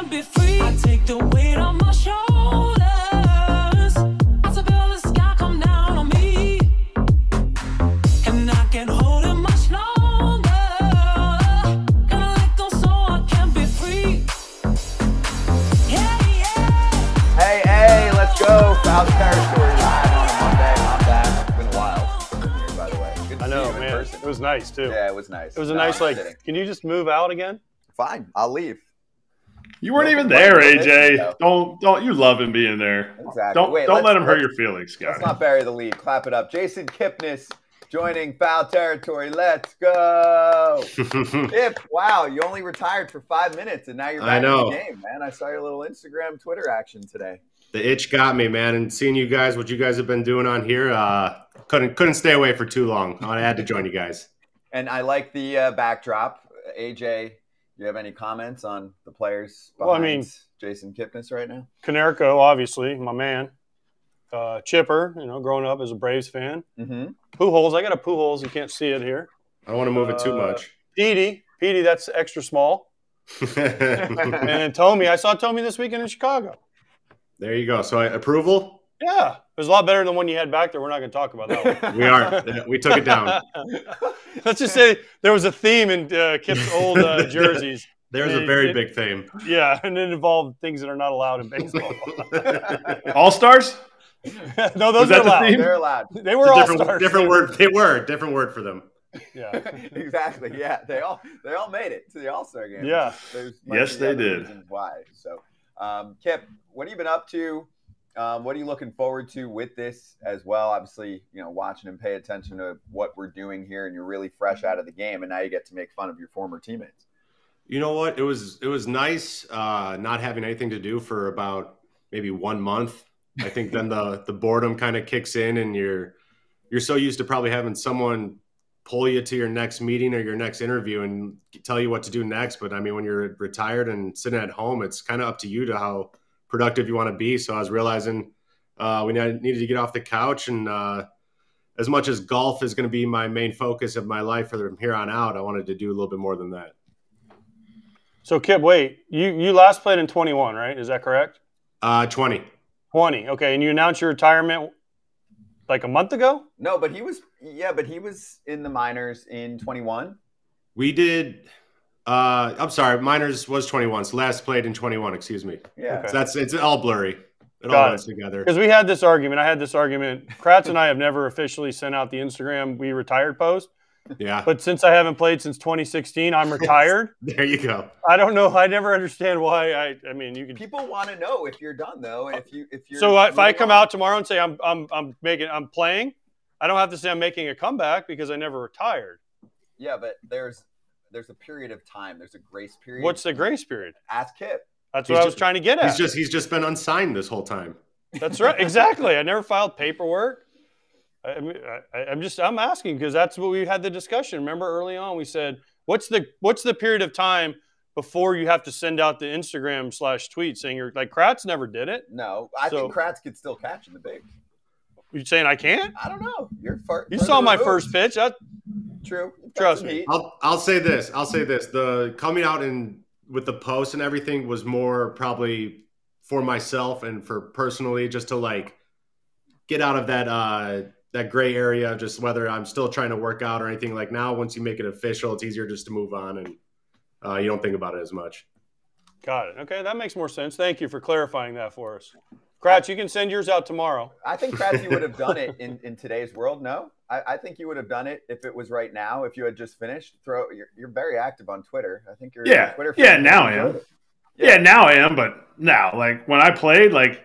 can be free. I take the weight on my shoulders. I feel the sky come down on me. And I can't hold it much longer. Gonna let go so I can be free. Yeah, yeah. Hey, hey, let's go. Foul Territory live on a Monday. I'm back. It's been a while. Here, by the way. Good to see you in person. It was nice, too. Yeah, it was nice. It was a nice, like, sitting. Can you just move out again? Fine, I'll leave. You weren't even there, AJ. Don't you love him being there? Exactly. Don't let him hurt your feelings, guys. Let's not bury the lead. Clap it up. Jason Kipnis joining Foul Territory. Let's go. Wow, you only retired for 5 minutes and now you're back in the game, man. I saw your little Instagram, Twitter action today. The itch got me, man, and seeing you guys, what you guys have been doing on here, couldn't stay away for too long. I had to join you guys. And I like the backdrop, AJ. Do you have any comments on the players behind Jason Kipnis right now? Konerko, obviously, my man. Chipper, you know, growing up as a Braves fan. Mm-hmm. Pujols, I got a Pujols. You can't see it here. I don't want to move it too much. Petey, that's extra small. And Tommy, I saw Tommy this weekend in Chicago. There you go. So approval? Yeah. It was a lot better than the one you had back there. We're not going to talk about that one. We are. We took it down. Let's just say there was a theme in Kip's old jerseys. There's a very big theme. Yeah, and it involved things that are not allowed in baseball. All-Stars? No, those are allowed. They're allowed. They were All-Stars. Different word. They were. Different word for them. Yeah. Exactly. Yeah. They all made it to the All-Star game. Yeah. Yes, they did. Why? So, Kip, what have you been up to? What are you looking forward to with this as well? Obviously, you know, watching and pay attention to what we're doing here, and you're really fresh out of the game, and now you get to make fun of your former teammates. You know what? It was nice not having anything to do for about maybe 1 month. I think then the boredom kind of kicks in, and you're so used to probably having someone pull you to your next meeting or your next interview and tell you what to do next. But I mean, when you're retired and sitting at home, it's kind of up to you to how productive you want to be. So I was realizing we needed to get off the couch, and as much as golf is going to be my main focus of my life from here on out, I wanted to do a little bit more than that. So Kip, wait, you last played in 21, right? Is that correct? 20. Okay. And you announced your retirement like a month ago? No, but he was in the minors in 21. We did. I'm sorry, minors was 21, so last played in 21, excuse me. Yeah. Okay. So it's all blurry. It all runs together. Because we had this argument. I had this argument. Kratz and I have never officially sent out the Instagram we retired post. Yeah. But since I haven't played since 2016, I'm retired. There you go. I don't know. I never understand why. I mean, you can. People want to know if you're done though, and if you're. So if I come out tomorrow and say I'm playing, I don't have to say I'm making a comeback because I never retired. Yeah, but there's a period of time. There's a grace period. What's the grace period? Ask Kip. That's what I was trying to get at. He's just been unsigned this whole time. That's right. Exactly. I never filed paperwork. I'm asking because that's what we had the discussion. Remember early on we said, what's the period of time before you have to send out the Instagram/tweet saying you're like Kratz never did it? No, I think Kratz could still catch in the big. You're saying I can't? I don't know. You saw my first pitch. True. Trust me. I'll say this. The coming out and with the post and everything was more probably for myself and for personally just to like get out of that that gray area, just whether I'm still trying to work out or anything. Like now, once you make it official, it's easier just to move on and you don't think about it as much. Got it. Okay, that makes more sense. Thank you for clarifying that for us. Kratz, you can send yours out tomorrow. I think, Kratz, you would have done it in today's world, no? I think you would have done it if it was right now, if you had just finished. You're very active on Twitter. I think you're a Twitter fan. Yeah, now I am. Yeah, now I am, but now. Like, when I played, like,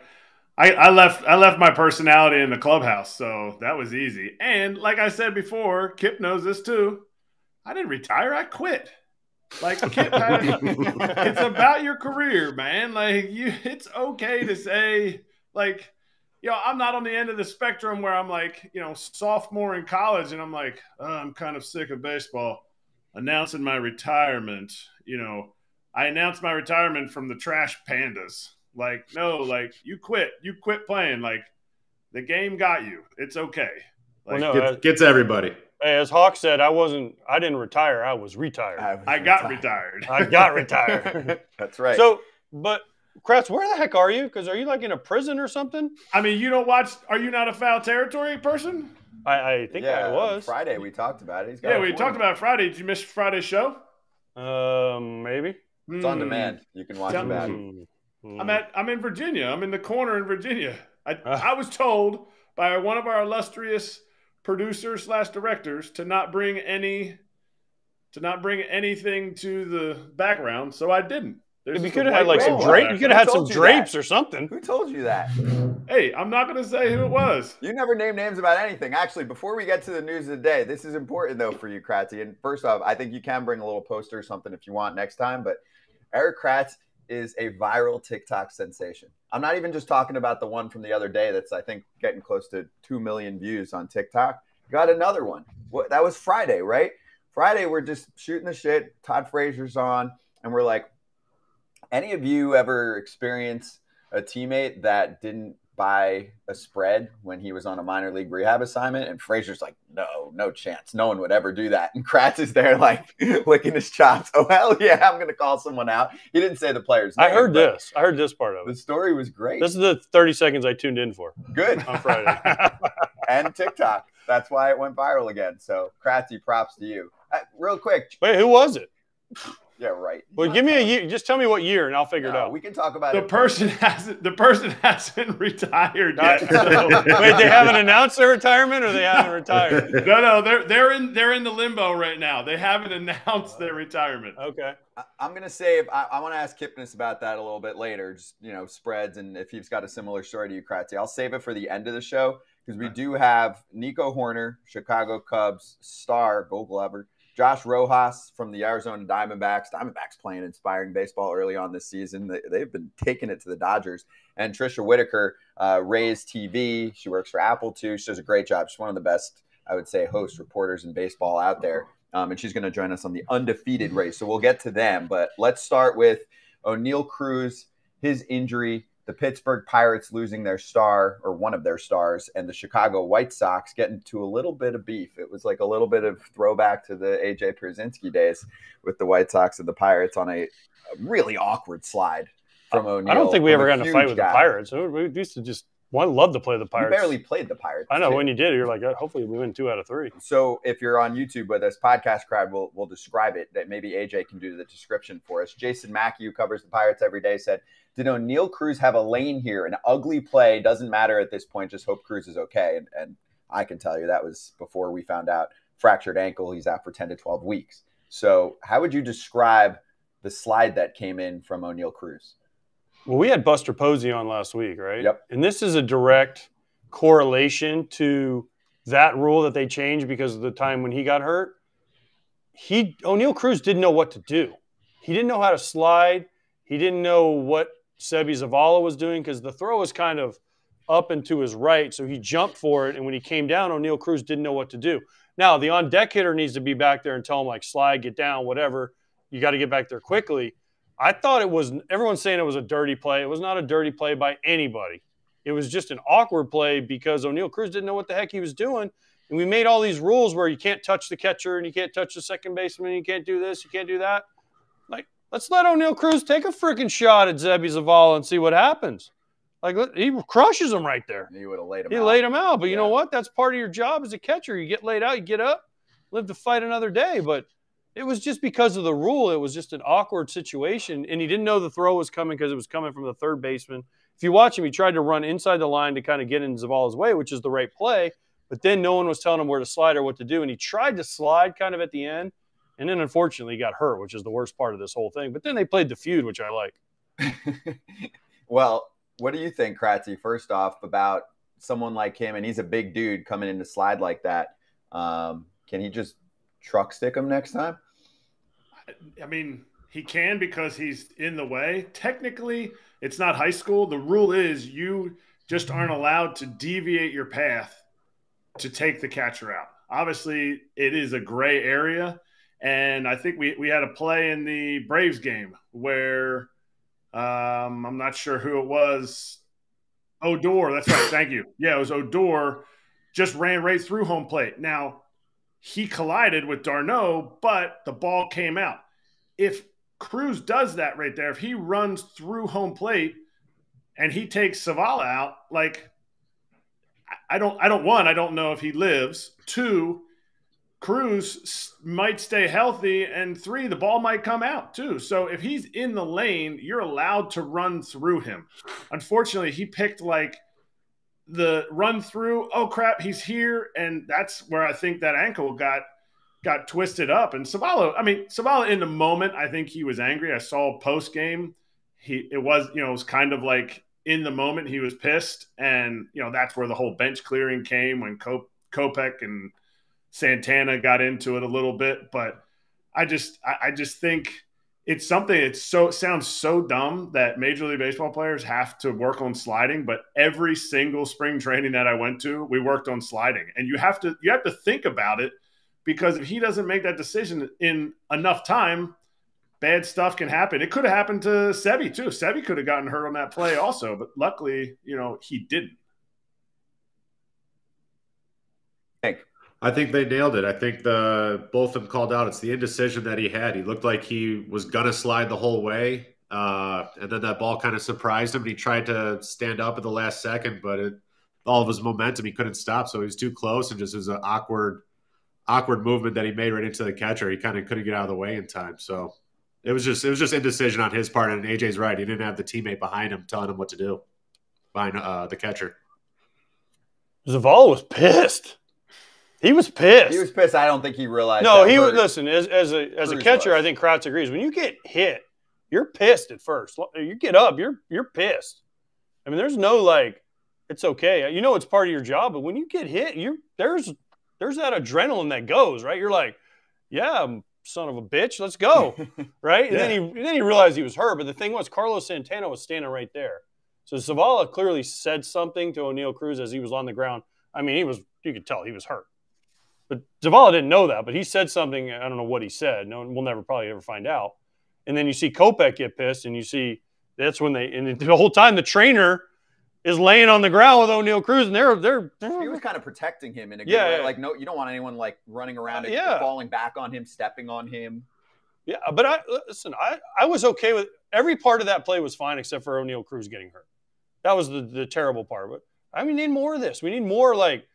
I left my personality in the clubhouse, so that was easy. And like I said before, Kip knows this too, I didn't retire. I quit. Like, Kip, it's about your career, man. Like, it's okay to say, like, you know, I'm not on the end of the spectrum where I'm like, you know, sophomore in college and I'm like, oh, I'm kind of sick of baseball. Announcing my retirement, you know, I announced my retirement from the Trash Pandas. Like, no, like, you quit playing. Like, the game got you. It's okay. Like, well, no, gets everybody. Hey, as Hawk said, I didn't retire. I was retired. I got retired. That's right. So But Kratz, where the heck are you? Because are you like in a prison or something? I mean, you don't watch. Are you not a Foul Territory person? I think I was. Friday we talked about it. He's got we talked about it Friday. Did you miss Friday's show? Maybe. It's on demand. You can watch it back. I'm in Virginia. I'm in the corner in Virginia. I was told by one of our illustrious producers / directors to not bring anything to the background, so I didn't. You could have had like some drapes. You could have had some drapes or something. Who told you that? Hey, I'm not going to say who it was. You never name names about anything. Actually, before we get to the news of the day, this is important though for you, Kratzy. And first off, I think you can bring a little poster or something if you want next time. But Eric Kratz is a viral TikTok sensation. I'm not even just talking about the one from the other day that's I think getting close to 2 million views on TikTok. Got another one. What, that was Friday, right? Friday we're just shooting the shit. Todd Frazier's on, and we're like, any of you ever experience a teammate that didn't buy a spread when he was on a minor league rehab assignment? And Frazier's like, no chance. No one would ever do that. And Kratz is there like licking his chops. Oh, hell yeah, I'm going to call someone out. He didn't say the player's name. I heard this. I heard this part of it. The story was great. This is the 30 seconds I tuned in for. Good. On Friday. And TikTok. That's why it went viral again. So, Kratzy, props to you. Real quick. Wait, who was it? Yeah, right. Well, give me a year. Just tell me what year, and I'll figure it out. We can talk about it. The person hasn't retired yet. So. Wait, they haven't announced their retirement, or they haven't retired? No, they're in the limbo right now. They haven't announced their retirement. Okay. I'm gonna save. I want to ask Kipnis about that a little bit later. Just spreads, and if he's got a similar story to you, Kratzy, I'll save it for the end of the show because we do have Nico Hoerner, Chicago Cubs star, Gold Glover. Josh Rojas from the Arizona Diamondbacks. Diamondbacks playing inspiring baseball early on this season. They've been taking it to the Dodgers. And Tricia Whitaker, Rays TV. She works for Apple, too. She does a great job. She's one of the best, I would say, hosts, reporters in baseball out there. And she's going to join us on the undefeated Rays. So we'll get to them. But let's start with Oneil Cruz, his injury, the Pittsburgh Pirates losing their star or one of their stars, and the Chicago White Sox getting to a little bit of beef. It was like a little bit of throwback to the A.J. Pierzynski days with the White Sox and the Pirates on a really awkward slide from Oneil. I don't think we ever got in a fight with the Pirates. We used to just love to play the Pirates. You barely played the Pirates. I know. Too. When you did, you're like, oh, hopefully we win 2 out of 3. So if you're on YouTube with us, podcast crowd, we'll describe it. That maybe AJ can do the description for us. Jason Mackey, who covers the Pirates every day, said, did Oneil Cruz have a lane here? An ugly play doesn't matter at this point. Just hope Cruz is okay. And I can tell you that was before we found out fractured ankle. He's out for 10 to 12 weeks. So how would you describe the slide that came in from Oneil Cruz? Well, we had Buster Posey on last week, right? Yep. And this is a direct correlation to that rule that they changed because of the time when he got hurt. Oneil Cruz didn't know what to do. He didn't know how to slide. He didn't know what Seby Zavala was doing because the throw was kind of up and to his right, so he jumped for it, and when he came down, Oneil Cruz didn't know what to do. Now, the on-deck hitter needs to be back there and tell him, like, slide, get down, whatever. You got to get back there quickly. I thought it was – everyone's saying it was a dirty play. It was not a dirty play by anybody. It was just an awkward play because Oneil Cruz didn't know what the heck he was doing. And we made all these rules where you can't touch the catcher and you can't touch the second baseman and you can't do this, you can't do that. Like, let's let Oneil Cruz take a freaking shot at Seby Zavala and see what happens. Like, he crushes him right there. He would have laid him out. He laid him out. But you know what? That's part of your job as a catcher. You get laid out, you get up, live to fight another day. But – it was just because of the rule. It was just an awkward situation, and he didn't know the throw was coming because it was coming from the third baseman. If you watch him, he tried to run inside the line to kind of get in Zavala's way, which is the right play, but then no one was telling him where to slide or what to do, and he tried to slide kind of at the end, and then unfortunately he got hurt, which is the worst part of this whole thing. But then they played the feud, which I like. Well, what do you think, Kratzy, first off, about someone like him, and he's a big dude coming in to slide like that? Can he just truck stick him next time? I mean, he can because he's in the way. Technically, it's not high school. The rule is you just aren't allowed to deviate your path to take the catcher out. Obviously, it is a gray area. And I think we had a play in the Braves game where I'm not sure who it was. Odor. That's right. Thank you. Yeah, it was Odor. Just ran right through home plate. Now, he collided with d'Arnaud, but the ball came out. If Cruz does that right there. If he runs through home plate and he takes Zavala out, like, one, I don't know if he lives. Two, Cruz might stay healthy. And three, the ball might come out too. So if he's in the lane, you're allowed to run through him. Unfortunately, he picked like the run through, oh crap, he's here. And that's where I think that ankle got twisted up. And Zavala, I mean, Zavala in the moment, I think he was angry. I saw post game. It was kind of like in the moment he was pissed. And, you know, that's where the whole bench clearing came when Kopech and Santana got into it a little bit. But I just think it's something it sounds so dumb that Major League Baseball players have to work on sliding. But every single spring training that I went to, we worked on sliding. And you have to think about it, because if he doesn't make that decision in enough time, bad stuff can happen. It could have happened to Seby too. Seby could have gotten hurt on that play also, but luckily, you know, he didn't. I think they nailed it. I think both of them called out. It's the indecision that he had. He looked like he was going to slide the whole way. And then that ball kind of surprised him. And he tried to stand up at the last second, but all of his momentum, he couldn't stop. So he was too close, and just was an awkward movement that he made right into the catcher. He kind of couldn't get out of the way in time. So it was just indecision on his part. And AJ's right. He didn't have the teammate behind him telling him what to do, behind the catcher. Zavala was pissed. He was pissed. He was pissed. I don't think he realized. No, he would listen. As a catcher, was. I think Kratz agrees. When you get hit, you're pissed at first. You get up, you're pissed. I mean, there's no like, it's okay. You know, it's part of your job. But when you get hit, there's that adrenaline that goes right. You're like, yeah, son of a bitch, let's go, right? And yeah. then he realized he was hurt. But the thing was, Carlos Santana was standing right there. So Zavala clearly said something to Oneil Cruz as he was on the ground. I mean, you could tell he was hurt. But Zavala didn't know that, but he said something. I don't know what he said. No, we'll never probably ever find out. And then you see Kopech get pissed, and you see that's when they. And the whole time, the trainer is laying on the ground with Oneil Cruz, and he was kind of protecting him in a good way. Yeah. Like, no, you don't want anyone like running around and falling back on him, stepping on him. Yeah, but I was okay with every part of that play was fine except for Oneil Cruz getting hurt. That was the terrible part. But I mean, we need more of this. We need more like.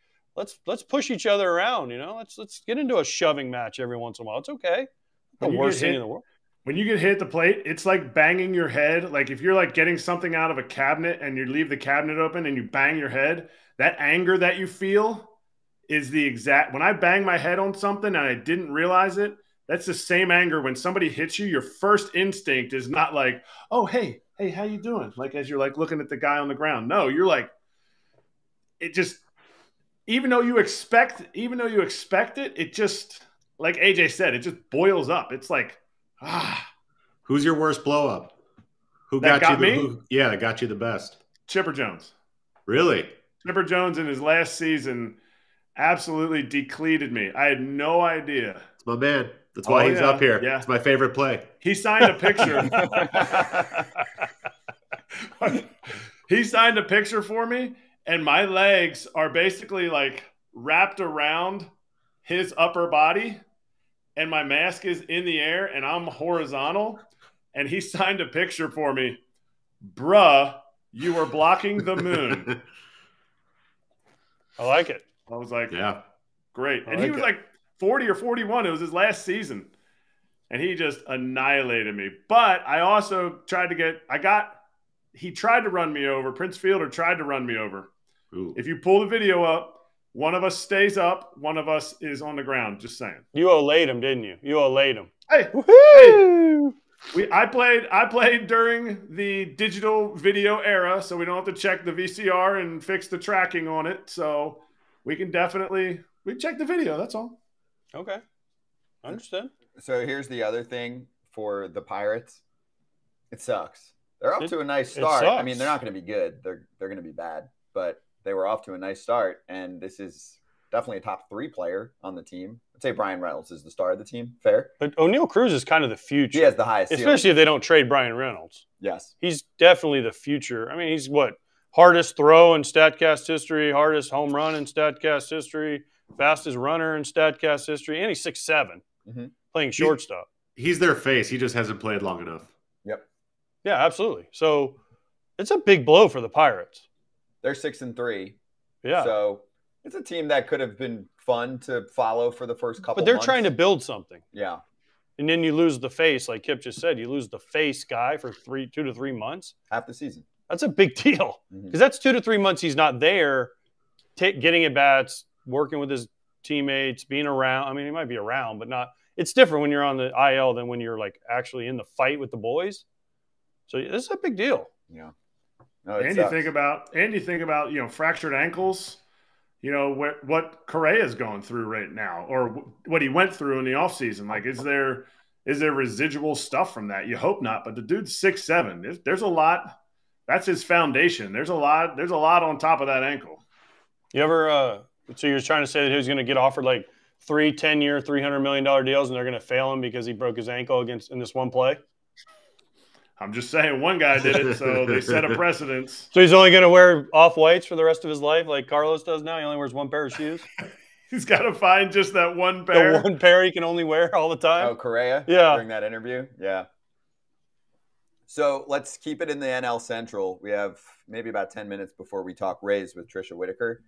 Let's push each other around, you know. Let's get into a shoving match every once in a while. It's okay. The worst thing in the world. When you get hit at the plate, it's like banging your head. Like if you're like getting something out of a cabinet and you leave the cabinet open and you bang your head, that anger that you feel is the exact. When I bang my head on something and I didn't realize it, that's the same anger. When somebody hits you, your first instinct is not like, oh hey, how you doing? Like as you're like looking at the guy on the ground. No, you're like, it just. Even though you expect it, it just, like AJ said, it just boils up. It's like, who's your worst blow up? Who got you? That got you the best. Chipper Jones. Really? Chipper Jones in his last season absolutely depleted me. I had no idea. It's my man. That's why he's up here. Yeah. It's my favorite play. He signed a picture. He signed a picture for me. And my legs are basically like wrapped around his upper body, and my mask is in the air, and I'm horizontal. And he signed a picture for me. Bruh, you were blocking the moon. I like it. I was like, yeah, great. And he was like 40 or 41. It was his last season. And he just annihilated me. But I also he tried to run me over. Prince Fielder tried to run me over. Ooh. If you pull the video up, one of us stays up, one of us is on the ground. Just saying. You allayed him, didn't you? You allayed him. Hey, woohoo! Hey. I played during the digital video era, so we don't have to check the VCR and fix the tracking on it. So we check the video. That's all. Okay, understood. So here's the other thing for the Pirates. It sucks. They're off to a nice start. I mean, they're not going to be good. They're going to be bad. But they were off to a nice start, and this is definitely a top three player on the team. I'd say Brian Reynolds is the star of the team. Fair. But Oneil Cruz is kind of the future. He has the highest ceiling. Especially if they don't trade Brian Reynolds. Yes. He's definitely the future. I mean, he's what? Hardest throw in StatCast history, hardest home run in StatCast history, fastest runner in StatCast history, and he's 6'7", playing shortstop. He's their face. He just hasn't played long enough. Yep. Yeah, absolutely. So it's a big blow for the Pirates. They're 6-3. Yeah. So it's a team that could have been fun to follow for the first couple. But they're trying to build something. Yeah. And then you lose the face, like Kip just said. You lose the face guy for 2 to 3 months. Half the season. That's a big deal because that's 2 to 3 months he's not there, getting at bats, working with his teammates, being around. I mean, he might be around, but not. It's different when you're on the IL than when you're like actually in the fight with the boys. So this is a big deal. Yeah. No, and you think about you know, fractured ankles. You know what Correa is going through right now, or what he went through in the offseason. Like, is there residual stuff from that? You hope not, but the dude's 6'7". There's a lot. That's his foundation. There's a lot on top of that ankle. You ever so you're trying to say that he was going to get offered like 3 10-year, $300 million deals, and they're going to fail him because he broke his ankle in this one play? I'm just saying one guy did it, so they set a precedence. So he's only going to wear off-whites for the rest of his life like Carlos does now? He only wears one pair of shoes? He's got to find just that one pair. The one pair he can only wear all the time? Oh, Correa? Yeah. During that interview? Yeah. So let's keep it in the NL Central. We have maybe about 10 minutes before we talk Rays with Tricia Whitaker.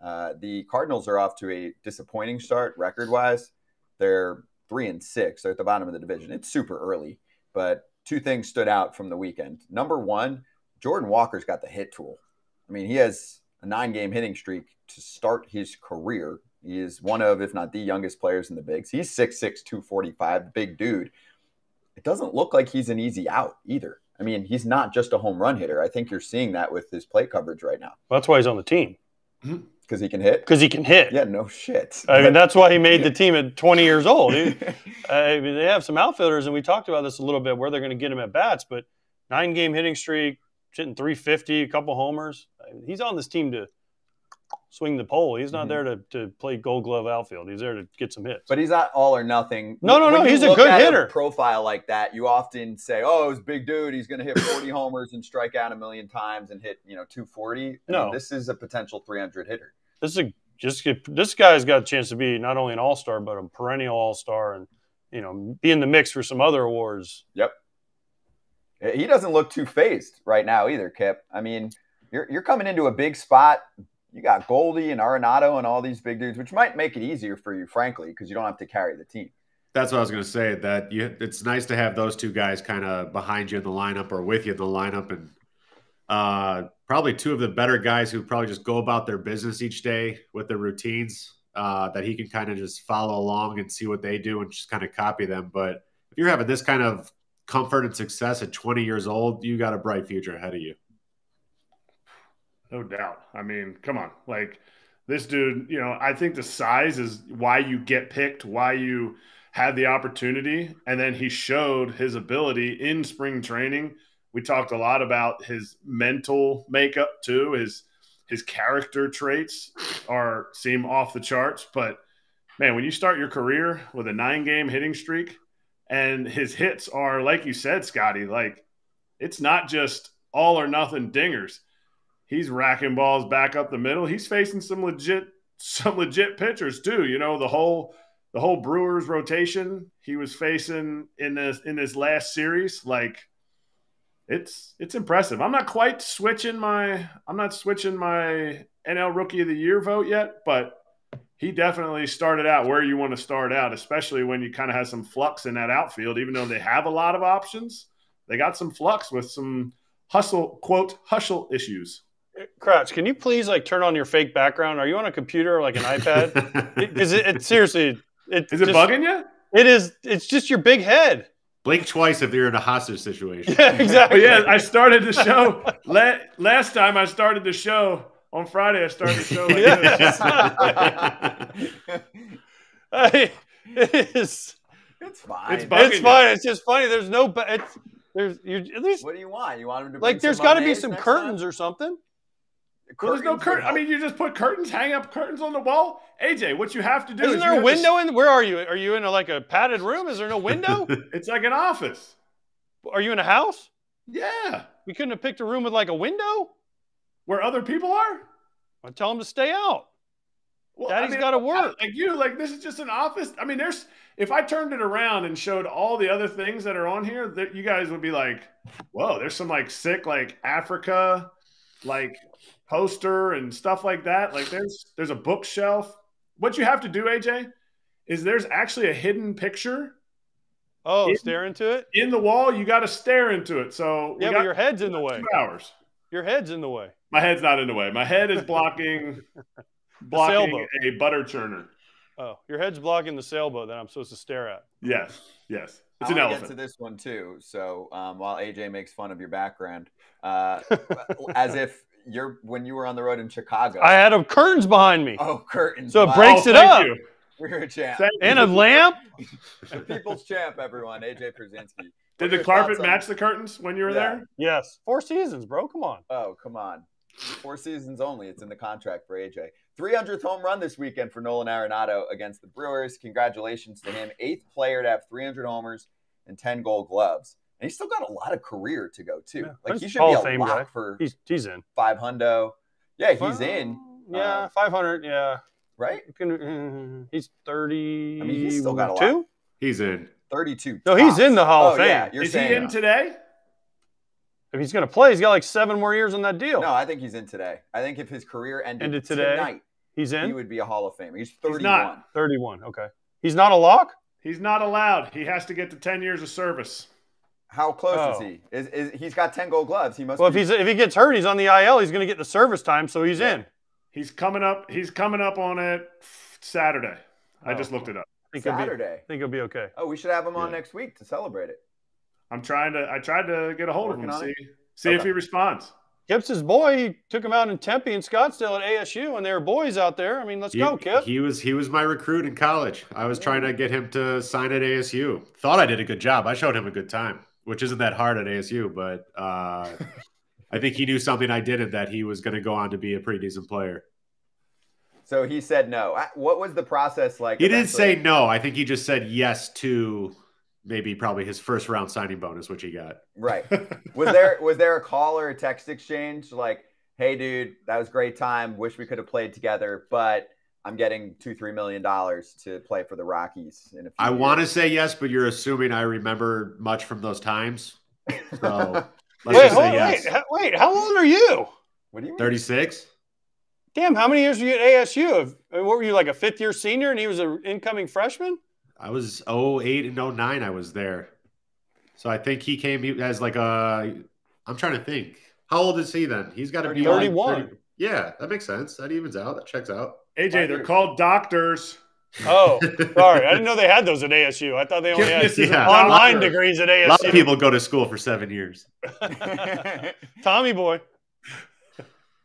The Cardinals are off to a disappointing start record-wise. They're 3-6. They're at the bottom of the division. It's super early, but – two things stood out from the weekend. Number one, Jordan Walker's got the hit tool. I mean, he has a 9-game hitting streak to start his career. He is one of, if not the youngest players in the bigs. He's 6'6", 245, big dude. It doesn't look like he's an easy out either. I mean, he's not just a home run hitter. I think you're seeing that with his play coverage right now. Well, that's why he's on the team. Because he can hit? Because he can hit. Yeah, no shit. I mean, that's why he made the team at 20 years old. I mean, they have some outfielders, and we talked about this a little bit, where they're going to get him at bats, but 9-game hitting streak, hitting 350, a couple homers. He's on this team to swing the pole. He's not there to play Gold Glove outfield. He's there to get some hits. But he's not all or nothing. No. He's a good hitter. A profile like that, you often say, "Oh, he's a big dude. He's going to hit 40 homers and strike out a million times and hit, you know, 240." No, this is a potential 300 hitter. This guy's got a chance to be not only an all-star but a perennial all-star, and you know, be in the mix for some other awards. Yep. He doesn't look too phased right now either, Kip. I mean, you're coming into a big spot. You got Goldie and Arenado and all these big dudes, which might make it easier for you, frankly, because you don't have to carry the team. That's what I was going to say, that it's nice to have those two guys kind of behind you in the lineup or with you in the lineup, and probably two of the better guys who probably just go about their business each day with their routines, that he can kind of just follow along and see what they do and just kind of copy them. But if you're having this kind of comfort and success at 20 years old, you got a bright future ahead of you. No doubt. I mean, come on. Like, this dude, you know, I think the size is why you get picked, why you had the opportunity. And then he showed his ability in spring training. We talked a lot about his mental makeup too. His character traits seem off the charts. But, man, when you start your career with a 9-game hitting streak and his hits are, like you said, Scotty, like, it's not just all or nothing dingers. He's racking balls back up the middle. He's facing some legit pitchers too. You know, the whole Brewers rotation he was facing in this last series. Like, it's impressive. I'm not switching my NL Rookie of the Year vote yet, but he definitely started out where you want to start out, especially when you kind of have some flux in that outfield. Even though they have a lot of options, they got some flux with some hustle issues. Crouch, can you please, like, turn on your fake background? Are you on a computer or, like, an iPad? Is it bugging you? It is. It's just your big head. Blink twice if you're in a hostage situation. Yeah, exactly. But yeah, I started the show. Last time I started the show, on Friday I started the show like this. It is. It's fine. It's fine. It's just funny. There's no – it's – what do you want? You want him to like? There's got to be some curtains or something. Well, there's no curtain. I mean, you just put curtains, hang up curtains on the wall. AJ, what you have to do? Isn't there a window in? Where are you? Are you in a padded room? Is there no window? It's like an office. Are you in a house? Yeah. We couldn't have picked a room with like a window where other people are. I tell him to stay out. Well, Daddy's got to work. Like this is just an office. I mean, If I turned it around and showed all the other things that are on here, that you guys would be like, whoa, there's some like sick, like Africa, like poster and stuff like that. Like there's a bookshelf. What you have to do, AJ, is there's actually a hidden picture. Oh, stare into it? In the wall, you got to stare into it. So yeah, but your head's in the way. 2 hours. Your head's in the way. My head's not in the way. My head is blocking a butter churner. Oh, your head's blocking the sailboat that I'm supposed to stare at. Yes, yes. It's an elephant. I want to get to this one too. So while AJ makes fun of your background, as if when you were on the road in Chicago. I had curtains behind me. Oh, curtains. So it breaks it up. You. We're a champ. And a lamp? A people's champ, everyone. AJ Przinski. Did the carpet match the curtains when you were there? Yes. 4 seasons, bro. Come on. Oh, come on. 4 seasons only. It's in the contract for AJ. 300th home run this weekend for Nolan Arenado against the Brewers. Congratulations to him. 8th player to have 300 homers and 10 gold gloves. And he's still got a lot of career to go, too. Yeah, like, he should be a lock for he's in. $500. Yeah, he's in. Yeah, 500. Yeah. Right? He's 30. I mean, he's still got a lot. He's in. 32. No, he's in the Hall of Fame. Yeah, is he in today? If he's going to play, he's got like 7 more years on that deal. No, I think he's in today. I think if his career ended today, tonight, he's in? He would be a Hall of Famer. He's 31. He's not. 31, okay. He's not a lock? He's not allowed. He has to get to 10 years of service. How close is he? He's got 10 gold gloves. He must be. If he gets hurt, he's on the IL. He's going to get the service time, so he's in. He's coming up on it Saturday. I just looked it up. Saturday. I think he'll be okay. Oh, we should have him on next week to celebrate it. I tried to get a hold of him and see if he responds. Kip's boy, he took him out in Tempe and Scottsdale at ASU, and they were boys out there. I mean, let's go, Kip. He was my recruit in college. I was trying to get him to sign at ASU. Thought I did a good job. I showed him a good time, which isn't that hard at ASU, but I think he knew something I did that he was going to go on to be a pretty decent player. So he said no. What was the process like? He didn't say no. I think he just said yes to maybe probably his first round signing bonus, which he got. Right. Was there a call or a text exchange like, hey, dude, that was a great time. Wish we could have played together, but I'm getting $2-3 million to play for the Rockies in a few years. Want to say yes, but you're assuming I remember much from those times. So... Wait, how old are you? What do you mean? 36. Damn, how many years were you at ASU? What were you, like a fifth-year senior and he was an incoming freshman? I was 08 and 09 I was there. So I think he came as like a – I'm trying to think. How old is he then? He's got to be 31. Like 30. Yeah, that makes sense. That evens out. That checks out. AJ, they're called doctors. Oh, sorry. I didn't know they had those at ASU. I thought they only had online degrees at ASU. A lot of people go to school for 7 years. Tommy boy.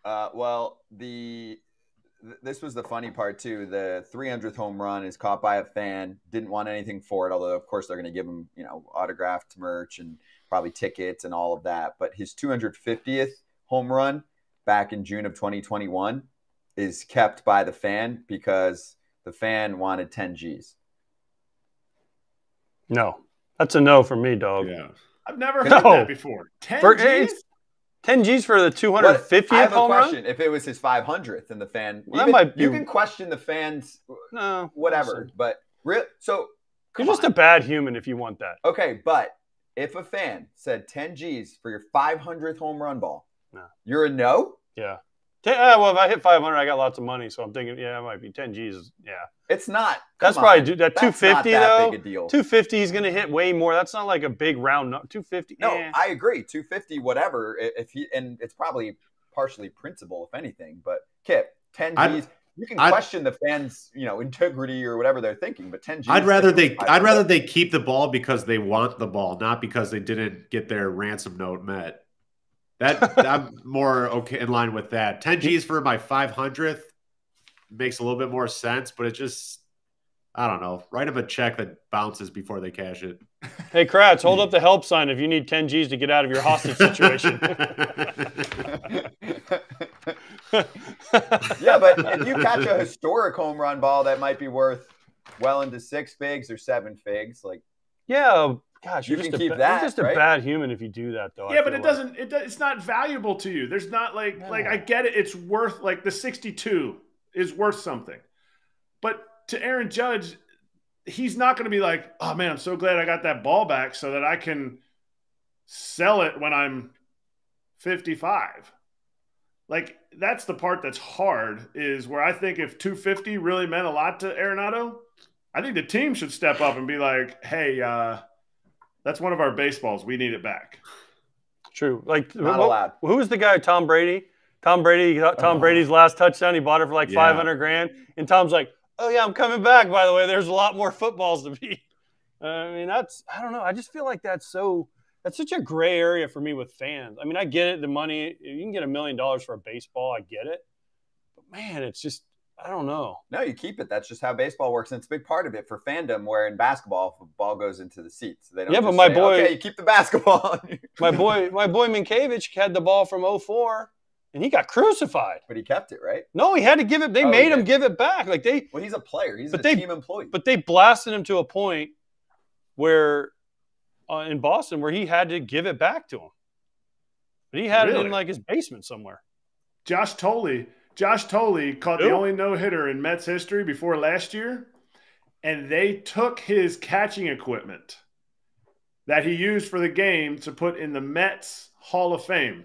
Well, this was the funny part, too. The 300th home run is caught by a fan. Didn't want anything for it, although, of course, they're going to give him, you know, autographed merch and probably tickets and all of that. But his 250th home run back in June of 2021 is kept by the fan because – the fan wanted 10 G's. No. That's a no for me, dog. Yeah. I've never heard that before. 10 G's? 10 G's for the 250th home run? If it was his 500th and the fan... Well, that might be... You can question the fans, whatever. But you're just a bad human if you want that. Okay, but if a fan said 10 G's for your 500th home run ball, you're a no? Yeah. Well, if I hit 500, I got lots of money, so I'm thinking, yeah, it might be 10 G's. Yeah, it's not. That's probably that 250 though. Big a deal. 250 is going to hit way more. That's not like a big round number. 250. No, I agree. 250, whatever. And it's probably partially principle, if anything. But Kip, 10 G's. You can question the fans, you know, integrity or whatever they're thinking. But 10 G's. I'd rather they keep the ball because they want the ball, not because they didn't get their ransom note met. I'm more okay in line with that. 10 G's for my 500th makes a little bit more sense, but it just, I don't know. Write them a check that bounces before they cash it. Hey, Kratz, hold up the help sign if you need 10 G's to get out of your hostage situation. Yeah, but if you catch a historic home run ball, that might be worth well into 6 figs or 7 figs. Like, yeah. Gosh, you can keep that. You're just a bad human if you do that, though. Yeah, but it doesn't. It's not valuable to you. There's not like I get it. It's worth like the 62 is worth something, but to Aaron Judge, he's not going to be like, oh, man, I'm so glad I got that ball back so that I can sell it when I'm 55. Like, that's the part that's hard, is where I think if 250 really meant a lot to Arenado, I think the team should step up and be like, hey, that's one of our baseballs. We need it back. True. Like, not allowed. Who was the guy, Tom Brady? Tom Brady's last touchdown, he bought it for like 500 grand. And Tom's like, oh, yeah, I'm coming back, by the way. There's a lot more footballs to be. I mean, that's – I don't know. I just feel like that's such a gray area for me with fans. I mean, I get it. The money – you can get $1 million for a baseball. I get it. But, man, it's just – I don't know. No, you keep it. That's just how baseball works. And it's a big part of it for fandom, where in basketball, the ball goes into the seats. They don't but my boy – okay, you keep the basketball. my boy Minkiewicz had the ball from 04. And he got crucified. But he kept it, right? No, he had to give it. They made him give it back. Like they. Well, he's a player. He's a team employee. But they blasted him to a point where, in Boston, where he had to give it back to him. But he had it in like his basement somewhere. Josh Tolley caught the only no-hitter in Mets history before last year, and they took his catching equipment that he used for the game to put in the Mets Hall of Fame.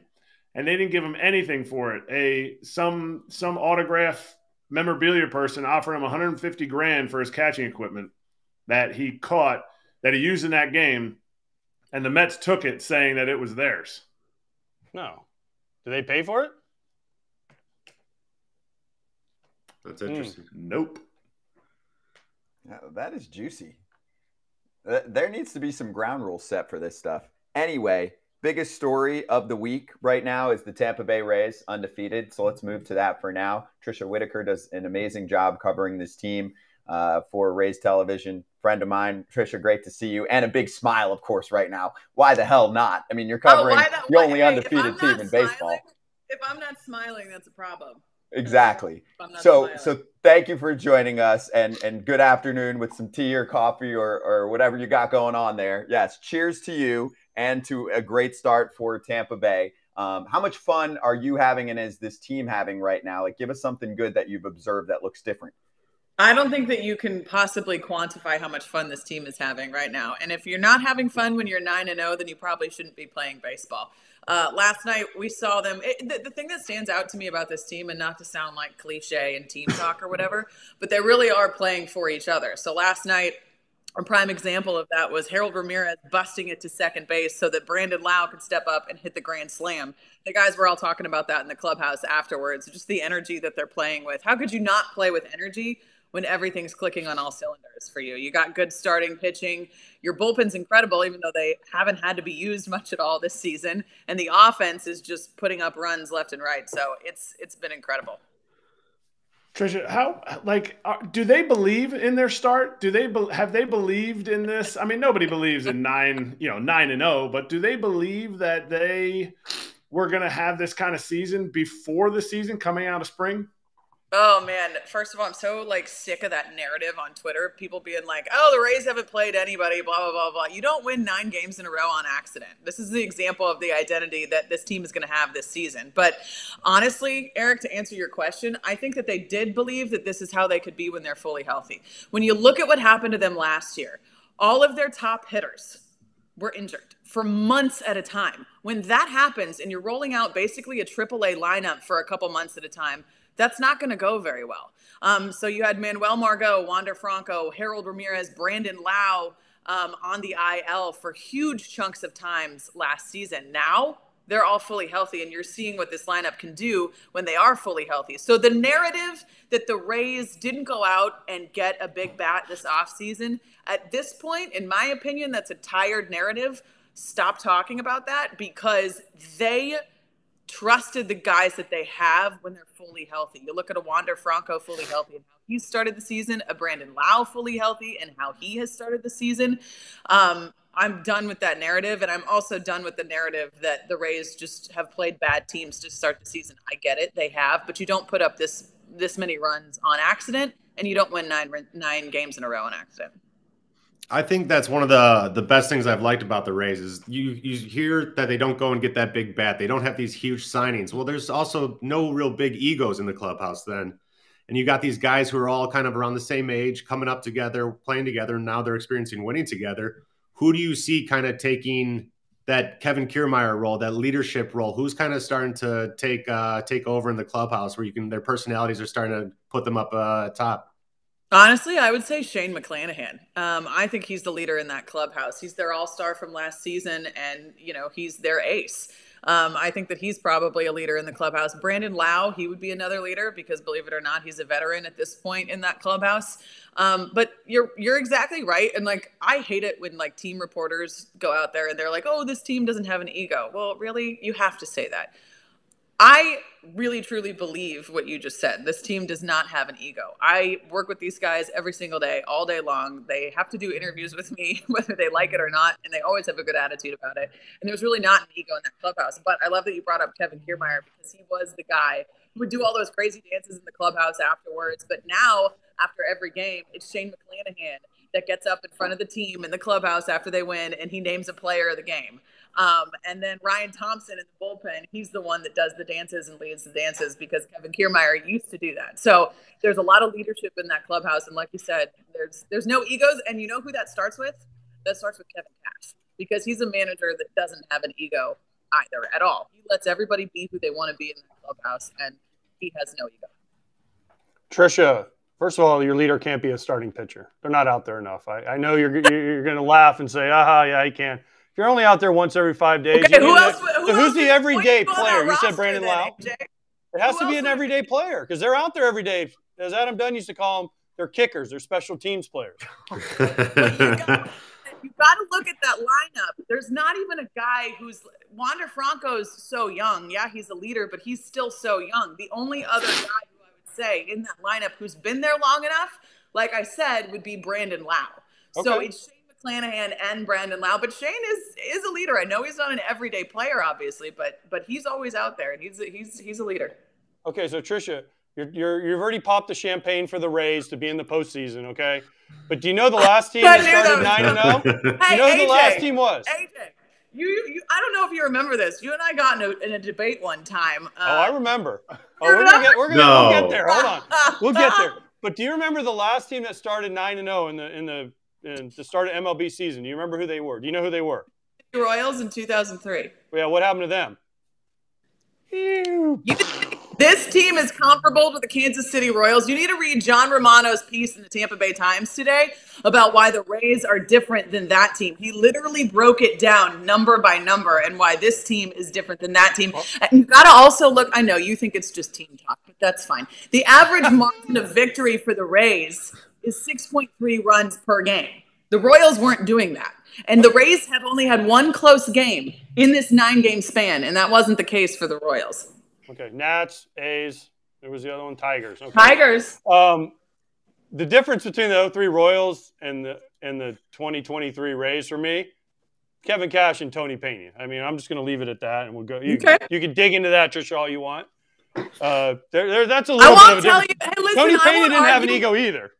And they didn't give him anything for it. Some autograph memorabilia person offered him 150 grand for his catching equipment that he caught, that he used in that game, and the Mets took it, saying that it was theirs. No. Did they pay for it? That's interesting. Nope. Now, that is juicy. There needs to be some ground rules set for this stuff. Anyway, biggest story of the week right now is the Tampa Bay Rays, undefeated. So let's move to that for now. Tricia Whitaker does an amazing job covering this team for Rays Television. Friend of mine, Tricia, great to see you. And a big smile, of course, right now. Why the hell not? I mean, you're covering the only undefeated team in baseball. If I'm not smiling, that's a problem. Exactly. So thank you for joining us, and good afternoon with some tea or coffee or whatever you got going on there. Yes, cheers to you and to a great start for Tampa Bay. How much fun are you having, and is this team having right now? Like, give us something good that you've observed that looks different. I don't think that you can possibly quantify how much fun this team is having right now. And if you're not having fun when you're 9-0, then you probably shouldn't be playing baseball. Last night we saw them. The thing that stands out to me about this team, and not to sound like cliche and team talk or whatever, but they really are playing for each other. So last night, a prime example of that was Harold Ramirez busting it to second base so that Brandon Lowe could step up and hit the grand slam. The guys were all talking about that in the clubhouse afterwards, just the energy that they're playing with. How could you not play with energy when everything's clicking on all cylinders for you? You got good starting pitching. Your bullpen's incredible, even though they haven't had to be used much at all this season. And the offense is just putting up runs left and right. So it's been incredible. Tricia, how, like, do they believe in their start? Have they believed in this? I mean, nobody believes in 9-0, but do they believe that they were going to have this kind of season before the season, coming out of spring? Oh, man. First of all, I'm so, like, sick of that narrative on Twitter. People being like, oh, the Rays haven't played anybody, blah, blah, blah, blah. You don't win 9 games in a row on accident. This is the example of the identity that this team is going to have this season. But honestly, Eric, to answer your question, I think that they did believe that this is how they could be when they're fully healthy. When you look at what happened to them last year, all of their top hitters were injured for months at a time. When that happens and you're rolling out basically a AAA lineup for a couple months at a time, that's not going to go very well. So you had Manuel Margot, Wander Franco, Harold Ramirez, Brandon Lowe on the IL for huge chunks of times last season. Now they're all fully healthy, and you're seeing what this lineup can do when they are fully healthy. So the narrative that the Rays didn't go out and get a big bat this offseason, at this point, in my opinion, that's a tired narrative. Stop talking about that, because they – trusted the guys that they have when they're fully healthy. You look at a Wander Franco fully healthy and how he started the season, a Brandon Lowe fully healthy and how he has started the season. I'm done with that narrative, and I'm also done with the narrative that the Rays just have played bad teams to start the season. I get it, they have, but you don't put up this many runs on accident, and you don't win nine games in a row on accident. I think that's one of the best things I've liked about the Rays is you hear that they don't go and get that big bat. They don't have these huge signings. Well, there's also no real big egos in the clubhouse then. And you got these guys who are all kind of around the same age, coming up together, playing together, and now they're experiencing winning together. Who do you see kind of taking that Kevin Kiermaier role, that leadership role? Who's kind of starting to take take over in the clubhouse, where you can, their personalities are starting to put them up top? Honestly, I would say Shane McClanahan. I think he's the leader in that clubhouse. He's their all-star from last season, and you know, he's their ace. I think that he's probably a leader in the clubhouse. Brandon Lowe, he would be another leader because, believe it or not, he's a veteran at this point in that clubhouse. But you're exactly right. And like, I hate it when like team reporters go out there and they're like, oh, this team doesn't have an ego. Well, really, you have to say that. I really, truly believe what you just said. This team does not have an ego. I work with these guys every single day, all day long. They have to do interviews with me, whether they like it or not, and they always have a good attitude about it. And there's really not an ego in that clubhouse. But I love that you brought up Kevin Kiermaier, because he was the guy who would do all those crazy dances in the clubhouse afterwards. But now, after every game, it's Shane McClanahan that gets up in front of the team in the clubhouse after they win, and he names a player of the game. And then Ryan Thompson in the bullpen, he's the one that does the dances and leads the dances, because Kevin Kiermaier used to do that. So there's a lot of leadership in that clubhouse. And like you said, there's no egos. And you know who that starts with? That starts with Kevin Cash, because he's a manager that doesn't have an ego either at all. He lets everybody be who they want to be in the clubhouse, and he has no ego. Tricia, first of all, your leader can't be a starting pitcher. They're not out there enough. I know you're going to laugh and say, aha, yeah, he can. If you're only out there once every 5 days. Okay, who's the everyday player? You said Brandon Lowe. It has to be an everyday player, because they're out there every day. As Adam Dunn used to call them, they're kickers. They're special teams players. You've got to look at that lineup. There's not even a guy who's – Wander Franco's so young. Yeah, he's a leader, but he's still so young. The only other guy – say in that lineup who's been there long enough, like I said, would be Brandon Lowe. Okay. So it's Shane McClanahan and Brandon Lowe, but Shane is a leader. I know he's not an everyday player, obviously, but he's always out there, and he's a leader. Okay, so Tricia, you've already popped the champagne for the Rays to be in the postseason, okay? But do you know the last team that started 9-0? Hey, you know who the last team was? AJ. You I don't know if you remember this. You and I got in a debate one time. Oh, I remember. Oh, we'll get there. Hold on. We'll get there. But do you remember the last team that started 9-0 in the start of MLB season? Do you remember who they were? Do you know who they were? The Royals in 2003. Yeah, what happened to them? This team is comparable to the Kansas City Royals. You need to read John Romano's piece in the Tampa Bay Times today about why the Rays are different than that team. He literally broke it down number by number and why this team is different than that team. And you've got to also look, I know you think it's just team talk, but that's fine. The average margin of victory for the Rays is 6.3 runs per game. The Royals weren't doing that. And the Rays have only had one close game in this 9-game span, and that wasn't the case for the Royals. Okay, Nats, A's, there was the other one, Tigers. Okay. Tigers. The difference between the 03 Royals and the 2023 Rays for me, Kevin Cash and Tony Pena. I mean, I'm just going to leave it at that, and we'll go. You can dig into that, Tricia, all you want. That's a little bit of a difference. Hey, listen, Tony Pena didn't have an ego either.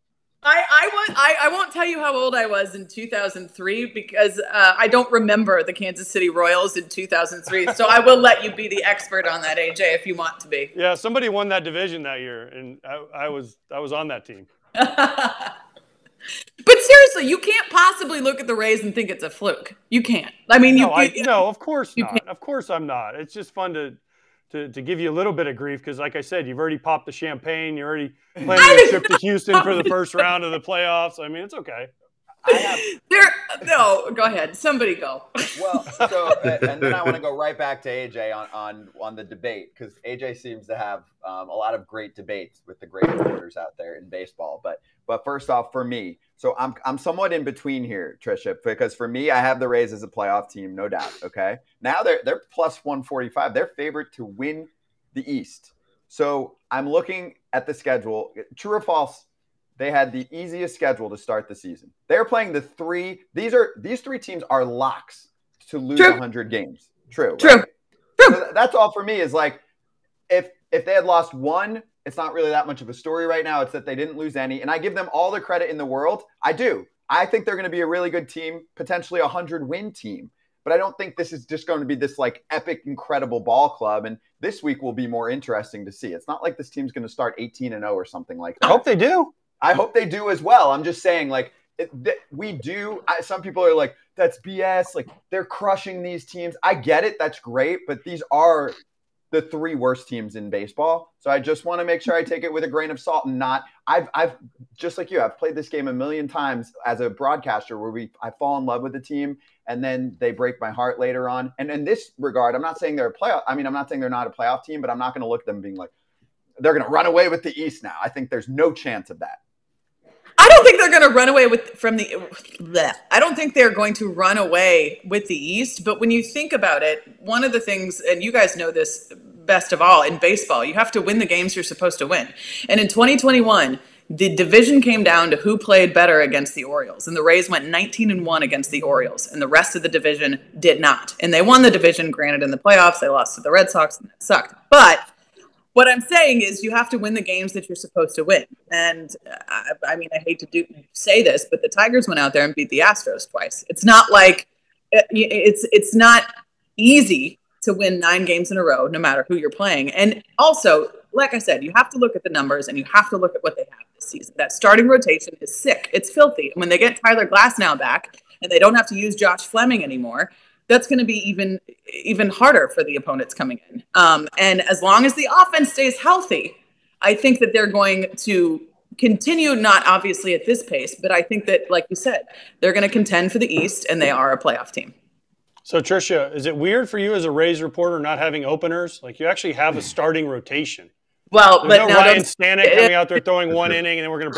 I won't tell you how old I was in 2003 because I don't remember the Kansas City Royals in 2003. So I will let you be the expert on that, AJ, if you want to be. Yeah, somebody won that division that year, and I was on that team. But seriously, you can't possibly look at the Rays and think it's a fluke. You can't. I mean, no, of course not. Of course I'm not. It's just fun to give you a little bit of grief, because like I said, you've already popped the champagne. You're already planning a trip to Houston for the first round of the playoffs. I mean, it's okay. No, go ahead. Somebody go. Well, so and then I want to go right back to AJ on the debate, because AJ seems to have a lot of great debates with the great reporters out there in baseball. But first off, for me, so I'm somewhat in between here, Tricia, because for me, I have the Rays as a playoff team, no doubt. Okay, now they're plus 145. They're favored to win the East. So I'm looking at the schedule. True or false? They had the easiest schedule to start the season. They're playing the three. These three teams are locks to lose 100 games. True. True. Right? True. So that's all for me is like, if they had lost one, it's not really that much of a story right now. It's that they didn't lose any. And I give them all the credit in the world. I do. I think they're going to be a really good team, potentially 100-win team. But I don't think this is just going to be this like epic, incredible ball club. And this week will be more interesting to see. It's not like this team's going to start 18-0 or something like that. I hope they do. I hope they do as well. I'm just saying, like, some people are like, that's BS. Like, they're crushing these teams. I get it. That's great. But these are the three worst teams in baseball. So I just want to make sure I take it with a grain of salt and not – I've just like you, I've played this game a million times as a broadcaster where I fall in love with the team and then they break my heart later on. And in this regard, I'm not saying they're a playoff – I mean, I'm not saying they're not a playoff team, but I'm not going to look at them being like, they're going to run away with the East now. I think there's no chance of that. I don't think they're going to run away I don't think they're going to run away with the East. But when you think about it, one of the things, and you guys know this best of all in baseball, you have to win the games you're supposed to win. And in 2021, the division came down to who played better against the Orioles. And the Rays went 19-1 against the Orioles. And the rest of the division did not. And they won the division, granted, in the playoffs. They lost to the Red Sox, and it sucked. But what I'm saying is you have to win the games that you're supposed to win. And I mean, I hate to say this, but the Tigers went out there and beat the Astros twice. It's not like it's not easy to win 9 games in a row, no matter who you're playing. And also, like I said, you have to look at the numbers and you have to look at what they have this season. That starting rotation is sick. It's filthy. And when they get Tyler Glasnow back and they don't have to use Josh Fleming anymore, that's going to be even harder for the opponents coming in. And as long as the offense stays healthy, I think that they're going to continue, not obviously at this pace, but I think that, like you said, they're going to contend for the East, and they are a playoff team. So, Tricia, is it weird for you as a Rays reporter not having openers? Like, you actually have a starting rotation. Well, Ryan Stanek coming out there throwing one inning, and then we're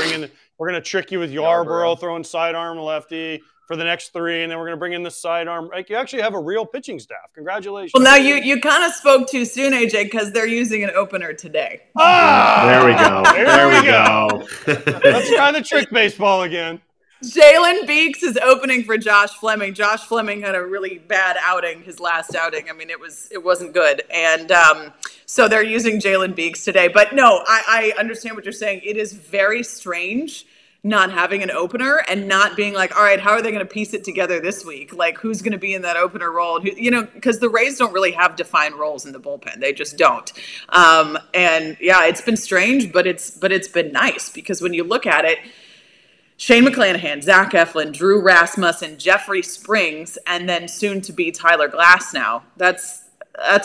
going to trick you with Yarborough throwing sidearm lefty for the next 3, and then we're going to bring in the sidearm. Like, you actually have a real pitching staff. Congratulations. Well, now you kind of spoke too soon, AJ, because they're using an opener today. Ah! There we go. There we go. Let's try the trick baseball again. Jalen Beeks is opening for Josh Fleming. Josh Fleming had a really bad outing, his last outing. I mean, it wasn't good. And so they're using Jalen Beeks today. But, no, I understand what you're saying. It is very strange not having an opener and not being like, all right, how are they going to piece it together this week? Like, who's going to be in that opener role? Who, you know, because the Rays don't really have defined roles in the bullpen. They just don't. And yeah, it's been strange, but it's been nice because when you look at it, Shane McClanahan, Zach Eflin, Drew Rasmussen, Jeffrey Springs, and then soon to be Tyler Glasnow. That's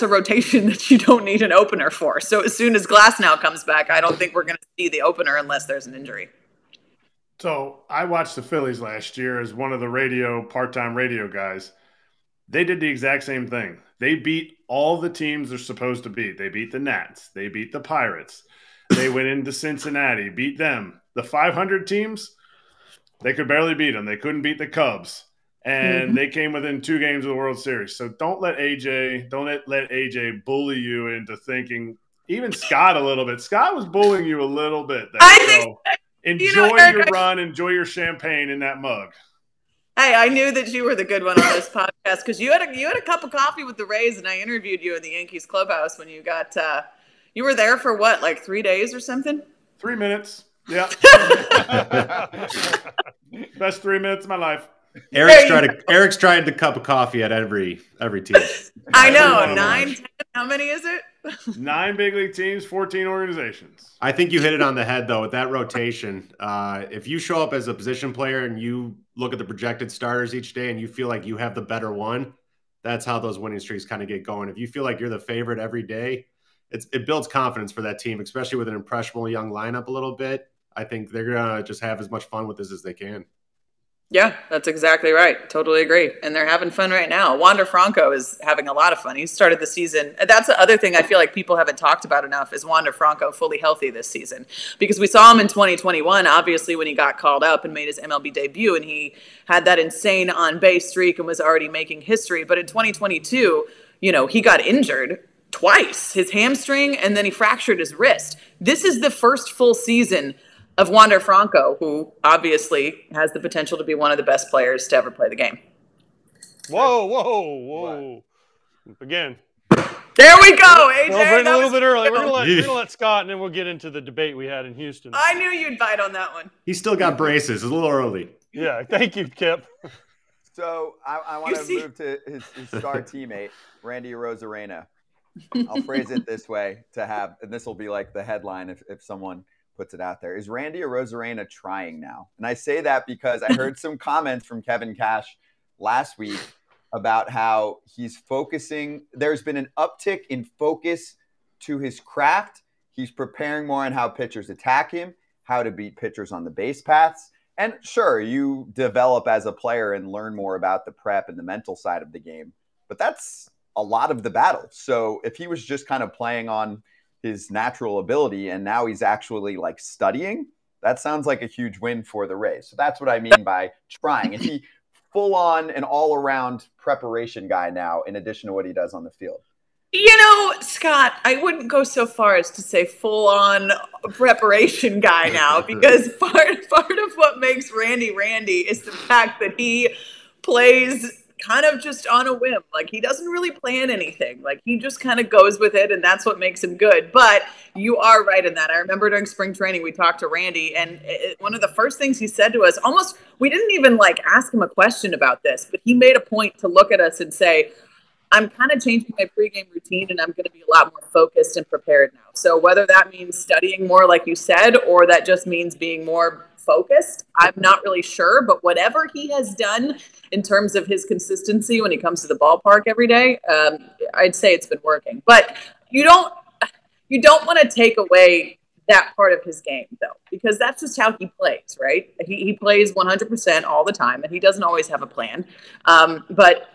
a rotation that you don't need an opener for. So as soon as Glasnow comes back, I don't think we're going to see the opener unless there's an injury. So I watched the Phillies last year as one of the part-time radio guys. They did the exact same thing. They beat all the teams they're supposed to beat. They beat the Nats. They beat the Pirates. They went into Cincinnati, beat them. The 500 teams, they could barely beat them. They couldn't beat the Cubs. And they came within 2 games of the World Series. So don't let AJ bully you into thinking, even Scott a little bit. Scott was bullying you a little bit there. Enjoy your run, enjoy your champagne in that mug. Hey, I knew that you were the good one on this podcast because you had a cup of coffee with the Rays, and I interviewed you in the Yankees clubhouse when you got you were there for what, like 3 days or something? 3 minutes, yeah. Best 3 minutes of my life. Eric's tried the cup of coffee at every team. I know, 9, 10. How many is it? 9 big league teams, 14 organizations. I think you hit it on the head, though, with that rotation. If you show up as a position player and you look at the projected starters each day and you feel like you have the better one, that's how those winning streaks kind of get going. If you feel like you're the favorite every day, it builds confidence for that team, especially with an impressionable young lineup a little bit. I think they're going to just have as much fun with this as they can. Yeah, that's exactly right. Totally agree. And they're having fun right now. Wander Franco is having a lot of fun. He started the season. That's the other thing I feel like people haven't talked about enough is Wander Franco fully healthy this season. Because we saw him in 2021, obviously, when he got called up and made his MLB debut. And he had that insane on-base streak and was already making history. But in 2022, you know, he got injured twice. His hamstring, and then he fractured his wrist. This is the first full season of Wander Franco, who obviously has the potential to be one of the best players to ever play the game. Whoa, whoa, whoa. What? Again. There we go, AJ. Well, a little bit early. We're going to let Scott, and then we'll get into the debate we had in Houston. I knew you'd bite on that one. He still got braces. It's a little early. Yeah, thank you, Kip. So I want to move to his star teammate, Randy Arozarena. I'll phrase it this way to have, and this will be like the headline if someone puts it out there. Is Randy Arozarena trying now? And I say that because I heard some comments from Kevin Cash last week about how he's focusing. There's been an uptick in focus to his craft. He's preparing more on how pitchers attack him, how to beat pitchers on the base paths. And sure, you develop as a player and learn more about the prep and the mental side of the game, but that's a lot of the battle. So if he was just kind of playing on his natural ability and now he's actually like studying, that sounds like a huge win for the Rays. So that's what I mean by trying. And he's full on and all around preparation guy now, in addition to what he does on the field. You know, Scott, I wouldn't go so far as to say full-on preparation guy now, because part of what makes Randy is the fact that he plays kind of just on a whim. Like, he doesn't really plan anything. Like, he just kind of goes with it, and that's what makes him good. But you are right in that. I remember during spring training, we talked to Randy, and one of the first things he said to us, almost, we didn't even, like, ask him a question about this, but he made a point to look at us and say, I'm kind of changing my pregame routine and I'm going to be a lot more focused and prepared now. So whether that means studying more, like you said, or that just means being more focused, I'm not really sure. But whatever he has done in terms of his consistency when he comes to the ballpark every day, I'd say it's been working. But you don't want to take away that part of his game, though, because that's just how he plays, right? He plays 100% all the time, and he doesn't always have a plan. But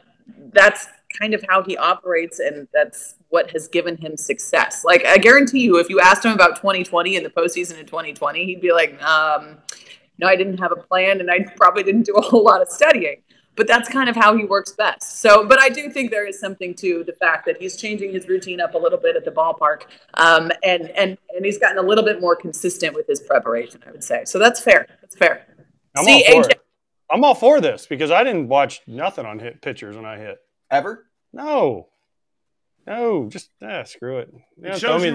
that's kind of how he operates, and that's what has given him success. Like, I guarantee you, if you asked him about 2020 and the postseason in 2020, he'd be like, no, I didn't have a plan, and I probably didn't do a whole lot of studying. But that's kind of how he works best. So, but I do think there is something to the fact that he's changing his routine up a little bit at the ballpark, and he's gotten a little bit more consistent with his preparation, I would say. So that's fair. That's fair. I'm all for this, because I didn't watch nothing on hit pitchers when I hit. Ever? No. Just screw it. You're gonna throw me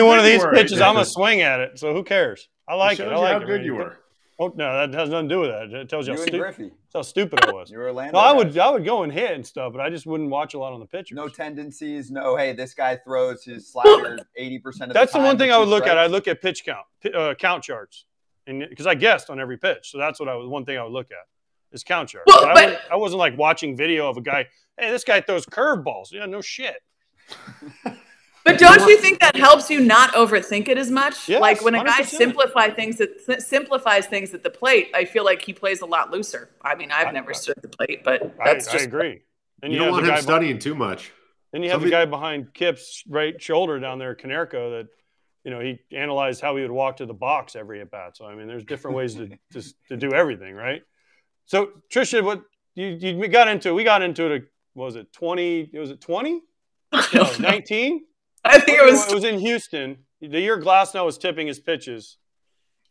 one of these pitches. I'm gonna swing at it. So who cares? I like it. How good you were. Oh no, that has nothing to do with that. It tells you how stupid I was. You were Orlando. No, I would go and hit and stuff, but I just wouldn't watch a lot on the pitchers. No tendencies. No, hey, this guy throws his slider 80% of the time. That's the one thing I would look at. I look at pitch count charts, and because I guessed on every pitch, so that's one thing I would look at. His count chart. Well, I wasn't like watching video of a guy, hey, this guy throws curveballs. Yeah, no shit. But don't you think that helps you not overthink it as much? Yes, like when a guy 100%. simplifies things at the plate, I feel like he plays a lot looser. I mean, I've never stood at the plate, but that's I agree. Then you don't want him studying too much. Then you have the guy behind Kip's right shoulder down there, Canerco, that, you know, he analyzed how he would walk to the box every at bat. So I mean, there's different ways to do everything, right? So Tricia, what you got into? We got into it. What was it? 20? Was it 20? No, 19. I think it was. It was in Houston. The year Glasnow was tipping his pitches.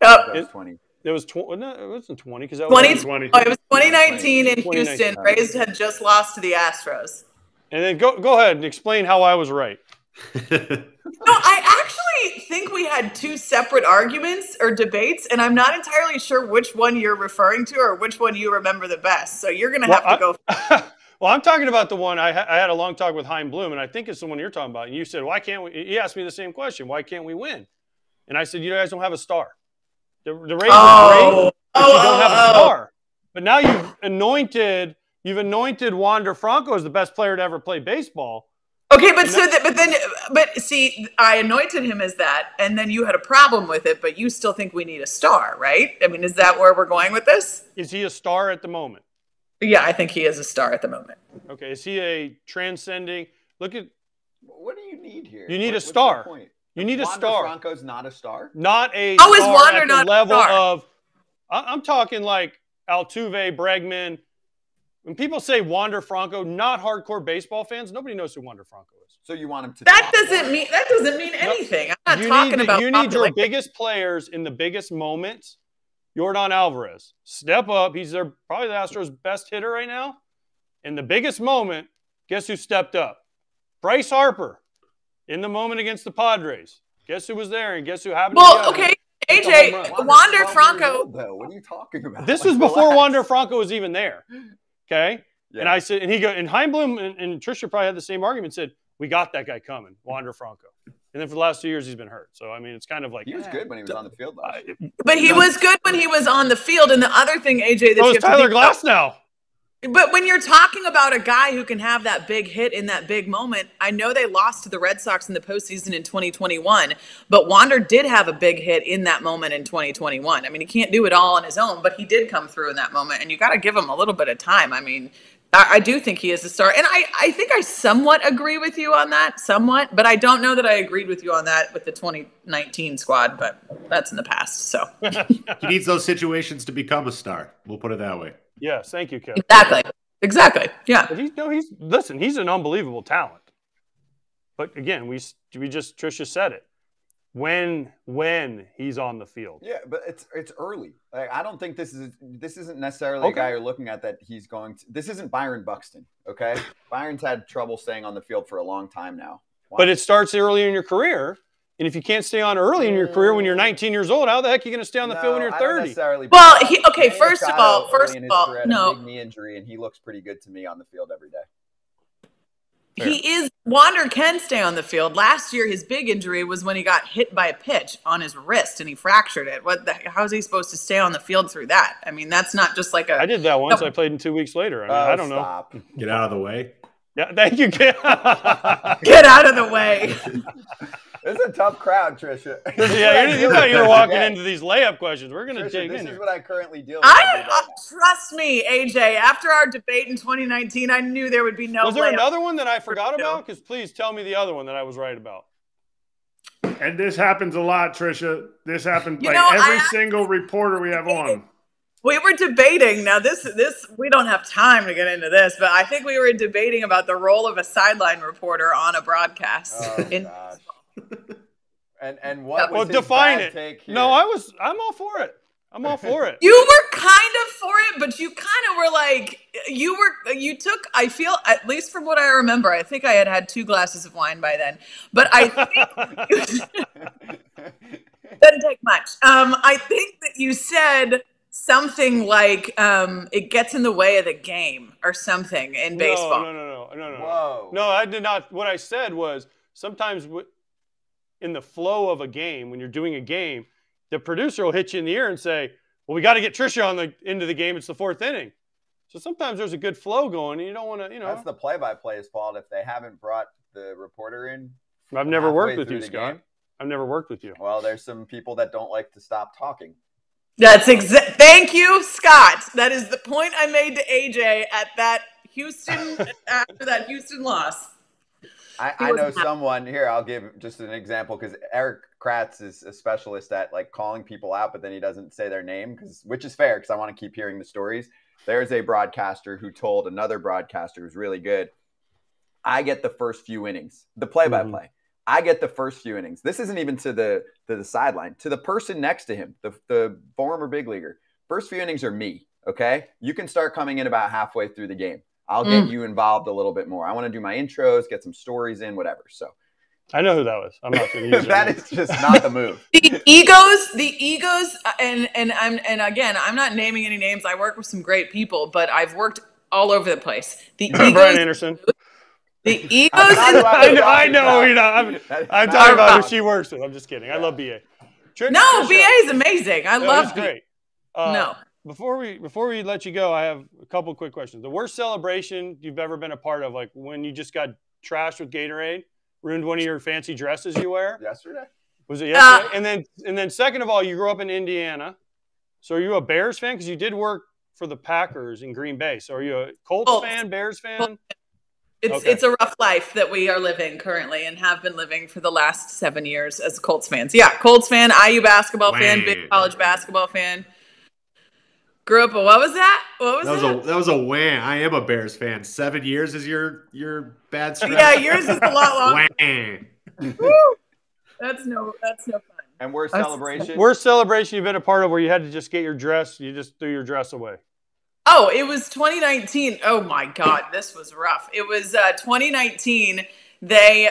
Oh, it was 20. It was 20. No, it wasn't 20 because that was 2020. Oh, it was 2019 in Houston. Rays had just lost to the Astros. And then go ahead and explain how I was right. No, I actually think we had two separate arguments or debates, and I'm not entirely sure which one you're referring to or which one you remember the best. So you're going to have to go. Well, I'm talking about the one I had a long talk with Chaim Bloom, and I think it's the one you're talking about. And you said, why can't we? He asked me the same question. Why can't we win? And I said, you guys don't have a star. The Rays are great, but you don't have a star. But now you've anointed Wander Franco as the best player to ever play baseball. Okay, but see, I anointed him as that, and then you had a problem with it, but you still think we need a star, right? I mean, is that where we're going with this? Is he a star at the moment? Yeah, I think he is a star at the moment. Okay, is he a transcending? Look at what do you need here? You need a star. You need a star. Wander Franco's not a star. Not a. How is Wander not a level of? I'm talking like Altuve, Bregman. When people say Wander Franco, not hardcore baseball fans, nobody knows who Wander Franco is. So you want him to? That doesn't mean anything. Nope. I'm not talking about. You need your biggest players in the biggest moments. Yordan Alvarez, step up. He's probably the Astros' best hitter right now. In the biggest moment, guess who stepped up? Bryce Harper. In the moment against the Padres, guess who was there and guess who happened? Well, okay. AJ, Wander Franco. What are you talking about? This was before Wander Franco was even there. Okay. Yeah. And I said, and he go, and Heimblum and Tricia probably had the same argument, said, we got that guy coming, Wander Franco. And then for the last 2 years, he's been hurt. So, I mean, it's kind of like. He was good when he was on the field. But he was good when he was on the field. And the other thing, AJ, that was Tyler Glasnow. But when you're talking about a guy who can have that big hit in that big moment, I know they lost to the Red Sox in the postseason in 2021, but Wander did have a big hit in that moment in 2021. I mean, he can't do it all on his own, but he did come through in that moment, and you got to give him a little bit of time. I mean, I do think he is a star, and I think I somewhat agree with you on that, somewhat, but I don't know that I agreed with you on that with the 2019 squad, but that's in the past, so. He needs those situations to become a star. We'll put it that way. Yes, thank you, Kevin. Exactly. Yeah. But he's an unbelievable talent. But again, we just Tricia said it. When he's on the field. Yeah, but it's early. Like, I don't think this isn't necessarily a guy you're looking at that he's going to. This isn't Byron Buxton. Okay, Byron's had trouble staying on the field for a long time now. Wow. But it starts early in your career. And if you can't stay on early in your career when you're 19 years old, how the heck are you going to stay on the field when you're 30? Well, first of all, no. Big knee injury, and he looks pretty good to me on the field every day. Fair. Wander can stay on the field. Last year, his big injury was when he got hit by a pitch on his wrist and he fractured it. How is he supposed to stay on the field through that? I mean, that's not just like a. I did that once. No. I played in 2 weeks later. I mean, I don't know. Get out of the way. Yeah, thank you. Get out of the way. This is a tough crowd, Tricia. Yeah, you thought you were walking into these layup questions. We're going to dig in. This is what I currently deal with. Trust me, AJ. After our debate in 2019, I knew there would be no layup. Was there another one that I forgot about? Because please tell me the other one that I was right about. And this happens a lot, Tricia. This happens by every single reporter we have on. We were debating. Now, this we don't have time to get into this, but I think we were debating about the role of a sideline reporter on a broadcast. Oh, gosh. and what was define it take here? No, I'm all for it. I'm all for it. You were kind of for it, but you kind of were like you took I feel, at least from what I remember, I think I had 2 glasses of wine by then, but I think doesn't take much. I think that you said something like it gets in the way of the game or something in baseball. No. Whoa. No, I did not. What I said was sometimes in the flow of a game, when you're doing a game, the producer will hit you in the ear and say, well, we got to get Tricia on the end of the game. It's the 4th inning. So sometimes there's a good flow going and you don't want to, That's the play-by-play's fault if they haven't brought the reporter in. I've never worked with you, Scott. I've never worked with you. Well, there's some people that don't like to stop talking. That's exact. Thank you, Scott. That is the point I made to AJ at that Houston, after that Houston loss. I know someone here. I'll give just an example because Eric Kratz is a specialist at like calling people out, but then he doesn't say their name, which is fair because I want to keep hearing the stories. There's a broadcaster who told another broadcaster who's really good, I get the first few innings, the play-by-play. I get the first few innings. This isn't even to the sideline, to the person next to him, the former big leaguer. First few innings are me, okay? You can start coming in about halfway through the game. I'll get you involved a little bit more. I want to do my intros, get some stories in, whatever. So, I know who that was. I'm not going to use that. Is just not the move. The egos, and again, I'm not naming any names. I work with some great people, but I've worked all over the place. The egos, Brian Anderson. The egos. I know. I'm talking about who she works with. I'm just kidding. Yeah. I love BA. BA is amazing. I love. Great. Before we let you go, I have a couple quick questions. The worst celebration you've ever been a part of, like when you just got trashed with Gatorade, ruined one of your fancy dresses you wear? Yesterday. Was it yesterday? And then second of all, you grew up in Indiana. So are you a Bears fan? Because you did work for the Packers in Green Bay. So are you a Colts fan, Bears fan? Colts. It's a rough life that we are living currently and have been living for the last 7 years as Colts fans. Yeah, Colts fan, IU basketball fan, big college basketball fan. Grew up. What was that? That was a wham. I am a Bears fan. 7 years is your bad stretch. Yeah, yours is a lot longer. Wham. Woo. That's no fun. And worst celebration you've been a part of where you had to just get your dress. You just threw your dress away. Oh, it was 2019. Oh my God, this was rough. It was 2019. They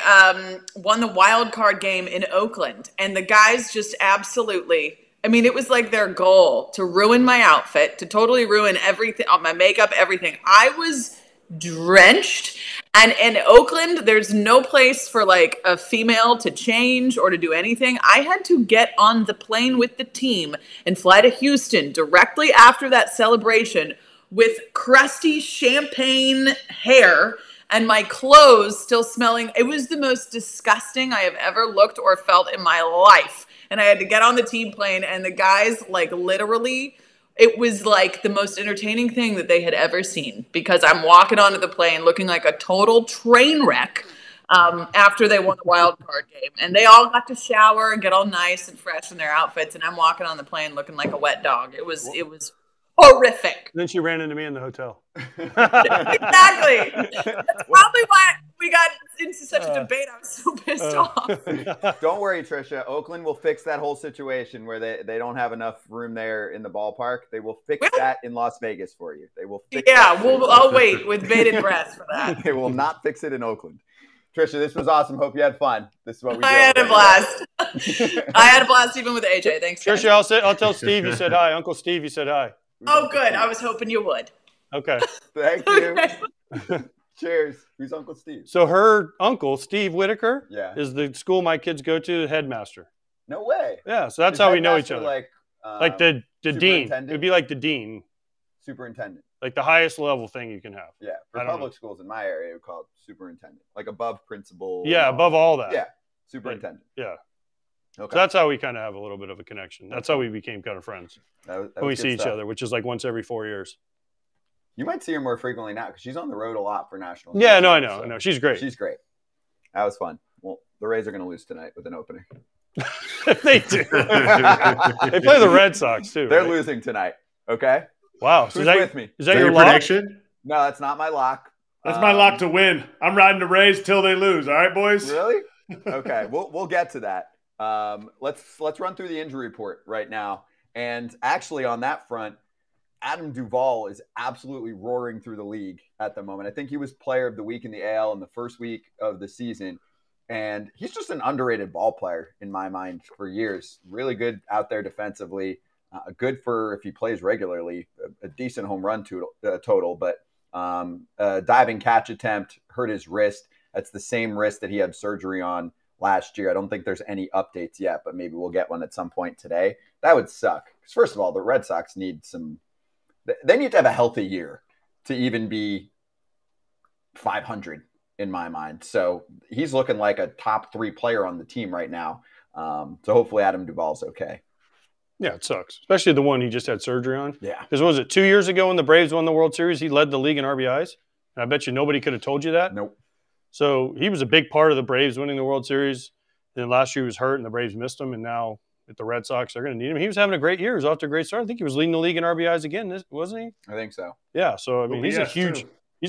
won the wild card game in Oakland, and the guys just absolutely I mean, it was like their goal to ruin my outfit, to totally ruin everything, my makeup, everything. I was drenched. And in Oakland, there's no place for like a female to change or to do anything. I had to get on the plane with the team and fly to Houston directly after that celebration with crusty champagne hair and my clothes still smelling. It was the most disgusting I have ever looked or felt in my life. And I had to get on the team plane, and the guys, like, literally, it was like the most entertaining thing that they had ever seen, because I'm walking onto the plane looking like a total train wreck after they won the wild card game. And they all got to shower and get all nice and fresh in their outfits, and I'm walking on the plane looking like a wet dog. It was horrific. Then she ran into me in the hotel. Exactly. That's probably why we got into such a debate. I was so pissed off. Don't worry, Tricia. Oakland will fix that whole situation where they don't have enough room there in the ballpark. They will fix that in Las Vegas for you. They will fix that. I'll wait with bated breath for that. They will not fix it in Oakland. Tricia, this was awesome. Hope you had fun. This is what we do. I had a blast. I had a blast even with AJ. Thanks, Tricia. I'll tell Steve you said hi. Uncle Steve, you said hi. Oh, good. I was hoping you would. Okay. Thank you. Okay. Cheers. Who's Uncle Steve? So her uncle, Steve Whitaker, is the school my kids go to, headmaster. No way. Yeah, so that's how we know each other. Like the dean. It would be like the dean. Superintendent. Like the highest level thing you can have. Yeah, for public schools in my area, we call it superintendent. Like above principal. Yeah, above all that. Yeah, superintendent. Like, yeah. Okay. So that's how we kind of have a little bit of a connection. That's how we became kind of friends. When we see each other, which is like once every 4 years. You might see her more frequently now because she's on the road a lot for national. Yeah, no, I know. So. I know. She's great. She's great. That was fun. Well, the Rays are going to lose tonight with an opener. They do. They play the Red Sox, too. They're losing tonight. Okay? Wow. So is that your prediction? No, that's not my lock. That's my lock to win. I'm riding the Rays till they lose. All right, boys? Really? Okay. We'll get to that. Let's run through the injury report right now. And actually on that front, Adam Duvall is absolutely roaring through the league at the moment. I think he was player of the week in the AL in the first week of the season. And he's just an underrated ball player in my mind for years. Really good out there defensively. Good for, if he plays regularly, a decent home run total. But a diving catch attempt hurt his wrist. That's the same wrist that he had surgery on last year. I don't think there's any updates yet, but maybe we'll get one at some point today. That would suck. Because first of all, the Red Sox need some – they need to have a healthy year to even be 500 in my mind. So he's looking like a top three player on the team right now. So hopefully Adam Duvall's okay. Yeah, it sucks. Especially the one he just had surgery on. Yeah. Because what was it, 2 years ago when the Braves won the World Series, he led the league in RBIs? And I bet you nobody could have told you that. Nope. So he was a big part of the Braves winning the World Series. Then last year he was hurt, and the Braves missed him. And now at the Red Sox, they're going to need him. He was having a great year. He was off to a great start. I think he was leading the league in RBIs again, wasn't he? I think so. Yeah. So I mean, he's a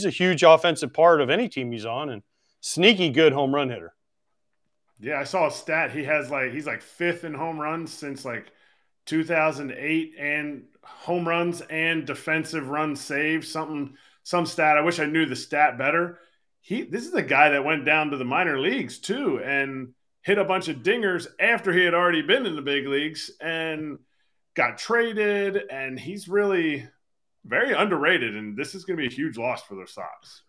huge offensive part of any team he's on, and sneaky good home run hitter. Yeah, I saw a stat. He's like fifth in home runs since like 2008, and home runs and defensive run saves. Some stat. I wish I knew the stat better. This is a guy that went down to the minor leagues too and hit a bunch of dingers after he had already been in the big leagues and got traded, and he's really very underrated, and this is going to be a huge loss for the Sox.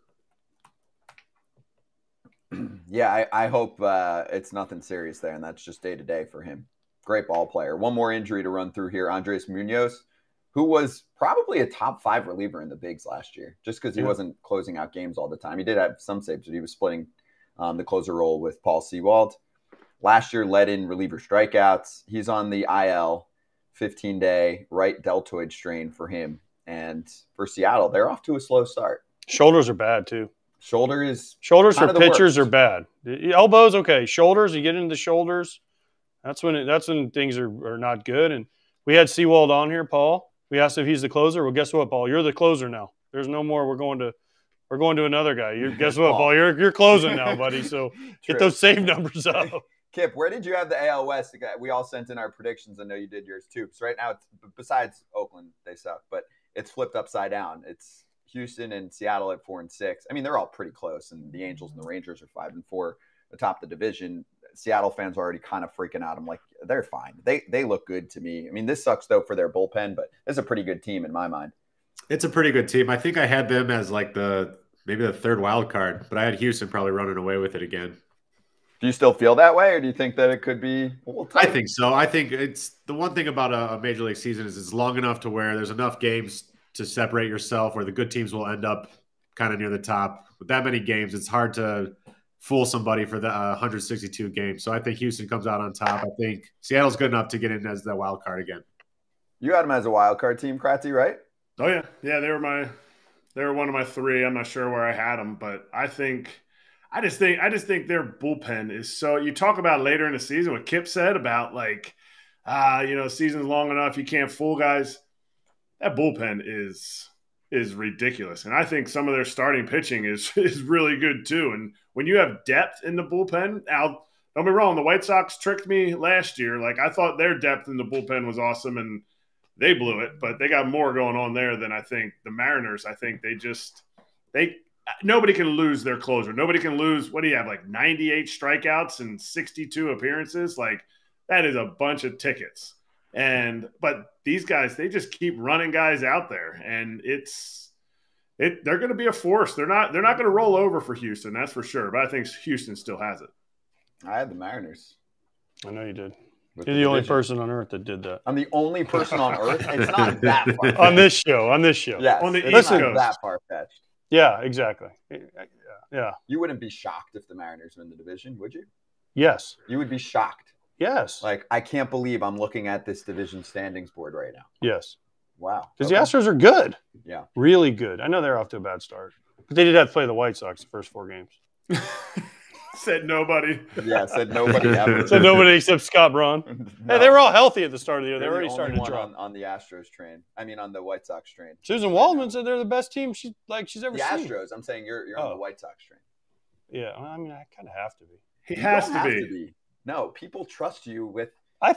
Yeah, I hope it's nothing serious there, and that's just day-to-day for him. Great ball player. One more injury to run through here. Andres Munoz, who was probably a top-5 reliever in the bigs last year, just because he wasn't closing out games all the time. He did have some saves, but he was splitting the closer role with Paul Sewald. Last year led in reliever strikeouts. He's on the IL, 15-day right deltoid strain for him. And for Seattle, they're off to a slow start. Shoulders are bad, too. Shoulders for pitchers are bad. Elbows, okay. Shoulders, you get into the shoulders, that's when things are not good. And we had Sewald on here, Paul. We asked if he's the closer. Well, guess what, Paul? You're the closer now. There's no more. We're going to another guy. Guess what, Paul? You're closing now, buddy. So get those save numbers up. Kip, where did you have the AL West? We all sent in our predictions. I know you did yours too. So right now, it's, besides Oakland, they suck, but it's flipped upside down. It's Houston and Seattle at 4-6. I mean, they're all pretty close, and the Angels and the Rangers are 5-4 atop the division. Seattle fans are already kind of freaking out. I'm like, they're fine. They look good to me. I mean, this sucks, though, for their bullpen, but this is a pretty good team in my mind. It's a pretty good team. I think I had them as like maybe the third wild card, but I had Houston probably running away with it again. Do you still feel that way, or do you think that it could be a little tight? I think so. I think it's the one thing about a major league season is it's long enough to where there's enough games to separate yourself where the good teams will end up kind of near the top. With that many games, it's hard to fool somebody for the 162 games. So I think Houston comes out on top. I think Seattle's good enough to get in as the wild card again. You had them as a wild card team, Kratzy, right? Oh, yeah. Yeah, they were one of my three. I'm not sure where I had them, but I just think their bullpen is so – you talk about later in the season what Kip said about season's long enough, you can't fool guys. That bullpen is ridiculous. And I think some of their starting pitching is really good too. And when you have depth in the bullpen – now, don't be wrong, the White Sox tricked me last year. Like, I thought their depth in the bullpen was awesome, and they blew it. But they got more going on there than I think the Mariners. I think they just – nobody can lose their closer. Nobody can lose, what do you have, like 98 strikeouts and 62 appearances? Like, that is a bunch of tickets. But these guys, they just keep running guys out there, and they're going to be a force. They're not going to roll over for Houston, that's for sure. But I think Houston still has it. I had the Mariners. I know you did. You're the only person on earth that did that. I'm the only person on earth. It's not that far. On this show. Yes, on the East Coast. It's not that far-fetched. Yeah, exactly. Yeah. You wouldn't be shocked if the Mariners win the division, would you? Yes. You would be shocked. Yes. Like, I can't believe I'm looking at this division standings board right now. Yes. Wow. Because the Astros are good. Yeah. Really good. I know they're off to a bad start. But they did have to play the White Sox the first four games. Said nobody. Yeah, said nobody. Said nobody except Scott Braun. No. Hey, they were all healthy at the start of the year. They were already starting to drop on the Astros train. I mean, on the White Sox train. Susan Waldman said they're the best team she's ever seen. The Astros. I'm saying you're on the White Sox train. Yeah, I mean, I kind of have to be. He has to be. No, people trust you with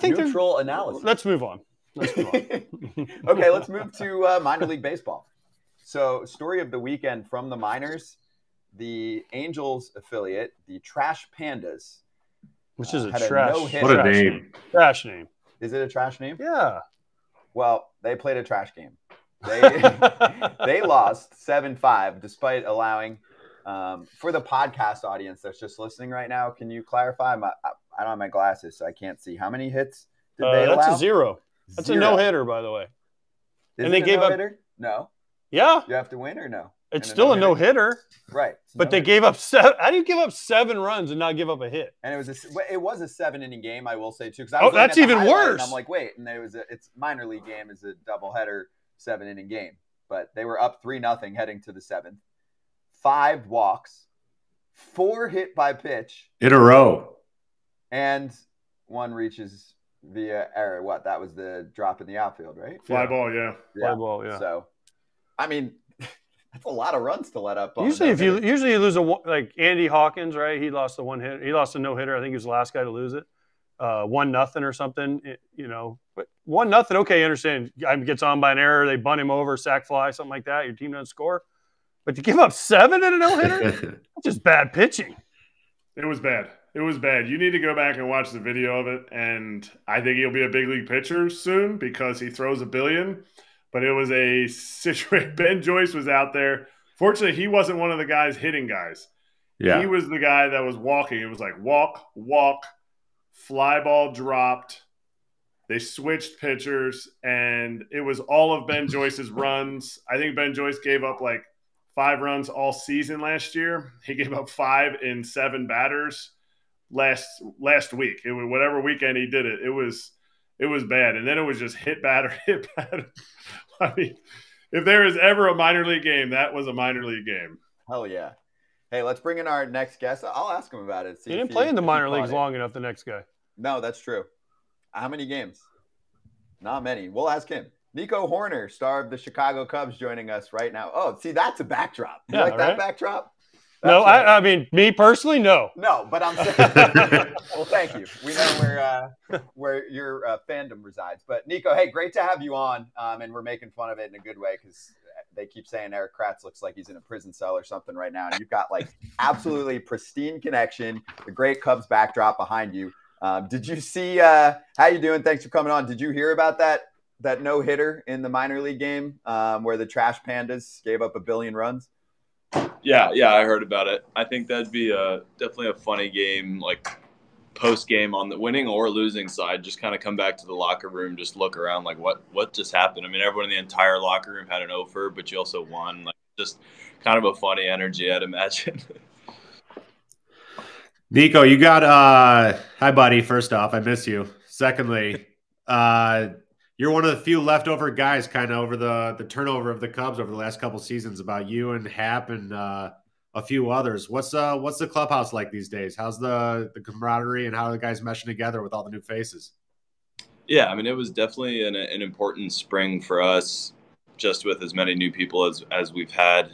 neutral analysis. Let's move on. Okay, let's move to minor league baseball. So, story of the weekend from the minors. The Angels affiliate, the Trash Pandas. Which is a trash. What a name. Trash name. Is it a trash name? Yeah. Well, they played a trash game. They lost 7-5 despite allowing for the podcast audience that's just listening right now, can you clarify? I don't have my glasses, so I can't see. How many hits did they allow? That's a zero. That's a no-hitter, by the way. Isn't and they gave no-hitter? Up. No. Yeah. You have to win or no? It's still a no-hitter. Right. But they gave up seven. How do you give up 7 runs and not give up a hit? And it was a 7-inning game, I will say, too. I was that's even worse. And I'm like, wait. And it's minor league game is a doubleheader 7-inning game. But they were up 3-0 heading to the 7th. 5 walks, 4 hit by pitch. In a row. And 1 reaches via error. What? That was the drop in the outfield, right? Fly ball, yeah. So, I mean – that's a lot of runs to let up. Usually you lose like Andy Hawkins, right? He lost the one hit. He lost a no hitter. I think he was the last guy to lose it. 1-0 or something. But 1-0. Okay, I understand. Guy gets on by an error. They bunt him over, sack fly, something like that. Your team doesn't score. But to give up 7 in a no hitter, that's just bad pitching. It was bad. You need to go back and watch the video of it. And I think he'll be a big league pitcher soon because he throws $1 billion. But it was a situation. Ben Joyce was out there. Fortunately, he wasn't one of the guys hitting guys. Yeah. He was the guy that was walking. It was like walk, fly ball dropped. They switched pitchers, and it was all of Ben Joyce's runs. I think Ben Joyce gave up like 5 runs all season last year. He gave up 5 in 7 batters last week. It was whatever weekend he did it. It was bad. And then it was just hit batter. I mean, if there is ever a minor league game, that was a minor league game. Hell yeah. Hey, let's bring in our next guest. I'll ask him about it. He didn't play in the minor leagues long enough, the next guy. No, that's true. How many games? Not many. We'll ask him. Nico Hoerner, star of the Chicago Cubs, joining us right now. Oh, see, that's a backdrop. You like that backdrop? No, I mean, me personally, no. No, but I'm saying – well, thank you. We know where your fandom resides. But, Nico, hey, great to have you on, and we're making fun of it in a good way because they keep saying Eric Kratz looks like he's in a prison cell or something right now. And you've got like absolutely pristine connection, the great Cubs backdrop behind you. Did you see how you doing? Thanks for coming on. Did you hear about that no hitter in the minor league game where the Trash Pandas gave up a billion runs? Yeah, I heard about it. I think that'd be definitely a funny game, like post game on the winning or losing side. Just kind of come back to the locker room, just look around, like what just happened. I mean, everyone in the entire locker room had an offer, but you also won. Like just kind of a funny energy, I'd imagine. Nico, you got hi, buddy. First off, I miss you. Secondly, you're one of the few leftover guys kind of over the turnover of the Cubs over the last couple seasons about you and Hap and a few others. What's the clubhouse like these days? How's the camaraderie and how are the guys meshing together with all the new faces? Yeah, I mean, it was definitely an important spring for us just with as many new people as we've had.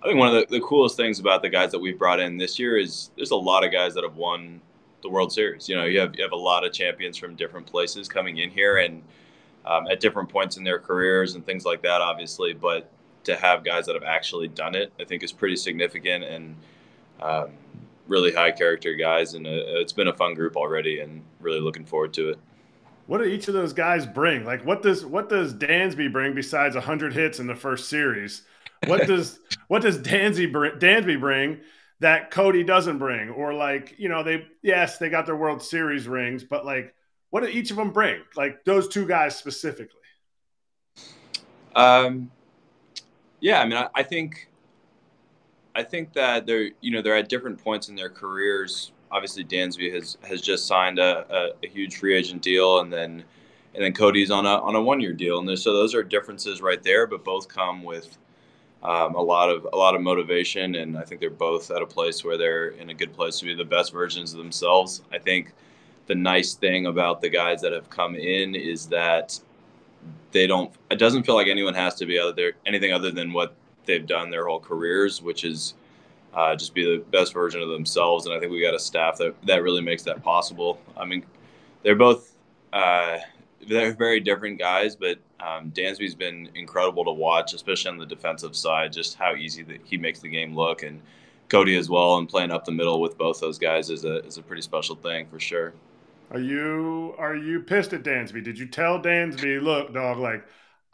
I think one of the coolest things about the guys that we've brought in this year is there's a lot of guys that have won the World Series. You know, you have a lot of champions from different places coming in here and at different points in their careers and things like that, obviously. But to have guys that have actually done it, I think is pretty significant and really high character guys. And it's been a fun group already and really looking forward to it. What do each of those guys bring? Like what does Dansby bring besides 100 hits in the first series? What does Dansby bring that Cody doesn't bring? Or like, you know, they got their World Series rings, but like, what did each of them bring? Like those two guys specifically? Yeah, I mean, I think that they're at different points in their careers. Obviously, Dansby has just signed a huge free agent deal, and then Cody's on a 1-year deal, and so those are differences right there. But both come with a lot of motivation, and I think they're both at a place where they're in a good place to be the best versions of themselves. I think the nice thing about the guys that have come in is that it doesn't feel like anyone has to be out there anything other than what they've done their whole careers, which is just be the best version of themselves. And I think we got a staff that really makes that possible. I mean, they're both they're very different guys, but Dansby's been incredible to watch, especially on the defensive side, just how easy that he makes the game look, and Cody as well, and playing up the middle with both those guys is a pretty special thing for sure. Are you pissed at Dansby? Did you tell Dansby, look, dog, like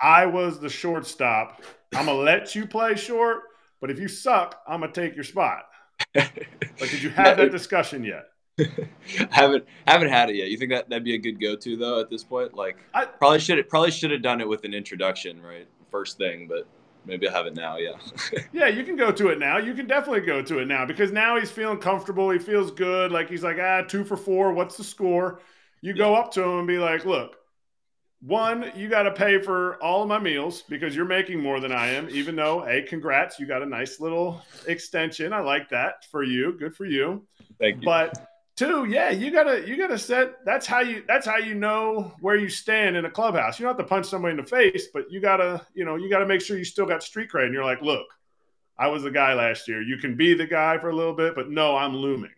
I was the shortstop. I'm going to let you play short, but if you suck, I'm going to take your spot. Like, did you have that discussion yet? haven't had it yet. You think that'd be a good go-to though at this point? Like, I probably should have done it with an introduction, right? First thing, but maybe I have it now. Yeah. Yeah, you can go to it now. You can definitely go to it now because now he's feeling comfortable. He feels good. Like he's like, 2 for 4. What's the score? You go up to him and be like, look, one, you got to pay for all of my meals because you're making more than I am, even though, hey, congrats. You got a nice little extension. I like that for you. Good for you. Thank you. But two, yeah, you gotta set. That's how you know where you stand in a clubhouse. You don't have to punch somebody in the face, but you gotta make sure you still got street cred. And you're like, look, I was the guy last year. You can be the guy for a little bit, but no, I'm looming.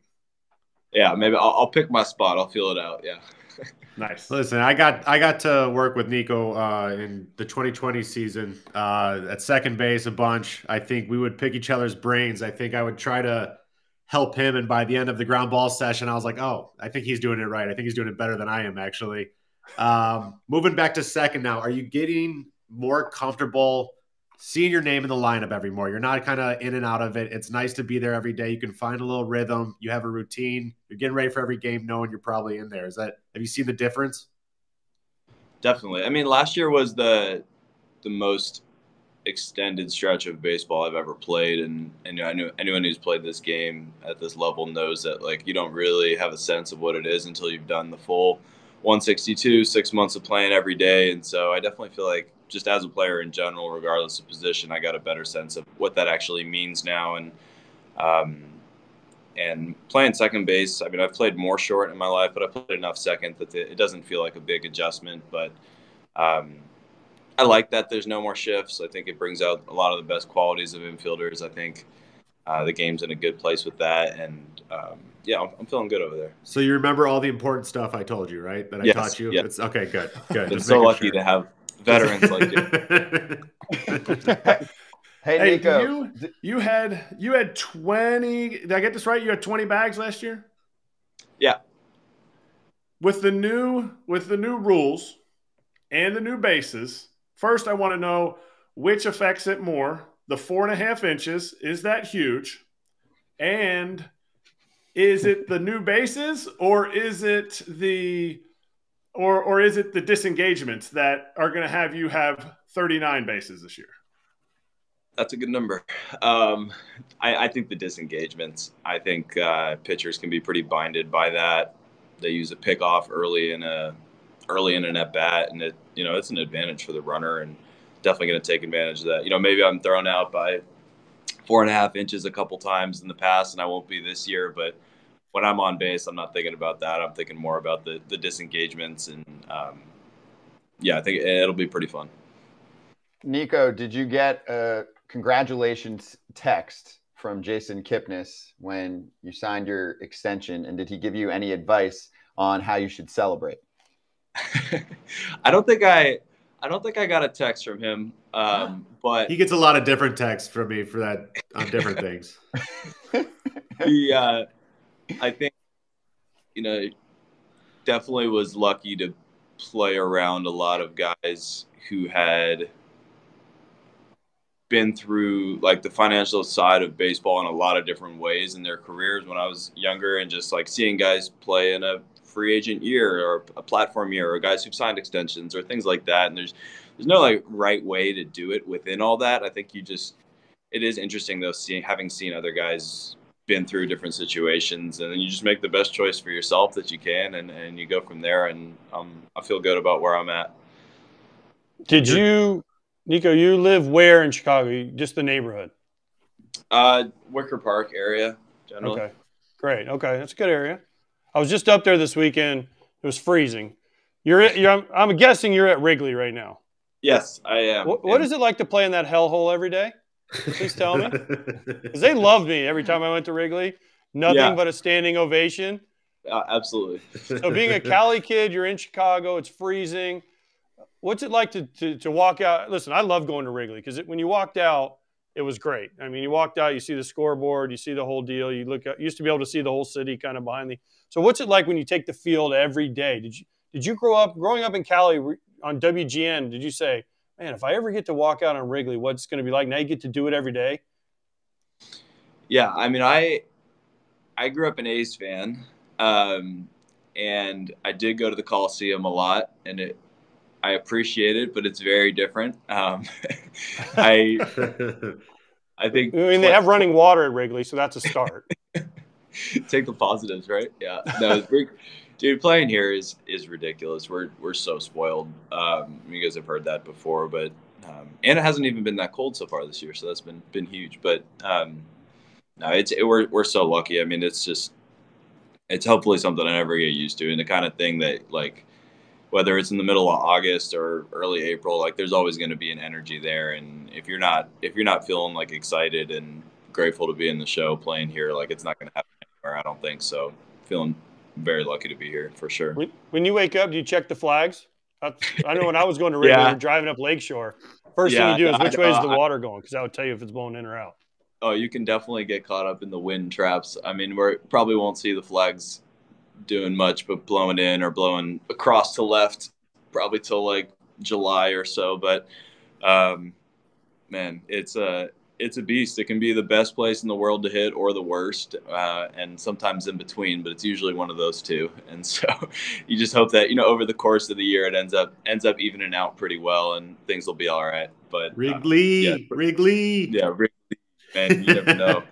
Yeah, maybe I'll pick my spot. I'll feel it out. Yeah. Nice. Listen, I got to work with Nico in the 2020 season at second base a bunch. I think we would pick each other's brains. I think I would try to help him. And by the end of the ground ball session, I was like, oh, I think he's doing it right. I think he's doing it better than I am, actually. Moving back to second now, are you getting more comfortable seeing your name in the lineup every more? You're not kind of in and out of it. It's nice to be there every day. You can find a little rhythm. You have a routine. You're getting ready for every game knowing you're probably in there. Have you seen the difference? Definitely. I mean, last year was the most extended stretch of baseball I've ever played, and I knew anyone who's played this game at this level knows that, like, you don't really have a sense of what it is until you've done the full 162, 6 months of playing every day. And so I definitely feel like just as a player in general, regardless of position, I got a better sense of what that actually means now. And playing second base, I mean, I've played more short in my life, but I've played enough second that it doesn't feel like a big adjustment. But I like that there's no more shifts. I think it brings out a lot of the best qualities of infielders. I think the game's in a good place with that. And, yeah, I'm feeling good over there. So you remember all the important stuff I told you, right, that I taught you? Yes. Okay, good. Just so lucky to have Veterans like you. Hey, Nico, you had 20. Did I get this right? You had 20 bags last year. Yeah. With the new rules and the new bases, first I want to know which affects it more. The 4.5 inches, is that huge? And is it the new bases, or is it the or is it the disengagements that are going to have you have 39 bases this year? That's a good number. I think the disengagements. I think pitchers can be pretty binded by that. They use a pickoff early in an at bat, and it's an advantage for the runner, and definitely going to take advantage of that. Maybe I'm thrown out by 4.5 inches a couple times in the past, and I won't be this year. But when I'm on base, I'm not thinking about that. I'm thinking more about the disengagements, and I think it'll be pretty fun. Nico, did you get congratulations text from Jason Kipnis when you signed your extension, and did he give you any advice on how you should celebrate? I don't think I got a text from him, but he gets a lot of different texts from me for that on different things. I think definitely was lucky to play around a lot of guys who had been through like the financial side of baseball in a lot of different ways in their careers when I was younger, and just like seeing guys play in a free agent year or a platform year, or guys who've signed extensions or things like that. And there's no like right way to do it within all that. I think it is interesting though, having seen other guys been through different situations, and then you just make the best choice for yourself that you can, and you go from there. And I feel good about where I'm at. Did you, Nico, you live where in Chicago? Just the neighborhood? Wicker Park area, generally. Okay, great. Okay, that's a good area. I was just up there this weekend. It was freezing. I'm guessing you're at Wrigley right now. Yes, I am. What is it like to play in that hellhole every day? Please tell me. Because they loved me every time I went to Wrigley. Nothing but a standing ovation. Absolutely. So being a Cali kid, you're in Chicago. It's freezing. What's it like to walk out? Listen, I love going to Wrigley because when you walked out, it was great. I mean, you walked out, you see the scoreboard, you see the whole deal. You look out, you used to be able to see the whole city kind of behind the. So what's it like when you take the field every day? Did you growing up in Cali on WGN? Did you say, man, if I ever get to walk out on Wrigley, what's it going to be like? Now you get to do it every day. Yeah, I mean, I grew up an A's fan, and I did go to the Coliseum a lot, and I appreciate it, but it's very different. I think. I mean, they have running water at Wrigley, so that's a start. Take the positives, right? Yeah. No, dude, playing here is ridiculous. We're so spoiled. You guys have heard that before, but and it hasn't even been that cold so far this year, so that's been huge. But no, we're so lucky. I mean, it's hopefully something I never get used to, and the kind of thing that like. Whether it's in the middle of August or early April, like there's always going to be an energy there. And if you're not feeling like excited and grateful to be in the show playing here, like it's not going to happen anywhere, I don't think. So feeling very lucky to be here for sure. When you wake up, do you check the flags? I know when I was going to Wrigley, driving up Lakeshore, first thing you do is which way is the water going? Because that would tell you if it's blowing in or out. Oh, you can definitely get caught up in the wind traps. I mean, we probably won't see the flags doing much, but blowing in or blowing across to left probably till like July or so. But man, it's a beast. It can be the best place in the world to hit or the worst, and sometimes in between, but it's usually one of those two. And so you just hope that over the course of the year it ends up evening out pretty well and things will be all right. But Wrigley, Wrigley, man, you never know.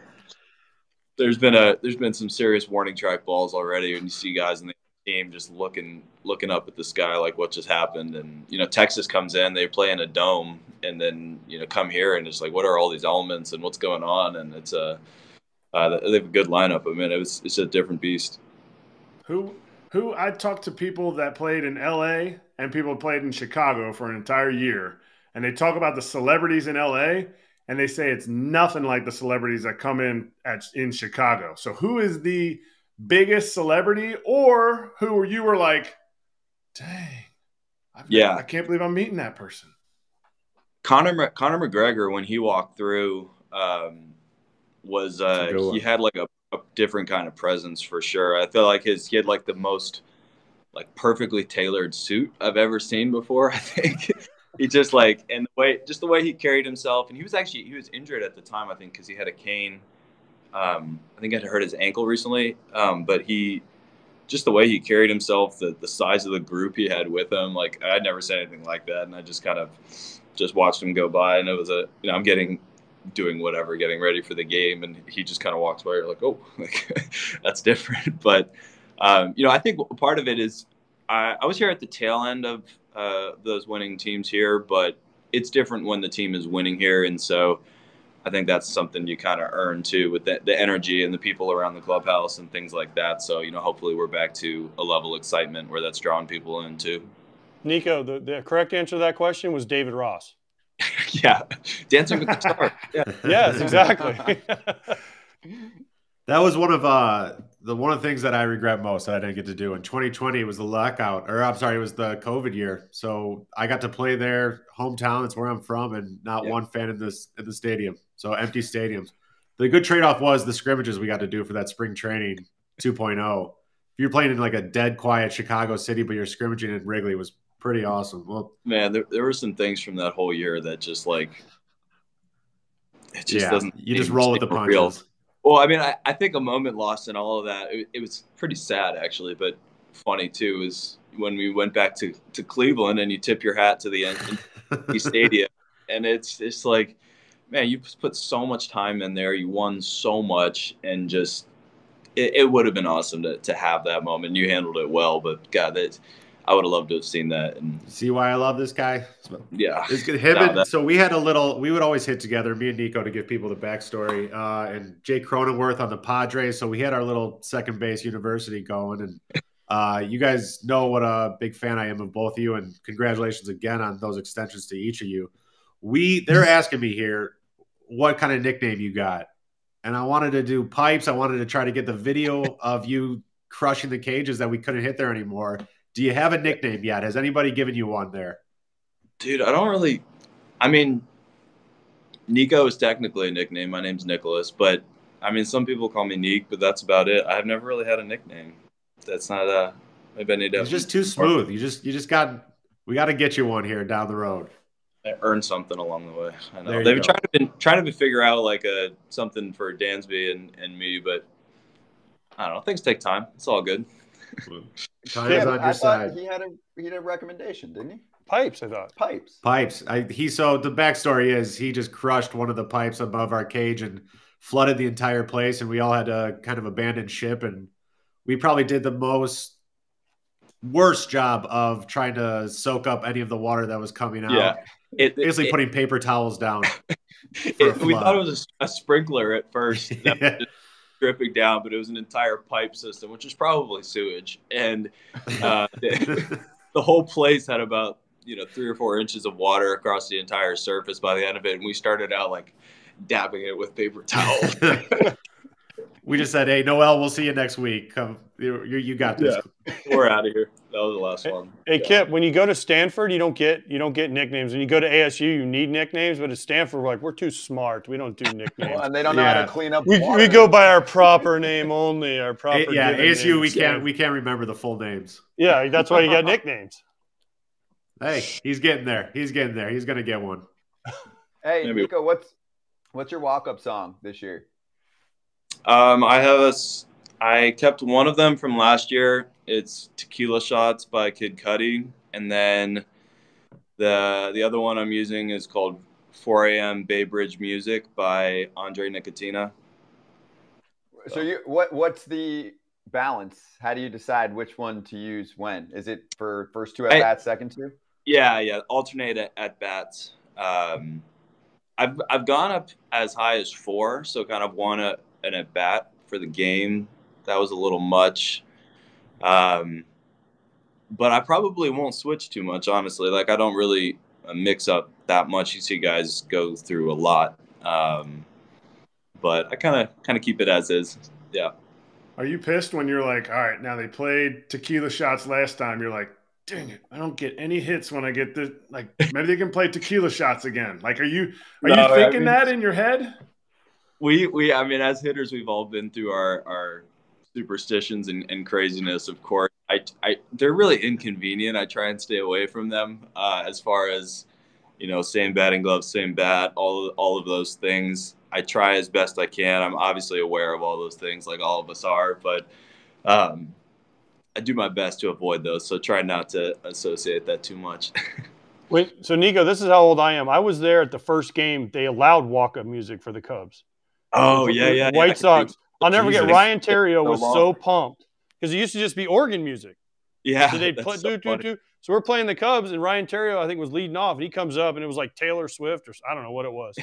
There's been some serious warning track balls already, and you see guys in the team just looking up at the sky like what just happened. And Texas comes in, they play in a dome, and then come here and it's like, what are all these elements and what's going on? And it's they have a good lineup. I mean, it's a different beast. Who I talked to people that played in LA and people played in Chicago for an entire year, and they talk about the celebrities in LA. And they say it's nothing like the celebrities that come in Chicago. So who is the biggest celebrity, or who you were like, dang, I can't believe I'm meeting that person. Conor McGregor, when he walked through, he had like a different kind of presence for sure. I feel like he had like the most like perfectly tailored suit I've ever seen before. I think he just like, and the way he carried himself, and he was injured at the time, I think, because he had a cane. I think I hurt his ankle recently, but he just the way he carried himself, the size of the group he had with him, like I'd never seen anything like that, and I just kind of watched him go by, and it was a, you know, I'm getting ready for the game, and he just kind of walks by. You're like, oh, like, that's different. But you know, I think part of it is I was here at the tail end of those winning teams here, but it's different when the team is winning here, and so I think that's something you kind of earn too, with the energy and the people around the clubhouse and things like that. So, you know, hopefully we're back to a level of excitement where that's drawing people in too. Nico, the correct answer to that question was David Ross. Yeah, Dancing with the Stars. Yeah. Yes, exactly. That was one of the things that I regret most that I didn't get to do in 2020 was the lockout, or I'm sorry, it was the COVID year. So I got to play their hometown. It's where I'm from, and not one fan in the stadium. So empty stadiums. The good trade-off was the scrimmages we got to do for that spring training 2.0. If you're playing in like a dead quiet Chicago city, but you're scrimmaging in Wrigley, it was pretty awesome. Well, man, there were some things from that whole year that just like, it just doesn't. You just roll with the punches. Real. Well, I mean, I think a moment lost in all of that, it was pretty sad, actually, but funny, too, is when we went back to Cleveland and you tip your hat to the NC Stadium, and it's like, man, you put so much time in there, you won so much, and just it would have been awesome to have that moment. You handled it well, but, God, I would have loved to have seen that. And see why I love this guy? Yeah. It's good. So we would always hit together, me and Nico, to give people the backstory. And Jay Cronenworth on the Padres. So we had our little second base university going. And you guys know what a big fan I am of both of you. And congratulations again on those extensions to each of you. They're asking me here what kind of nickname you got. And I wanted to do pipes. I wanted to try to get the video of you crushing the cages that we couldn't hit there anymore. Do you have a nickname yet? Has anybody given you one there? Dude, I don't really – I mean, Nico is technically a nickname. My name's Nicholas. But, I mean, some people call me Nick, but that's about it. I've never really had a nickname. That's not a – maybe I need to – It's just too smooth. You just got – we got to get you one here down the road. I earned something along the way. I know. They've been trying to figure out, like, something for Dansby and me, but I don't know. Things take time. It's all good. He had a recommendation, didn't he? Pipes, I thought. Pipes. So the backstory is he just crushed one of the pipes above our cage and flooded the entire place, and we all had to kind of abandon ship, and we probably did the worst job of trying to soak up any of the water that was coming out. Yeah, basically putting paper towels down. We thought it was a sprinkler at first. Yeah. Dripping down, but it was an entire pipe system, which is probably sewage, and the whole place had about 3 or 4 inches of water across the entire surface by the end of it, and we started out like dabbing it with paper towels. We just said, hey, Noel, we'll see you next week. Come, you got this. Yeah. We're out of here. That was the last one. Hey, Kip, when you go to Stanford, you don't get nicknames. When you go to ASU, you need nicknames. But at Stanford, we're like, we're too smart. We don't do nicknames. And they don't know how to clean up water. We go by our proper name only. Our proper. Yeah, ASU, names. we can't remember the full names. Yeah, that's why you got nicknames. Hey, he's getting there. He's getting there. He's gonna get one. Hey, maybe. Nico, what's your walk-up song this year? I kept one of them from last year. It's Tequila Shots by Kid Cudi. And then the other one I'm using is called 4 AM Bay Bridge Music by Andre Nicotina. So what's the balance? How do you decide which one to use when? Is it for first two at-bats, second two? Yeah. Alternate at-bats. I've gone up as high as 4, so kind of an at bat for the game. That was a little much, but I probably won't switch too much, honestly. Like, I don't really mix up that much. You see guys go through a lot, but I kind of keep it as is. Yeah. Are you pissed when you're like, all right, now they played Tequila Shots last time, you're like, dang it, I don't get any hits when I get this. Like, maybe they can play tequila shots again. Like, are you thinking that in your head? I mean, as hitters, we've all been through our superstitions and craziness, of course. They're really inconvenient. I try and stay away from them as far as, you know, same batting gloves, same bat, all of those things. I try as best I can. I'm obviously aware of all those things, like all of us are, but I do my best to avoid those. So try not to associate that too much. Wait, so Nico, this is how old I am. I was there at the first game. They allowed walk-up music for the Cubs. Oh, yeah. White Sox. I'll never forget. Ryan Terrio was so pumped because it used to just be organ music. Yeah. So they'd put do. So we're playing the Cubs, and Ryan Terrio, I think, was leading off, and he comes up, and it was like Taylor Swift, or I don't know what it was.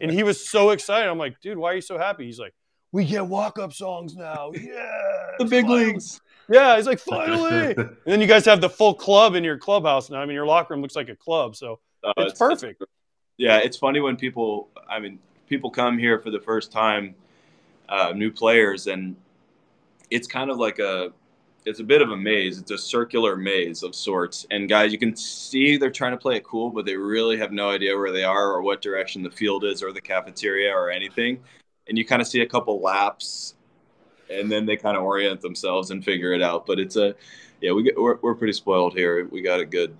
And he was so excited. I'm like, dude, why are you so happy? He's like, we get walk-up songs now. Yeah. The big leagues. Yeah, he's like, finally. And then you guys have the full club in your clubhouse now. I mean, your locker room looks like a club, so it's perfect. Yeah, it's funny when people – I mean, people come here for the first time, new players, and it's kind of like a – it's a bit of a maze. It's a circular maze of sorts. And, guys, you can see they're trying to play it cool, but they really have no idea where they are or what direction the field is or the cafeteria or anything. And you kind of see a couple laps – and then they kind of orient themselves and figure it out. But it's we're pretty spoiled here. We got it good.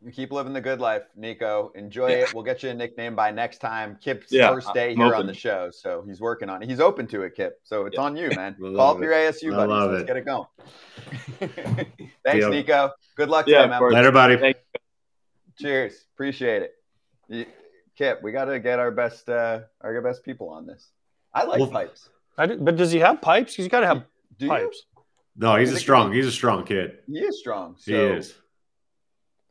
You keep living the good life, Nico. Enjoy it. We'll get you a nickname by next time. Kip's first day here on the show, so he's working on it. He's open to it, Kip. So it's on you, man. Call up your ASU buddies. Let's get it going. Thanks, Nico. Good luck to you, man. Later, buddy. Cheers. Appreciate it. Kip, we got to get our best people on this. I like pipes. But does he have pipes? He's got to have pipes. No, he's a strong kid. He is strong. So he is.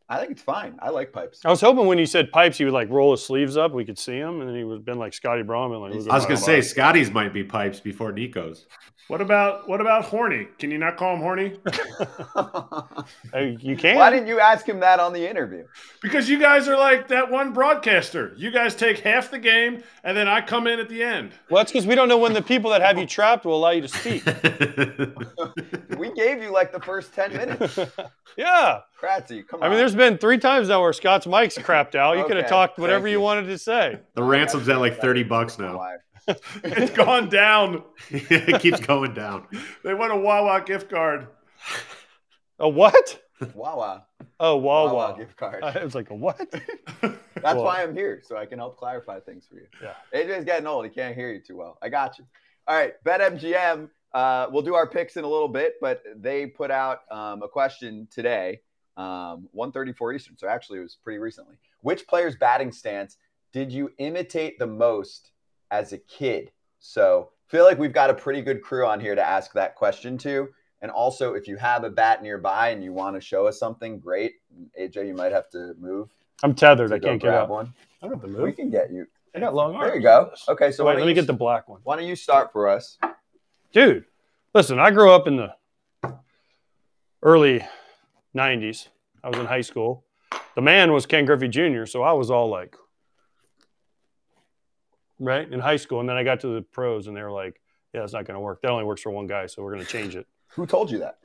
I think it's fine. I like pipes. I was hoping when you said pipes, he would like roll his sleeves up. We could see him, and then he would have been like Scotty Braun. Like, I was going to say Scotty's might be pipes before Nico's. What about horny? Can you not call him horny? You can. Why didn't you ask him that on the interview? Because you guys are like that one broadcaster. You guys take half the game, and then I come in at the end. Well, that's because we don't know when the people that have you trapped will allow you to speak. We gave you like the first 10 minutes. Yeah. Kratzy, come on. I mean, there's been 3 times now where Scott's mic's crapped out. You could have talked whatever you wanted to say. The ransom's at like $30 now. It's gone down. It keeps going down. They want a Wawa gift card. A what? Wawa. Oh, Wawa gift card. I was like, a what? That's why I'm here, so I can help clarify things for you. Yeah. AJ's getting old. He can't hear you too well. I got you. All right, BetMGM. We'll do our picks in a little bit, but they put out a question today, 1:34 Eastern. So actually, it was pretty recently. Which player's batting stance did you imitate the most as a kid? So feel like we've got a pretty good crew on here to ask that question to. And also, if you have a bat nearby and you want to show us something, great. AJ, you might have to move. I'm tethered. I can't grab one. I don't have to move. We can get you. I got long arms. There you go. Okay, so wait, let me get the black one. Why don't you start for us? Dude, listen, I grew up in the early 90s. I was in high school. The man was Ken Griffey Jr., so I was all like, right, in high school. And then I got to the pros, and they were like, yeah, it's not going to work. That only works for one guy, so we're going to change it. Who told you that?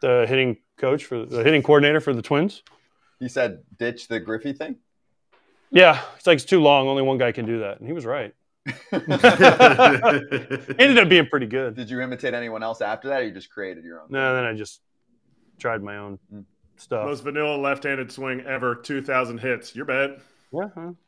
The hitting coach, for the hitting coordinator for the Twins. He said, ditch the Griffey thing? Yeah, it's like it's too long. Only one guy can do that. And he was right. Ended up being pretty good. Did you imitate anyone else after that, or you just created your own? No, then I just tried my own stuff. Most vanilla left-handed swing ever, 2,000 hits. You're bad.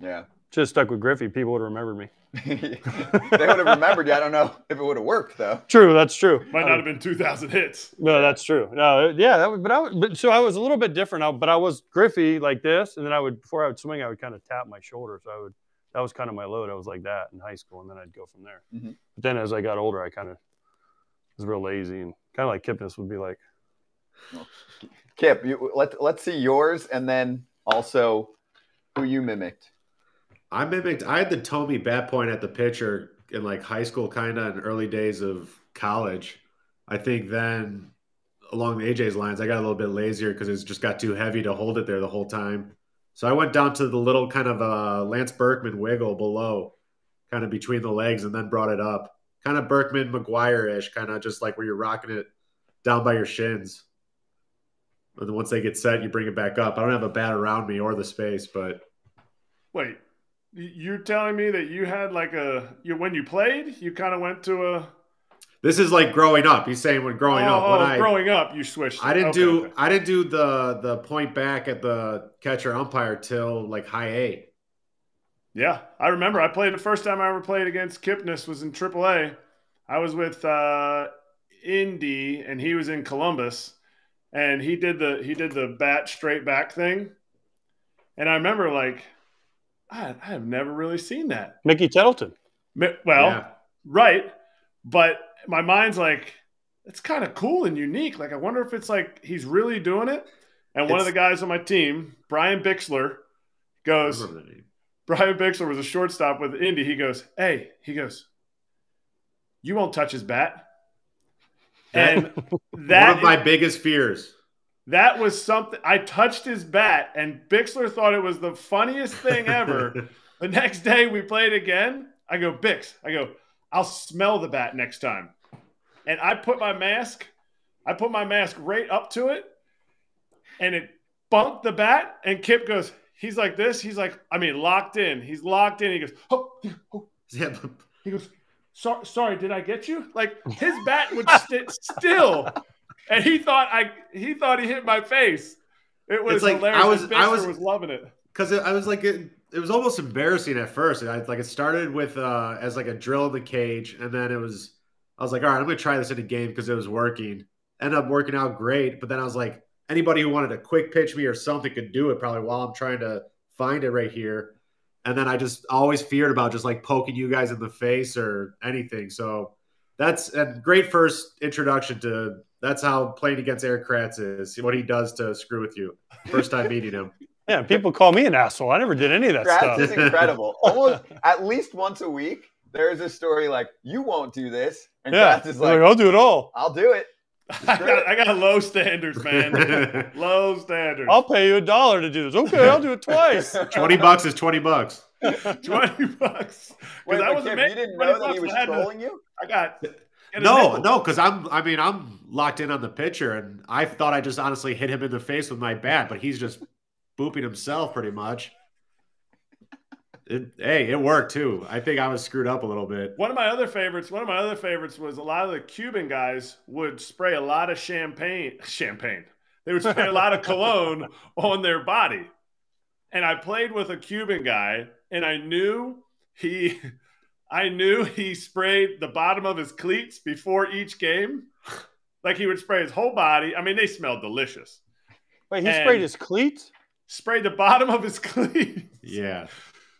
Yeah. Just stuck with Griffey. People would have remembered me. They would have remembered you. I don't know if it would have worked, though. True, that's true. Might not have been 2,000 hits. No, that's true. No, yeah, that was, so I was a little bit different. But I was Griffey like this, and then I would, before I would swing, I would kind of tap my shoulder, so I would. That was kind of my load. I was like that in high school, and then I'd go from there. But then as I got older, I kind of was real lazy and kind of like Kipnis would be like. Well, Kip, let's see yours, and then also who you mimicked. I mimicked. I had the Tommy bat point at the pitcher in like high school, kind of in early days of college. I think then along AJ's lines, I got a little bit lazier because it just got too heavy to hold it there the whole time. So I went down to the little kind of Lance Berkman wiggle below, kind of between the legs, and then brought it up. Kind of Berkman, McGuire-ish, kind of just like where you're rocking it down by your shins. And then once they get set, you bring it back up. I don't have a bat around me or the space, but. Wait, you're telling me that you had like a, when you played, you kind of went to a. This is like growing up. He's saying when growing up. When growing up, you switched. I didn't do the point back at the catcher umpire till like high A. Yeah, I remember. I played the first time I ever played against Kipnis was in AAA. I was with Indy, and he was in Columbus, and he did the bat straight back thing, and I remember like I have never really seen that. Mickey Tettleton. Right, but my mind's like, it's kind of cool and unique. Like, I wonder if it's like he's really doing it. And one of the guys on my team, Brian Bixler, goes. Brian Bixler was a shortstop with Indy. He goes, hey, you won't touch his bat. And that one of my biggest fears. That was something. I touched his bat, and Bixler thought it was the funniest thing ever. The next day we played again. I go, Bix, I'll smell the bat next time. And I put my mask, right up to it, and it bumped the bat. And Kip goes, he's like this. He's like, locked in. He's locked in. He goes, he goes, sorry, did I get you? Like, his bat would sit still, and he thought he hit my face. It was like, hilarious. I was loving it because I was like, it was almost embarrassing at first. And it started with as like a drill in the cage, and then I was like, all right, I'm gonna try this in a game because it was working. Ended up working out great, but then I was like, anybody who wanted to quick pitch me or something could do it probably while I'm trying to find it right here. And then I just always feared about just like poking you guys in the face or anything. So that's a great first introduction to that's how playing against Eric Kratz is, what he does to screw with you. First time meeting him. Yeah, people call me an asshole. I never did any of that stuff. Kratz is incredible. Almost at least once a week, there is a story like, you won't do this. And Kratz is like, I'll do it all. I'll do it. I got low standards, man. Low standards. I'll pay you $1 to do this. Okay, I'll do it twice. $20 is $20. $20. Wait, that was Kim, you didn't know that he was trolling you? No, because I'm locked in on the pitcher, and I thought I just honestly hit him in the face with my bat, but he's just booping himself pretty much. It worked too. I think I was screwed up a little bit. One of my other favorites was a lot of the Cuban guys would spray a lot of champagne. They would spray a lot of cologne on their body. And I played with a Cuban guy, and I knew he sprayed the bottom of his cleats before each game. Like, he would spray his whole body. I mean, they smelled delicious. Wait, he sprayed his cleats? Sprayed the bottom of his cleats. Yeah.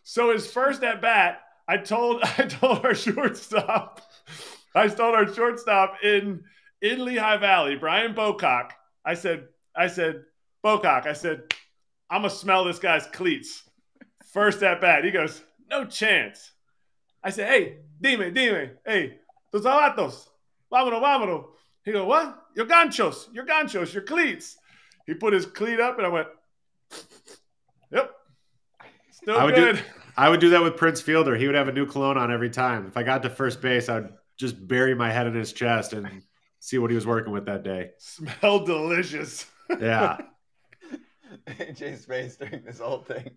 So his first at bat, I told our shortstop, in Lehigh Valley, Brian Bocock. I said, Bocock, I'm gonna smell this guy's cleats. First at bat. He goes, no chance. I said, hey, dime, hey, tus zapatos, vámonos. He goes, what? Your ganchos, your cleats. He put his cleat up, and I went, yep. Still good. I would do that with Prince Fielder. He would have a new cologne on every time. If I got to first base, I would just bury my head in his chest and see what he was working with that day. Smelled delicious. Yeah. AJ's face during this whole thing.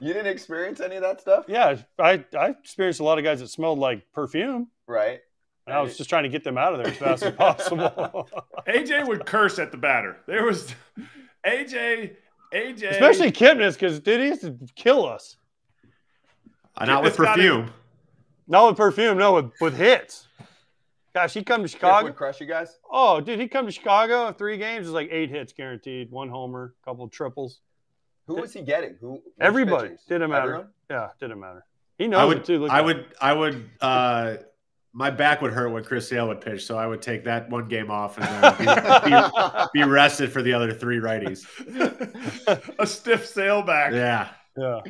You didn't experience any of that stuff? Yeah. I experienced a lot of guys that smelled like perfume. Right. And I was just trying to get them out of there as fast as possible. AJ would curse at the batter. There was – AJ. Especially Kipnis, because dude, he used to kill us. Not with perfume. No, with hits. Gosh, he'd come to Chicago. Would crush you guys? Oh, dude, he'd come to Chicago. 3 games, it was like 8 hits guaranteed. 1 homer, a couple of triples. Who was he getting? Everybody. Pitchers? Didn't matter. Everyone? Yeah, didn't matter. He knows it too. I would my back would hurt when Chris Sale would pitch, so I would take that 1 game off and then be rested for the other 3 righties. A stiff Sale back. Yeah.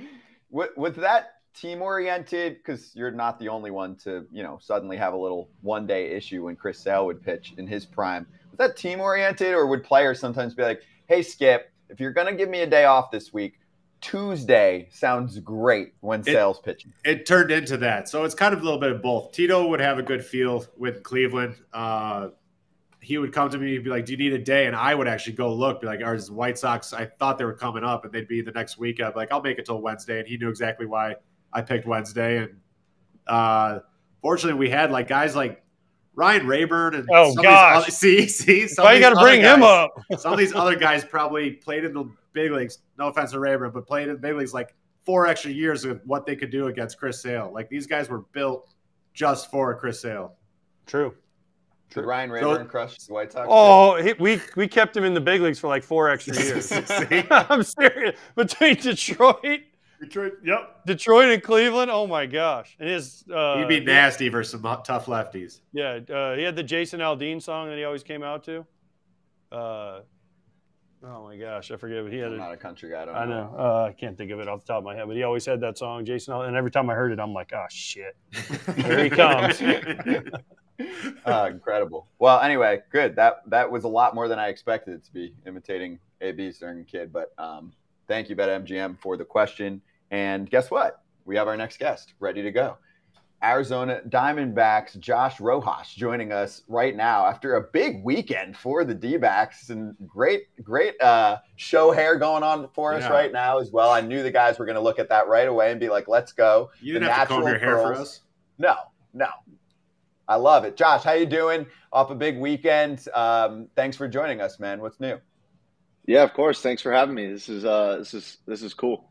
With that team-oriented, because you're not the only one to, suddenly have a little one-day issue when Chris Sale would pitch in his prime. Was that team-oriented, or would players sometimes be like, hey, Skip, if you're going to give me a day off this week, Tuesday sounds great when Sale's pitching. It turned into that. So it's kind of a little bit of both. Tito would have a good feel with Cleveland. he would come to me and be like, do you need a day? And I would actually go look, be like, are the White Sox, I thought they were coming up and they'd be the next week. I'd be like, I'll make it till Wednesday. And he knew exactly why I picked Wednesday. And fortunately we had like guys like Ryan Rayburn and why you got to bring him up? Some of these other guys probably played in the big leagues. No offense to Rayburn, but played in the big leagues like 4 extra years of what they could do against Chris Sale. Like these guys were built just for Chris Sale. True. Did Ryan Rayburn crush the White Sox? Oh, we kept him in the big leagues for like 4 extra years. I'm serious. Between Detroit, yep. Detroit and Cleveland. Oh my gosh, and his he'd be nasty versus some tough lefties. Yeah, he had the Jason Aldean song that he always came out to. Oh my gosh, I forget. But he had I'm not a country guy. I don't know. I can't think of it off the top of my head, but he always had that song, Jason Aldean. And every time I heard it, I'm like, oh shit, here he comes. Incredible. Well, anyway, good. That was a lot more than I expected it to be, imitating AB's during a kid, but thank you, BetMGM, for the question. And guess what? We have our next guest ready to go. Arizona Diamondbacks' Josh Rojas joining us right now after a big weekend for the D-backs and great show hair going on for us right now as well. I knew the guys were going to look at that right away and be like, let's go. You didn't have to comb your hair for us? No. I love it. Josh, how you doing? Off a big weekend. Thanks for joining us, man. What's new? Yeah, of course. Thanks for having me. This is cool.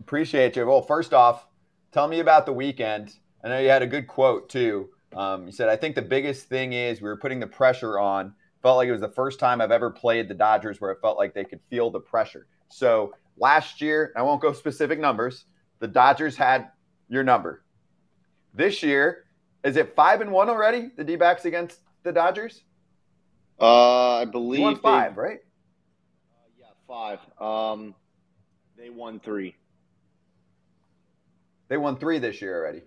Appreciate you. Well, first off, tell me about the weekend. I know you had a good quote too. You said, I think the biggest thing is we were putting the pressure on. Felt like it was the first time I've ever played the Dodgers where it felt like they could feel the pressure. So last year, I won't go specific numbers, the Dodgers had your number. This year, is it 5-1 already, the D-backs against the Dodgers? I believe. You won 5, right? 5. They won 3. They won 3 this year already.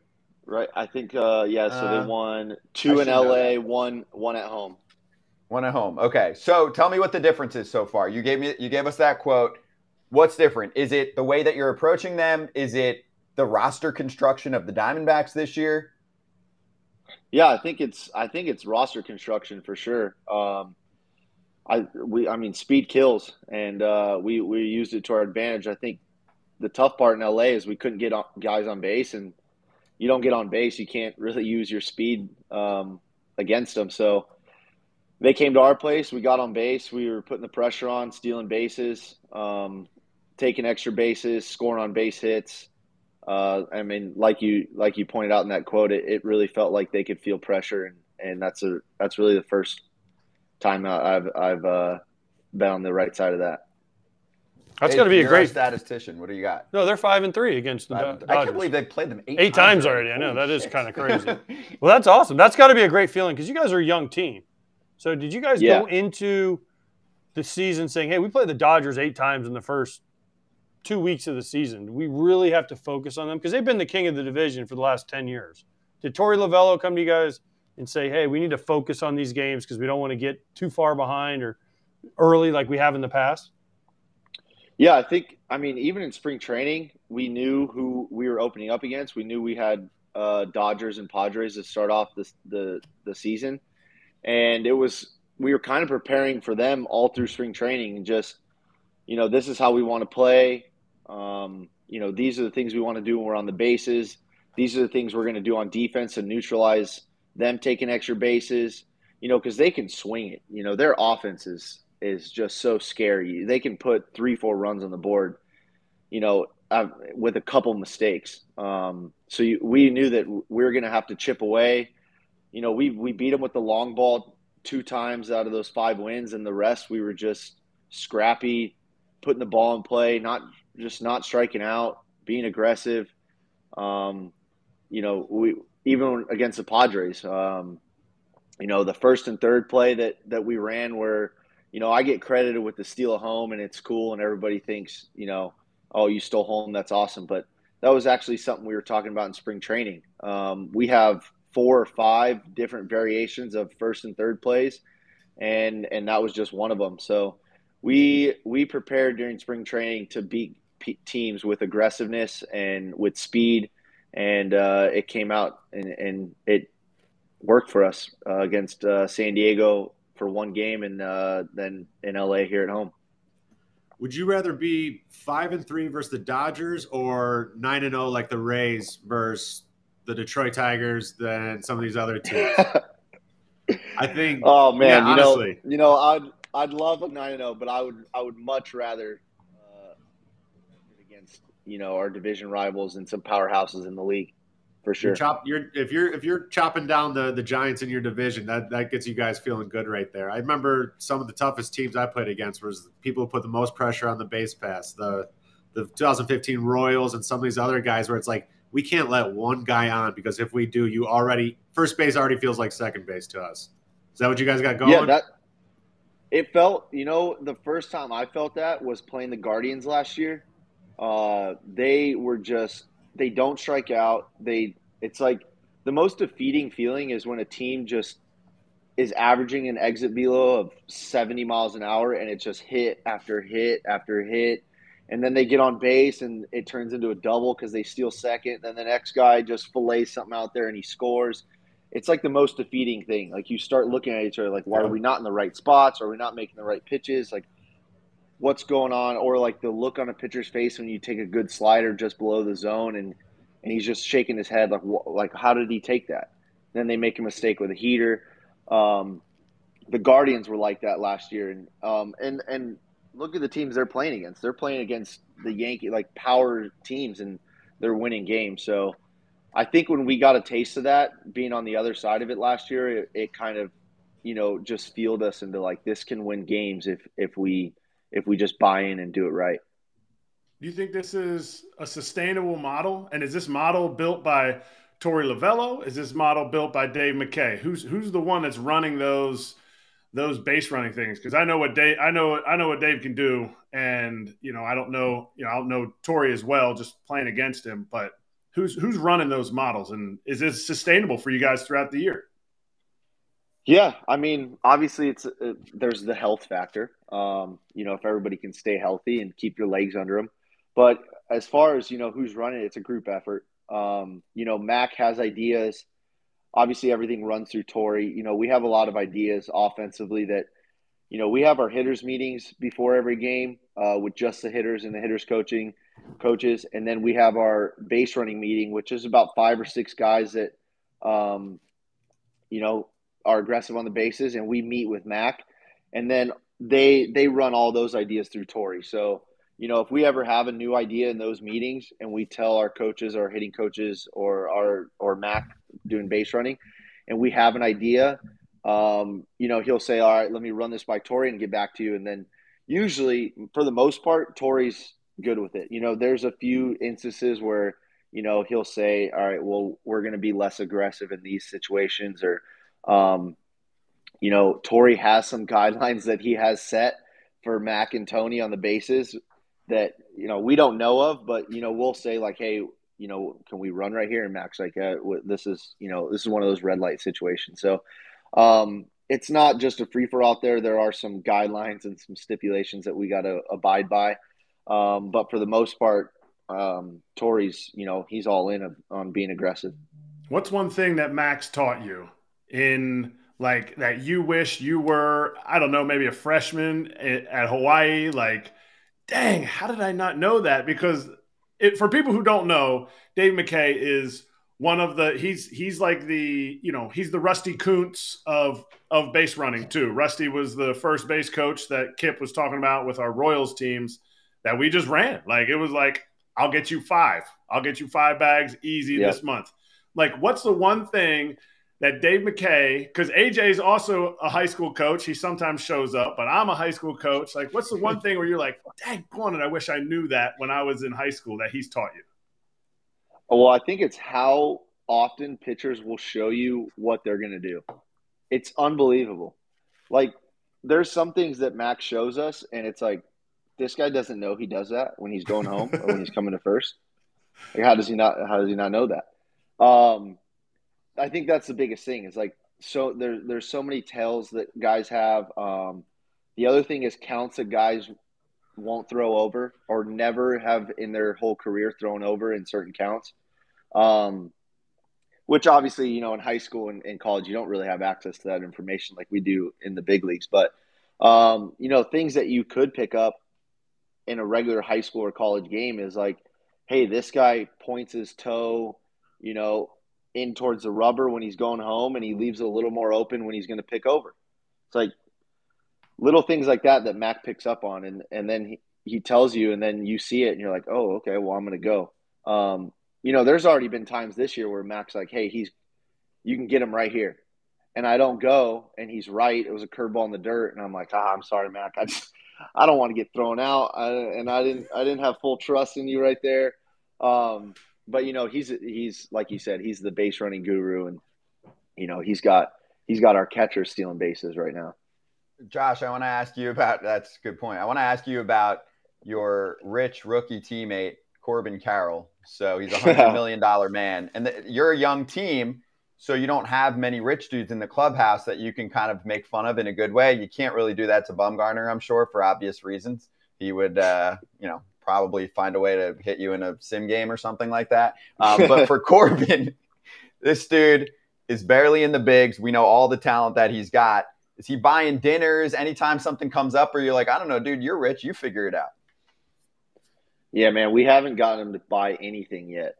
Right. I think, so they won 2 in L.A., one at home. One at home. Okay. So tell me what the difference is so far. You gave us that quote. What's different? Is it the way that you're approaching them? Is it the roster construction of the Diamondbacks this year? Yeah, I think it's roster construction for sure. I mean, speed kills, and we used it to our advantage. I think the tough part in LA is we couldn't get guys on base, and you don't get on base, you can't really use your speed against them. So they came to our place, we got on base, we were putting the pressure on, stealing bases, taking extra bases, scoring on base hits. I mean, like you pointed out in that quote, it really felt like they could feel pressure, and that's really the first time I've been on the right side of that. That's going to be a great statistician. What do you got? No, they're 5-3 against the Dodgers. I can't believe they've played them 8 times already. I know that is kind of crazy. Well, that's awesome. That's got to be a great feeling because you guys are a young team. So did you guys go into the season saying, "Hey, we played the Dodgers 8 times in the first 2 weeks of the season. We really have to focus on them because they've been the king of the division for the last 10 years." Did Tory Lovullo come to you guys and say, "Hey, we need to focus on these games because we don't want to get too far behind or early like we have in the past"? Yeah, I think, I mean, even in spring training, we knew who we were opening up against. We knew we had Dodgers and Padres to start off the season, and we were kind of preparing for them all through spring training and just, you know, this is how we want to play. You know, these are the things we want to do when we're on the bases. These are the things we're going to do on defense to neutralize them taking extra bases, you know, because they can swing it. You know, their offense is just so scary. They can put 3-4 runs on the board, you know, with a couple mistakes. So we knew that we were going to have to chip away. You know, we beat them with the long ball 2 times out of those 5 wins, and the rest we were just scrappy, putting the ball in play, not striking out, being aggressive. You know, even against the Padres, you know, the first and third play that we ran where, you know, I get credited with the steal at home and it's cool and everybody thinks, you know, oh, you stole home, that's awesome. But that was actually something we were talking about in spring training. We have 4 or 5 different variations of first and third plays, and that was just one of them. So we prepared during spring training to beat teams with aggressiveness and with speed, and it came out and it worked for us against San Diego for one game and then in LA here at home. Would you rather be 5-3 versus the Dodgers or 9-0 like the Rays versus the Detroit Tigers than some of these other teams? I think. Oh man, yeah, you know, I'd love a 9-0, but I would much rather against our division rivals and some powerhouses in the league. For sure. If you're chopping down the Giants in your division, that gets you guys feeling good right there. I remember some of the toughest teams I played against was people who put the most pressure on the base pass, the 2015 Royals and some of these other guys where it's like, we can't let one guy on because if we do, first base already feels like second base to us. Is that what you guys got going? Yeah, it felt, the first time I felt that was playing the Guardians last year. They were just, they don't strike out. It's like the most defeating feeling is when a team just is averaging an exit velo of 70 miles an hour and it's just hit after hit after hit. And then they get on base and it turns into a double because they steal second. Then the next guy just fillets something out there and he scores. It's like the most defeating thing. Like you start looking at each other like, why are we not in the right spots? Are we not making the right pitches? Like, what's going on? Or like the look on a pitcher's face when you take a good slider just below the zone and he's just shaking his head like how did he take that? Then they make a mistake with a heater. The Guardians were like that last year. And look at the teams they're playing against. They're playing against the Yankees, like power teams, and they're winning games. So I think when we got a taste of that, being on the other side of it last year, it kind of, just fueled us into like this can win games if we just buy in and do it right. Do you think this is a sustainable model? And is this model built by Tory Lovullo? Is this model built by Dave McKay? Who's the one that's running those base running things? Because I know what Dave can do, and I don't know Tory as well, just playing against him. But who's running those models, and is this sustainable for you guys throughout the year? Yeah, I mean, obviously there's the health factor. If everybody can stay healthy and keep your legs under them. But as far as, who's running, it's a group effort. Mac has ideas. Obviously, everything runs through Tory. We have a lot of ideas offensively that, we have our hitters meetings before every game with just the hitters and the hitters coaches. And then we have our base running meeting, which is about 5 or 6 guys that, are aggressive on the bases, and we meet with Mac, and then they run all those ideas through Tory. So, if we ever have a new idea in those meetings and we tell our coaches, our hitting coaches or Mac doing base running, and we have an idea, he'll say, all right, let me run this by Tory and get back to you. And then usually for the most part, Tory's good with it. There's a few instances where, he'll say, all right, well, we're going to be less aggressive in these situations, or, Tory has some guidelines that he has set for Mac and Tony on the bases that, we don't know of, but, we'll say like, hey, can we run right here? And Mac's like, this is one of those red light situations. So, it's not just a free for all out there. There are some guidelines and some stipulations that we got to abide by. But for the most part, Tory's, he's all in on being aggressive. What's one thing that Mac's taught you in like that you wish you were, I don't know, maybe a freshman at Hawaii? Like, dang, how did I not know that? Because for people who don't know, Dave McKay is one of the, he's like the, he's the Rusty Kuntz of base running too. Rusty was the first base coach that Kip was talking about with our Royals teams that we just ran. Like, it was like, I'll get you five bags easy this month. Like, what's the one thing that Dave McKay, because AJ is also a high school coach. He sometimes shows up, but I'm a high school coach. Like, what's the one thing where you're like, dang, I wish I knew that when I was in high school that he's taught you? Well, I think it's how often pitchers will show you what they're going to do. It's unbelievable. Like, there's some things that Mac shows us, and it's like, this guy doesn't know he does that when he's going home or when he's coming to first. Like, how does he not know that? I think that's the biggest thing. It's like, so there's so many tells that guys have. The other thing is counts that guys won't throw over or never have in their whole career thrown over in certain counts. which obviously, you know, in high school and in college, you don't really have access to that information like we do in the big leagues. But, you know, things that you could pick up in a regular high school or college game is like, hey, this guy points his toe, you know, in towards the rubber when he's going home, and he leaves it a little more open when he's going to pick over. It's like little things like that that Mac picks up on, and then he tells you, and then you see it, and you're like, oh, okay, well, I'm going to go. You know, there's already been times this year where Mac's like, hey, you can get him right here. And I don't go, and he's right. It was a curveball in the dirt, and I'm like, I'm sorry, Mac. I don't want to get thrown out, and I didn't have full trust in you right there. But you know, he's like you said, he's the base running guru, and you know, he's got our catcher stealing bases right now. Josh, I want to ask you about — that's a good point. I want to ask you about your rich rookie teammate Corbin Carroll. So he's $100 million man, and you're a young team, so you don't have many rich dudes in the clubhouse that you can kind of make fun of in a good way. You can't really do that to Bumgarner, I'm sure, for obvious reasons. He would, you know, probably find a way to hit you in a sim game or something like that. But for Corbin, this dude is barely in the bigs. We know all the talent that he's got. Is he buying dinners anytime something comes up, or you're like, I don't know, dude, you're rich, you figure it out? Yeah, man, we haven't gotten him to buy anything yet.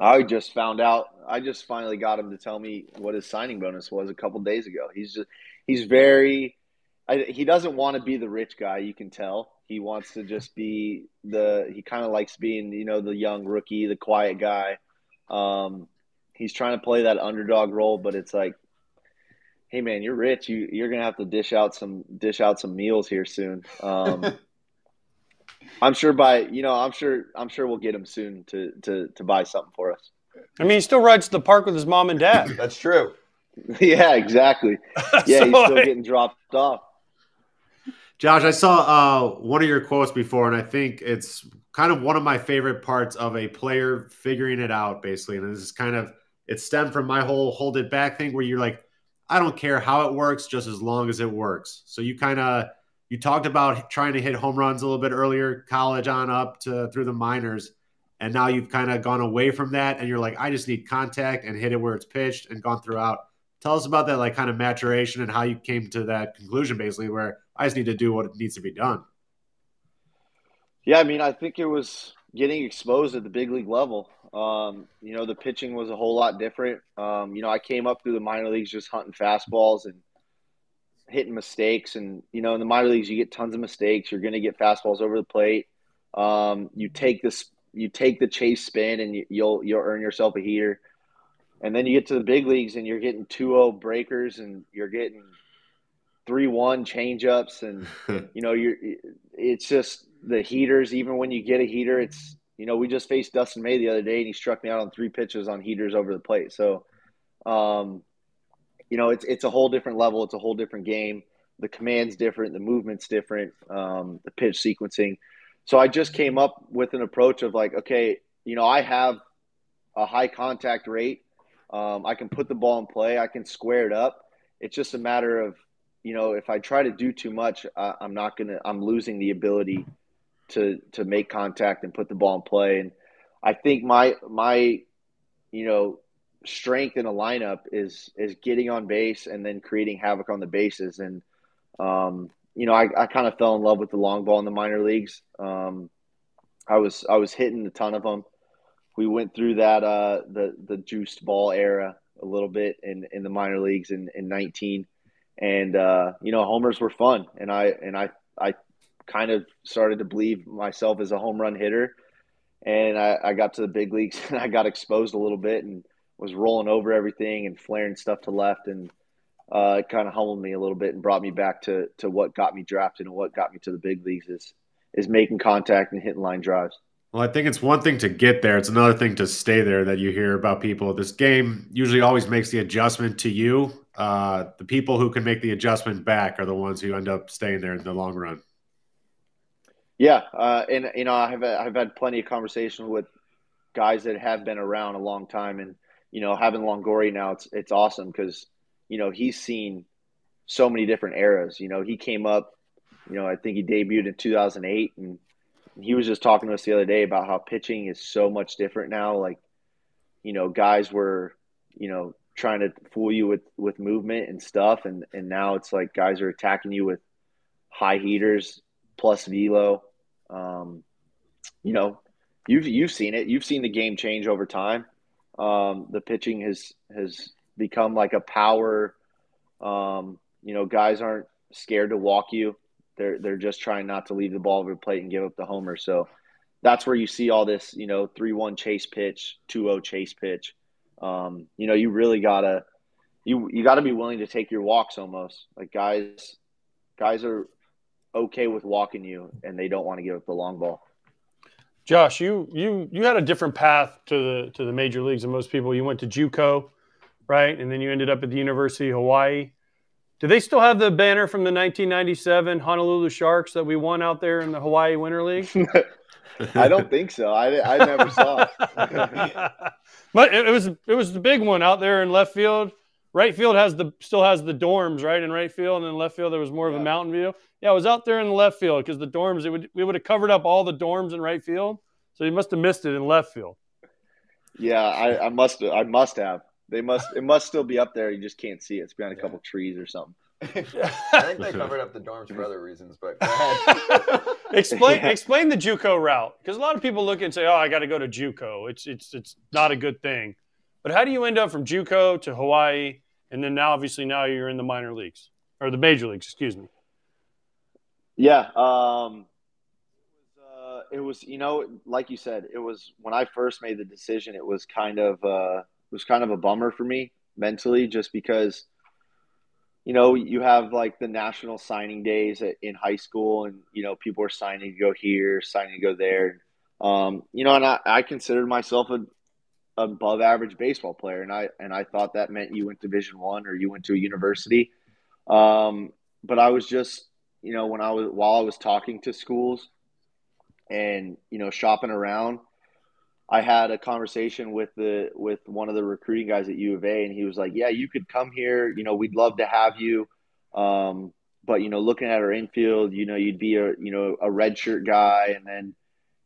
I just found out. I just finally got him to tell me what his signing bonus was a couple days ago. He's very — he doesn't want to be the rich guy. You can tell he wants to just be he kind of likes being, you know, the young rookie, the quiet guy. He's trying to play that underdog role, but it's like, hey man, you're rich. You're going to have to dish out some meals here soon. I'm sure we'll get him soon to buy something for us. I mean, he still rides to the park with his mom and dad. That's true. Yeah, exactly. Yeah, so he's still getting dropped off. Josh, I saw one of your quotes before, and I think it's kind of one of my favorite parts of a player figuring it out, basically. And this is kind of — it stemmed from my whole hold it back thing, where you're like, I don't care how it works, just as long as it works. So you kind of — you talked about trying to hit home runs a little bit earlier, college on up to through the minors, and now you've kind of gone away from that, and you're like, I just need contact and hit it where it's pitched, and gone throughout. Tell us about that, like, kind of maturation and how you came to that conclusion, basically, where I just need to do what needs to be done. Yeah, I mean, I think it was getting exposed at the big league level. You know, the pitching was a whole lot different. You know, I came up through the minor leagues just hunting fastballs and hitting mistakes, and you know, in the minor leagues you get tons of mistakes. You're going to get fastballs over the plate. You take the chase spin, and you'll earn yourself a heater. And then you get to the big leagues, and you're getting 2-0 breakers, and you're getting 3-1 changeups, and you know, it's just the heaters. Even when you get a heater, it's, you know, we just faced Dustin May the other day, and he struck me out on 3 pitches on heaters over the plate. So you know, it's a whole different level. It's a whole different game. The command's different. The movement's different. The pitch sequencing. So I just came up with an approach of like, okay, you know, I have a high contact rate. I can put the ball in play. I can square it up. It's just a matter of, you know, if I try to do too much, I'm losing the ability to make contact and put the ball in play. And I think my, you know, strength in a lineup is getting on base and then creating havoc on the bases. And you know, I kind of fell in love with the long ball in the minor leagues. I was hitting a ton of them. We went through that the juiced ball era a little bit in the minor leagues in 19, and you know, homers were fun, and I kind of started to believe myself as a home run hitter. And I got to the big leagues, and I got exposed a little bit, and was rolling over everything and flaring stuff to left. And it kind of humbled me a little bit and brought me back to what got me drafted and what got me to the big leagues is making contact and hitting line drives. Well, I think it's one thing to get there. It's another thing to stay there that you hear about people. This game usually always makes the adjustment to you. The people who can make the adjustment back are the ones who end up staying there in the long run. Yeah. And, you know, I've had plenty of conversation with guys that have been around a long time, and, you know, having Longoria now, it's awesome because, you know, he's seen so many different eras. You know, he came up, you know, I think he debuted in 2008, and he was just talking to us the other day about how pitching is so much different now. Like, you know, guys were, you know, trying to fool you with movement and stuff. And now it's like guys are attacking you with high heaters plus velo. You know, you've seen it. You've seen the game change over time. The pitching has become like a power. You know, guys aren't scared to walk you. They're just trying not to leave the ball over the plate and give up the homer. So that's where you see all this, you know, 3-1 chase pitch, 2-0 chase pitch. You know, you really gotta you gotta be willing to take your walks almost. Like guys are okay with walking you, and they don't want to give up the long ball. Josh, you had a different path to the major leagues than most people. You went to JUCO, right? And then you ended up at the University of Hawaii. Do they still have the banner from the 1997 Honolulu Sharks that we won out there in the Hawaii Winter League? I don't think so. I never saw it. But it was the big one out there in left field. Right field still has the dorms, right, in right field, and then left field there was more of a mountain view. Yeah, it was out there in the left field because the dorms, we would have covered up all the dorms in right field, so you must have missed it in left field. Yeah, I must have. It must still be up there. You just can't see it. It's behind a couple trees or something. I think they covered up the dorms for other reasons, but go ahead. Explain the JUCO route, because a lot of people look and say, "Oh, I got to go to JUCO. It's not a good thing." But how do you end up from JUCO to Hawaii, and then now you're in the minor leagues or the major leagues? Excuse me. Yeah, it was, you know, like you said, it was when I first made the decision. It was kind of a bummer for me mentally, just because, you know, you have like the national signing days in high school, and, you know, people are signing to go here, signing to go there. You know, and I considered myself an above average baseball player. And I thought that meant you went Division I or you went to a university. But I was just, you know, while I was talking to schools and, you know, shopping around, I had a conversation with one of the recruiting guys at U of A, and he was like, "Yeah, you could come here. You know, we'd love to have you. But, you know, looking at our infield, you know, you'd be a redshirt guy, and then,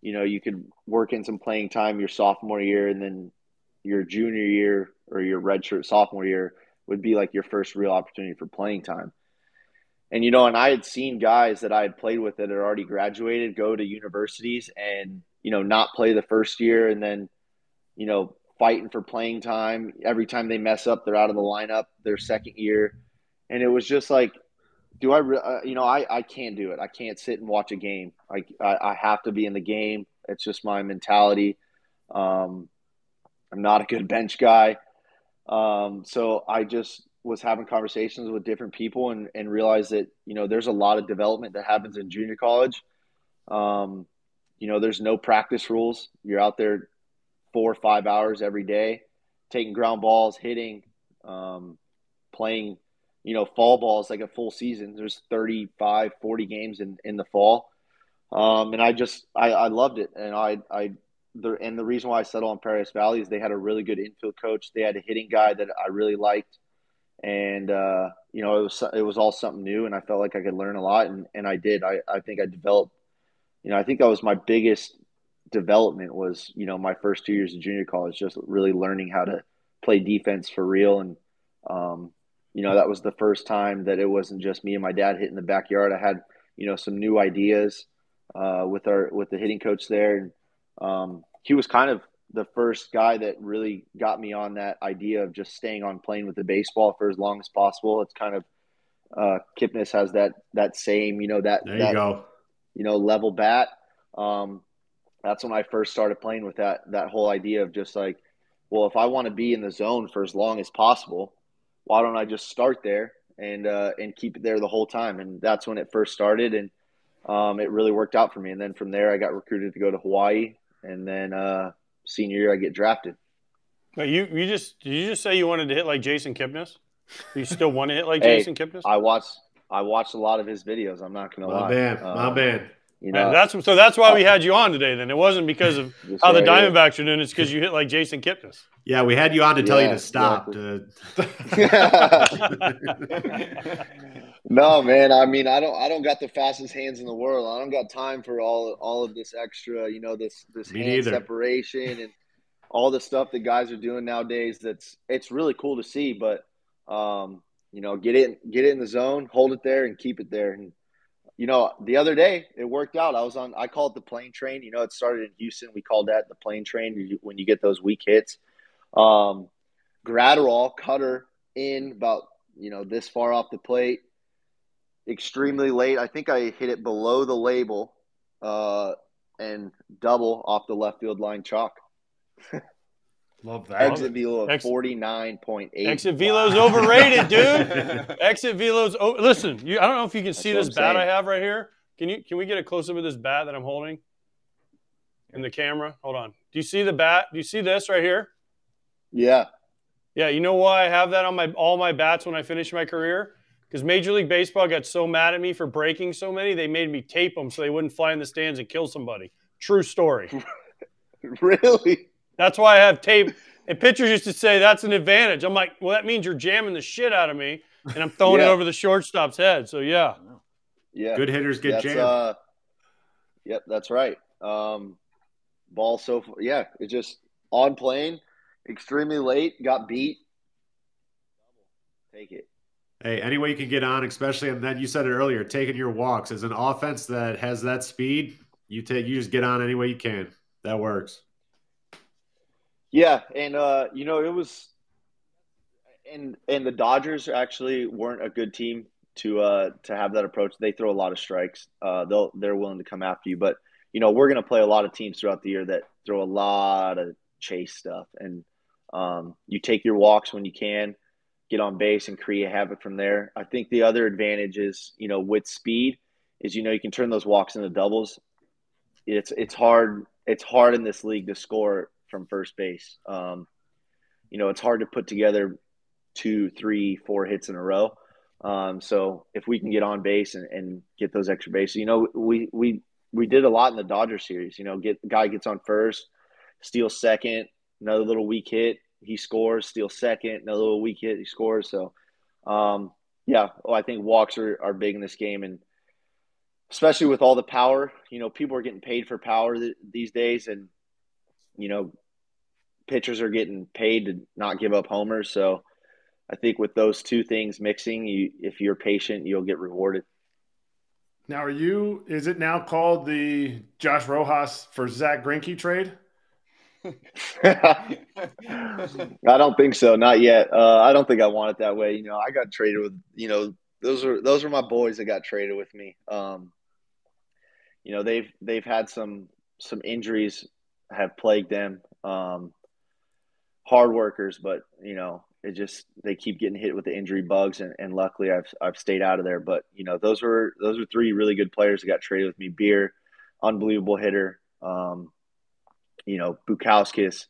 you know, you could work in some playing time your sophomore year, and then your junior year or your redshirt sophomore year would be like your first real opportunity for playing time." And, you know, and I had seen guys that I had played with that had already graduated go to universities and, you know, not play the first year, and then, you know, fighting for playing time. Every time they mess up, they're out of the lineup their second year. And it was just like, I can't do it. I can't sit and watch a game. I have to be in the game. It's just my mentality. I'm not a good bench guy. So I just was having conversations with different people and realized that, you know, there's a lot of development that happens in junior college. You know, there's no practice rules. You're out there 4 or 5 hours every day, taking ground balls, hitting, playing, you know, fall balls like a full season. There's 35, 40 games in the fall. And I loved it. And the reason why I settled on Paradise Valley is they had a really good infield coach. They had a hitting guy that I really liked. And, you know, it was all something new, and I felt like I could learn a lot. And I did. I think I developed. You know, I think that was my biggest development was, you know, my first 2 years of junior college, just really learning how to play defense for real. And, you know, that was the first time that it wasn't just me and my dad hitting the backyard. I had, you know, some new ideas with the hitting coach there. And he was kind of the first guy that really got me on that idea of just staying on playing with the baseball for as long as possible. It's kind of Kipnis has that same, you know, that – there you go. You know, level bat. That's when I first started playing with that whole idea of just like, well, if I want to be in the zone for as long as possible, why don't I just start there and keep it there the whole time? And that's when it first started, and it really worked out for me. And then from there, I got recruited to go to Hawaii, and then senior year, I get drafted. But did you just say you wanted to hit like Jason Kipnis? You still want to hit like Jason Kipnis? I watched a lot of his videos. I'm not going to lie. My bad. You know, that's why we had you on today then. It wasn't because of how the Diamondbacks are doing. It's because you hit like Jason Kipnis. Yeah, we had you on to tell you to stop. Exactly. No, man. I mean, I don't got the fastest hands in the world. I don't got time for all of this extra, you know, this hand separation and all the stuff that guys are doing nowadays. It's really cool to see, but you know, get it in the zone, hold it there, and keep it there. And you know, the other day it worked out. I call it the plane train. You know, it started in Houston. We called that the plane train when you get those weak hits. Gratterall cutter in about, you know, this far off the plate, extremely late. I think I hit it below the label, and double off the left field line chalk. Love that. Exit velo of 49.8. Exit velo's overrated, dude. Exit velo's listen. I don't know if you can see this bat I have right here. Can we get a close up of this bat that I'm holding in the camera? Hold on. Do you see the bat? Do you see this right here? Yeah. Yeah. You know why I have that on all my bats when I finish my career? Because Major League Baseball got so mad at me for breaking so many, they made me tape them so they wouldn't fly in the stands and kill somebody. True story. Really? That's why I have tape. And pitchers used to say that's an advantage. I'm like, well, that means you're jamming the shit out of me, and I'm throwing it over the shortstop's head. So, yeah. Yeah. Good hitters get jammed. Yep, that's right. Ball so far. Yeah, it's just on plane, extremely late, got beat. Take it. Hey, any way you can get on, especially, and then you said it earlier, taking your walks. As an offense that has that speed, you just get on any way you can. That works. Yeah, and you know, it was and the Dodgers actually weren't a good team to have that approach. They throw a lot of strikes. They're willing to come after you, but you know, we're going to play a lot of teams throughout the year that throw a lot of chase stuff, and you take your walks when you can, get on base and create havoc from there. I think the other advantage is, you know, with speed is, you know, you can turn those walks into doubles. It's hard in this league to score from first base. You know, it's hard to put together 2, 3, 4 hits in a row. So if we can get on base and get those extra bases, you know, we did a lot in the Dodger series. You know, guy gets on first, steals second, another little weak hit, he scores, steals second, another little weak hit, he scores. So I think walks are big in this game, and especially with all the power, you know, people are getting paid for power these days, and you know, pitchers are getting paid to not give up homers. So I think with those two things mixing, if you're patient, you'll get rewarded. Now, is it now called the Josh Rojas for Zach Greinke trade? I don't think so. Not yet. I don't think I want it that way. You know, I got traded with, you know, those are my boys that got traded with me. You know, they've had some injuries have plagued them, hard workers, but you know, they keep getting hit with the injury bugs, and luckily I've stayed out of there. But you know, those were three really good players that got traded with me. Beer, unbelievable hitter. You know, Bukowskis,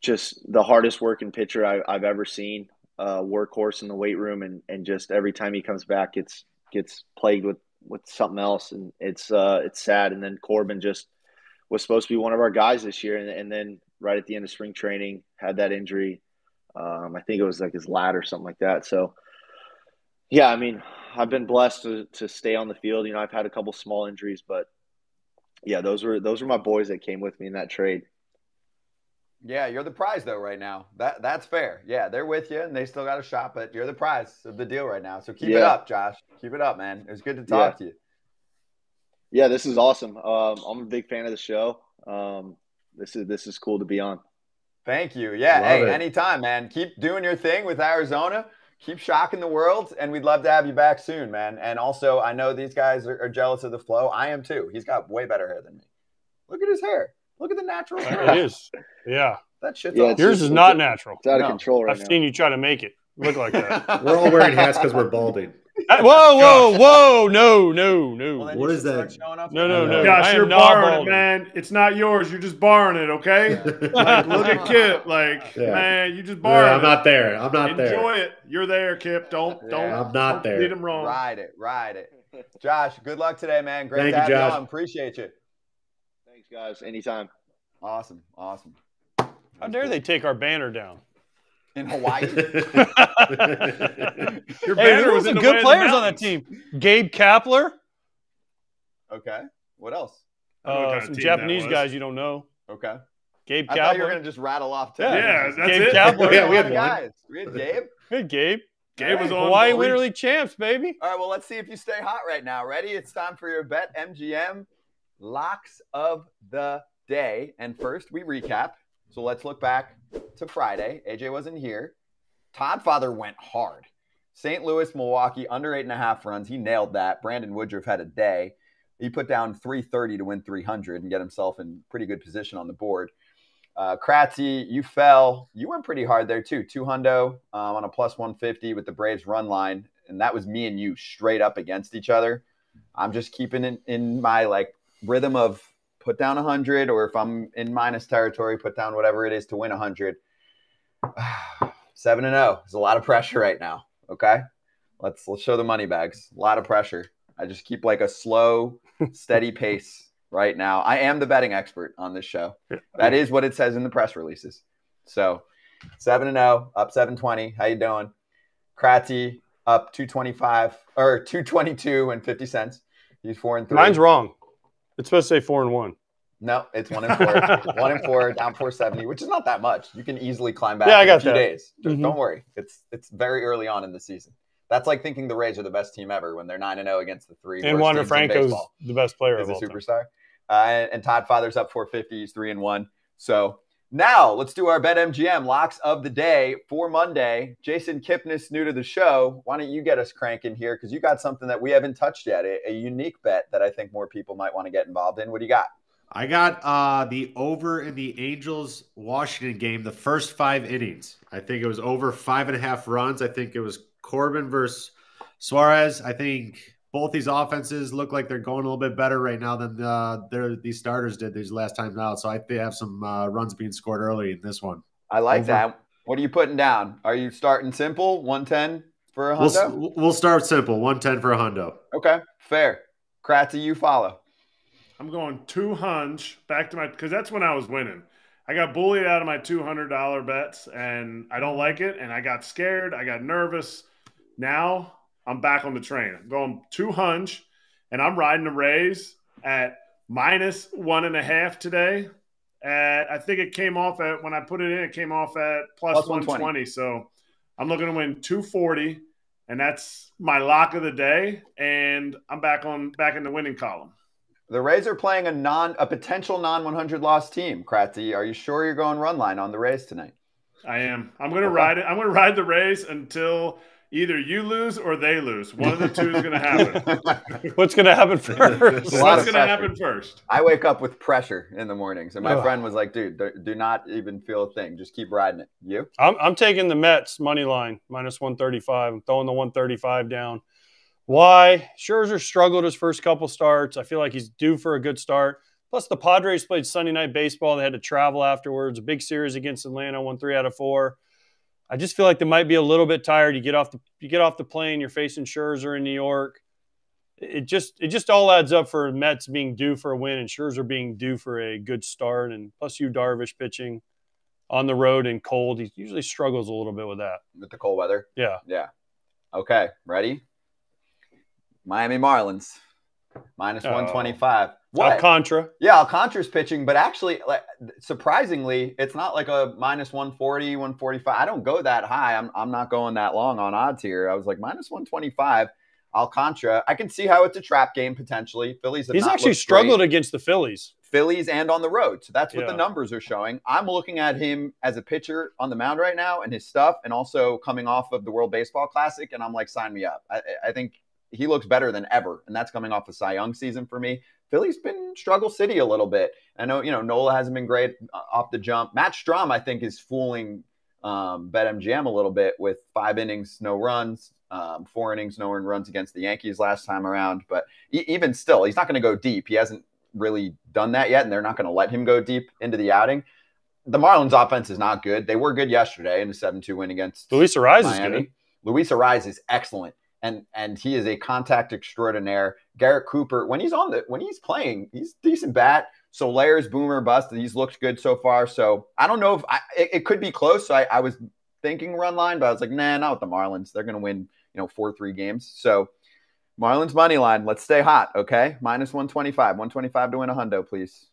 just the hardest working pitcher I've ever seen, workhorse in the weight room, and just every time he comes back gets plagued with something else, and it's sad. And then Corbin just was supposed to be one of our guys this year, and then right at the end of spring training had that injury. I think it was like his lat or something like that. So, yeah, I mean, I've been blessed to stay on the field. You know, I've had a couple small injuries, but yeah, those were my boys that came with me in that trade. Yeah, you're the prize though right now. That's fair. Yeah, they're with you, and they still got a shot, but you're the prize of the deal right now. So keep it up, Josh. Keep it up, man. It was good to talk to you. Yeah, this is awesome. I'm a big fan of the show. This is cool to be on. Thank you. Yeah, anytime, man. Keep doing your thing with Arizona. Keep shocking the world, and we'd love to have you back soon, man. And also, I know these guys are jealous of the flow. I am too. He's got way better hair than me. Look at his hair. Look at the natural hair. It is. Yeah. That shit's awesome. Yours is not natural. It's out of control right now. I've seen you try to make it look like that. We're all wearing hats because we're balding. Whoa! No! Well, what is that? No! Gosh, you're borrowing it, man. It's not yours. You're just borrowing it, okay? Like, look at Kip. Like, man, you just borrowed it. I'm not there. Enjoy it. You're there, Kip. Don't. I'm not there. Lead him wrong. Ride it. Josh, good luck today, man. Great to have you on. Appreciate you. Thanks, guys. Anytime. Awesome. How dare they take our banner down? In Hawaii. There was some good players on that team. Gabe Kapler. Okay. What else? Some Japanese guys you don't know. Okay. Gabe Kapler. I thought you were going to just rattle off 10. Yeah, that's Gabe it. Kapler. Yeah, we had guys. We had Gabe. Good Gabe. Gabe was on Hawaii Winter League champs, baby. All right, well, let's see if you stay hot right now. Ready? It's time for your Bet MGM locks of the day. And first, we recap. So let's look back to Friday. AJ wasn't here. Todd Father went hard. St. Louis, Milwaukee, under 8.5 runs. He nailed that. Brandon Woodruff had a day. He put down 330 to win 300 and get himself in pretty good position on the board. Kratzy, you fell. You went pretty hard there, too. $200 on a plus 150 with the Braves run line. And that was me and you straight up against each other. I'm just keeping it in my like rhythm of put down 100, or if I'm in minus territory, put down whatever it is to win 100. 7-0. There's a lot of pressure right now. Okay, let's show the money bags. A lot of pressure. I just keep like a slow, steady pace right now. I am the betting expert on this show. That is what it says in the press releases. So 7-0, up 720. How you doing? Kratzy up 225 or 222 and 50 cents. He's 4-3. Mine's wrong. It's supposed to say 4-1. No, it's 1-4. 1-4, down 470, which is not that much. You can easily climb back. Yeah, I got in a few days. Just don't worry. It's very early on in the season. That's like thinking the Rays are the best team ever when they're 9-0 against the three. And Wander Franco's the best player of all time. He's a superstar. And Todd Father's up 450. He's 3-1. So now let's do our BetMGM locks of the day for Monday. Jason Kipnis, new to the show. Why don't you get us cranking here? Because you got something that we haven't touched yet, a unique bet that I think more people might want to get involved in. What do you got? I got the over in the Angels-Washington game, the first 5 innings. I think it was over 5.5 runs. I think it was Corbin versus Suarez. I think both these offenses look like they're going a little bit better right now than these starters did these last times out. So I think they have some runs being scored early in this one. I like over. That. What are you putting down? Are you starting simple, 110 for a hundo? We'll start simple, 110 for a hundo. Okay, fair. Kratzy, you follow. I'm going 200 back to my, because that's when I was winning. I got bullied out of my $200 bets, and I don't like it. And I got scared. I got nervous. Now I'm back on the train. I'm going 200, and I'm riding the Rays at minus 1.5 today. At I think it came off at, when I put it in, it came off at plus 120. So I'm looking to win 240, and that's my lock of the day. And I'm back in the winning column. The Rays are playing a potential non-100 loss team. Kratzy, are you sure you're going run line on the Rays tonight? I am. I'm going to ride it. I'm going to ride the Rays until either you lose or they lose. One of the two is going to happen. What's going to happen first? What's going to happen first? I wake up with pressure in the mornings, and my friend was like, "Dude, do not even feel a thing. Just keep riding it." You? I'm taking the Mets money line minus 135. I'm throwing the 135 down. Why? Scherzer struggled his first couple starts. I feel like he's due for a good start. Plus, the Padres played Sunday night baseball. They had to travel afterwards. A big series against Atlanta, won 3 out of 4. I just feel like they might be a little bit tired. You get off the plane, you're facing Scherzer in New York. It just all adds up for Mets being due for a win and Scherzer being due for a good start. And plus, Yu Darvish pitching on the road and cold. He usually struggles a little bit with that. With the cold weather? Yeah. Yeah. Okay. Ready? Miami Marlins, minus 125. What? Alcantara. Yeah, Alcantara's pitching, but actually, like, surprisingly, it's not like a minus 140, 145. I don't go that high. I'm not going that long on odds here. I was like, minus 125, Alcantara. I can see how it's a trap game, potentially. He's actually struggled against the Phillies. Phillies and on the road. So that's what the numbers are showing. I'm looking at him as a pitcher on the mound right now and his stuff, and also coming off of the World Baseball Classic, and I'm like, sign me up. I think he looks better than ever, and that's coming off a Cy Young season for me. Philly's been struggle city a little bit. I know, Nola hasn't been great off the jump. Matt Strom, I think, is fooling BetMGM a little bit with 5 innings, no runs, 4 innings, no earned runs against the Yankees last time around. But even still, he's not going to go deep. He hasn't really done that yet, and they're not going to let him go deep into the outing. The Marlins offense is not good. They were good yesterday in a 7-2 win against Luis Ariz Miami. Is good. Luis Ariz is excellent. And he is a contact extraordinaire. Garrett Cooper, when he's playing, he's a decent bat. So Soler's boomer bust, and he's looked good so far. So I don't know if it could be close. So I was thinking run line, but I was like, nah, not with the Marlins. They're going to win, 4-3 games. So Marlins money line. Let's stay hot, okay? Minus 125. 125 to win a hundo, please.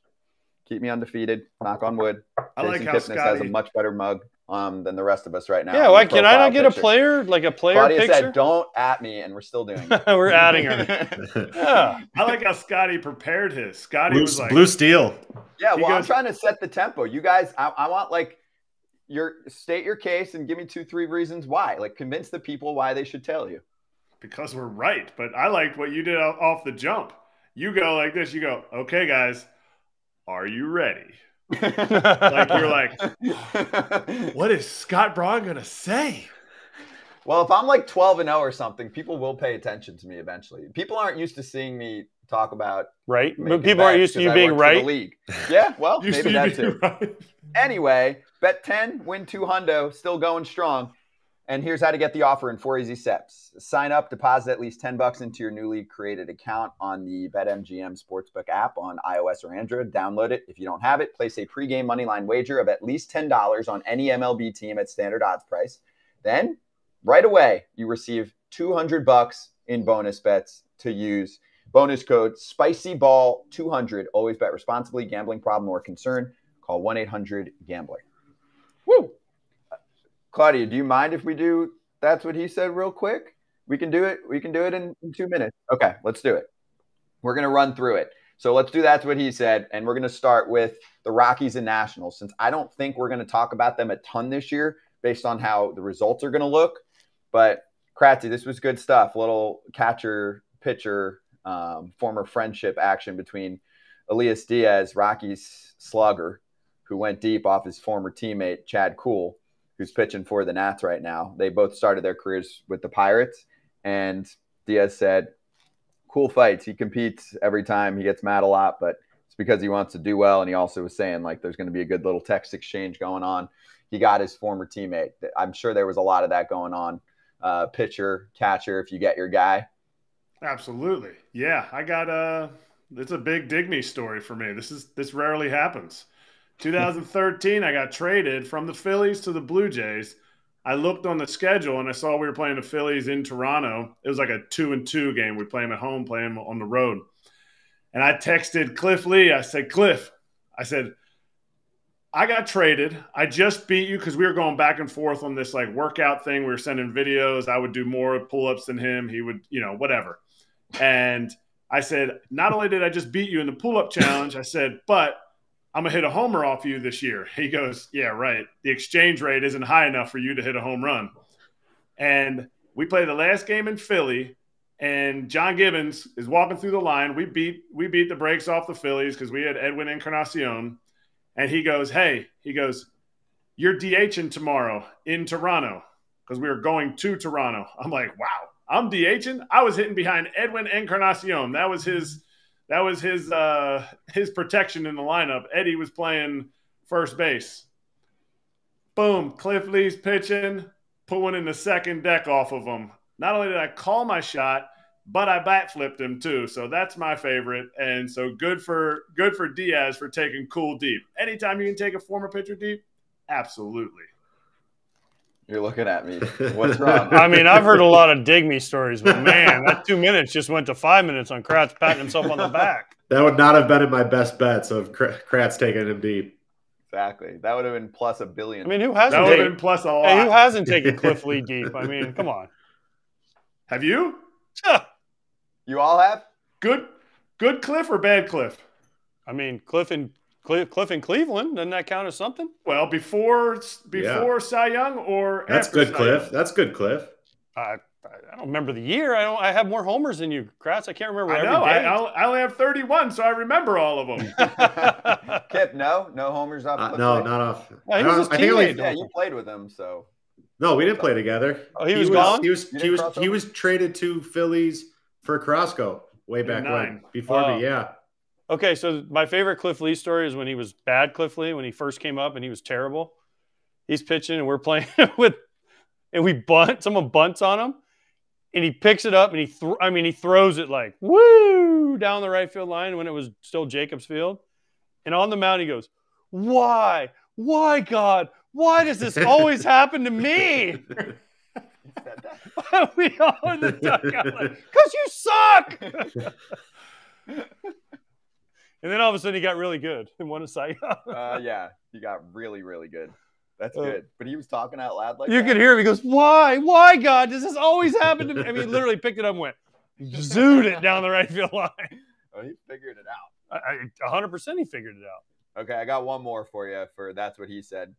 keep me undefeated. Knock on wood. I like how Kipnis has a much better mug than the rest of us right now. Yeah, why can I not get a player, like a player Claudia picture? Said, don't at me, and we're still doing it. We're adding her. Yeah. I like how Scotty prepared his. Scotty was like. Blue steel. Yeah, well, I'm trying to set the tempo. You guys, I want like state your case and give me 2-3 reasons why. Like convince the people why they should tell you. Because we're right. But I like what you did off the jump. You go like this. You go, okay, guys, are you ready? Like you're like, what is Scott Braun gonna say? Well, if I'm like 12-0 or something, people will pay attention to me eventually. People aren't used to seeing me talk about right. But people aren't used to you being right. The league. Yeah, well, maybe that too. Right. Anyway, bet 10, win 200, still going strong. And here's how to get the offer in 4 easy steps. Sign up, deposit at least $10 into your newly created account on the BetMGM Sportsbook app on iOS or Android. Download it. If you don't have it, place a pregame moneyline wager of at least $10 on any MLB team at standard odds price. Then, right away, you receive $200 in bonus bets to use. Bonus code SPICYBALL200. Always bet responsibly. Gambling problem or concern, call 1-800-GAMBLER. Woo! Claudia, do you mind if we do That's What He Said real quick? We can do it. We can do it in 2 minutes. Okay, let's do it. We're going to run through it. So let's do That's What He Said, and we're going to start with the Rockies and Nationals, since I don't think we're going to talk about them a ton this year based on how the results are going to look. But, Kratzy, this was good stuff. Little catcher-pitcher former friendship action between Elias Diaz, Rockies slugger, who went deep off his former teammate Chad Kuhl, who's pitching for the Nats right now. They both started their careers with the Pirates. And Diaz said, Kuhl fights. He competes every time. He gets mad a lot, but it's because he wants to do well. And he also was saying, like, there's going to be a good little text exchange going on. He got his former teammate. I'm sure there was a lot of that going on. Pitcher, catcher, if you get your guy. Absolutely. Yeah, I got it's a big Digme story for me. This rarely happens. 2013, I got traded from the Phillies to the Blue Jays. I looked on the schedule, and I saw we were playing the Phillies in Toronto. It was like a 2-2 game. We'd play them at home, play them on the road. And I texted Cliff Lee. I said, Cliff, I got traded. I just beat you, because we were going back and forth on this like workout thing. We were sending videos. I would do more pull-ups than him. He would, you know, whatever. And I said, not only did I just beat you in the pull-up challenge, I said, but – I'm going to hit a homer off you this year. He goes, yeah, right. The exchange rate isn't high enough for you to hit a home run. And we played the last game in Philly, and John Gibbons is walking through the line. We beat the brakes off the Phillies because we had Edwin Encarnacion. And he goes, hey, you're DHing tomorrow in Toronto, because we were going to Toronto. I'm like, wow, I'm DHing? I was hitting behind Edwin Encarnacion. That was his protection in the lineup. Eddie was playing first base. Boom, Cliff Lee's pitching, pulling in the second deck off of him. Not only did I call my shot, but I bat flipped him too. So that's my favorite. And so good for Diaz for taking Kuhl deep. Anytime you can take a former pitcher deep, absolutely. You're looking at me. What's wrong? I mean, I've heard a lot of Digme stories, but man, that 2 minutes just went to 5 minutes on Kratz patting himself on the back. That would not have been in my best bets of Kratz taking him deep. Exactly. That would have been plus $1 billion. I mean, who hasn't? That would have been plus a lot. Hey, who hasn't taken Cliff Lee deep? I mean, come on. Have you? Huh. You all have? Good Cliff or bad Cliff? I mean, Cliff in Cleveland, doesn't that count as something? Well, before yeah. Cy Young or that's after good Cy Cliff. Young? That's good Cliff. I don't remember the year. I have more homers than you, Kratz. I can't remember. I know. I only have 31, so I remember all of them. Kip, no homers off. No, not off. Yeah, you played with him, so. No, we didn't play together. Oh, he was gone. He was traded to Phillies for Carrasco way back when. Before me, yeah. Okay, so my favorite Cliff Lee story is when he was bad Cliff Lee, when he first came up and he was terrible. He's pitching and we're playing and we bunt. Someone bunts on him and he picks it up and he throws it like, woo, down the right field line when it was still Jacobs Field. And on the mound he goes, why? Why, God? Why does this always happen to me? We all in the dugout like, because you suck! And then all of a sudden he got really good and won a Cy Young. Yeah, he got really, really good. That's good. But he was talking out loud like You could hear him. He goes, why? Why, God? Does this always happen to me? I mean, he literally picked it up and went, zooted it down the right field line. Oh, he figured it out. 100% he figured it out. Okay, I got one more for you for That's What He Said.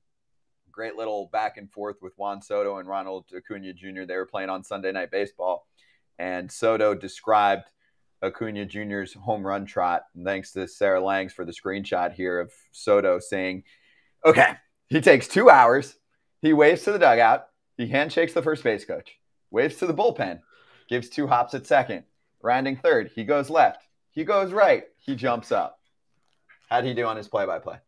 Great little back and forth with Juan Soto and Ronald Acuña Jr. They were playing on Sunday Night Baseball. And Soto described Acuna Jr.'s home run trot. And thanks to Sarah Langs for the screenshot here of Soto saying, okay, he takes 2 hours. He waves to the dugout. He handshakes the first base coach, waves to the bullpen, gives 2 hops at second, rounding third. He goes left. He goes right. He jumps up. How'd he do on his play-by-play?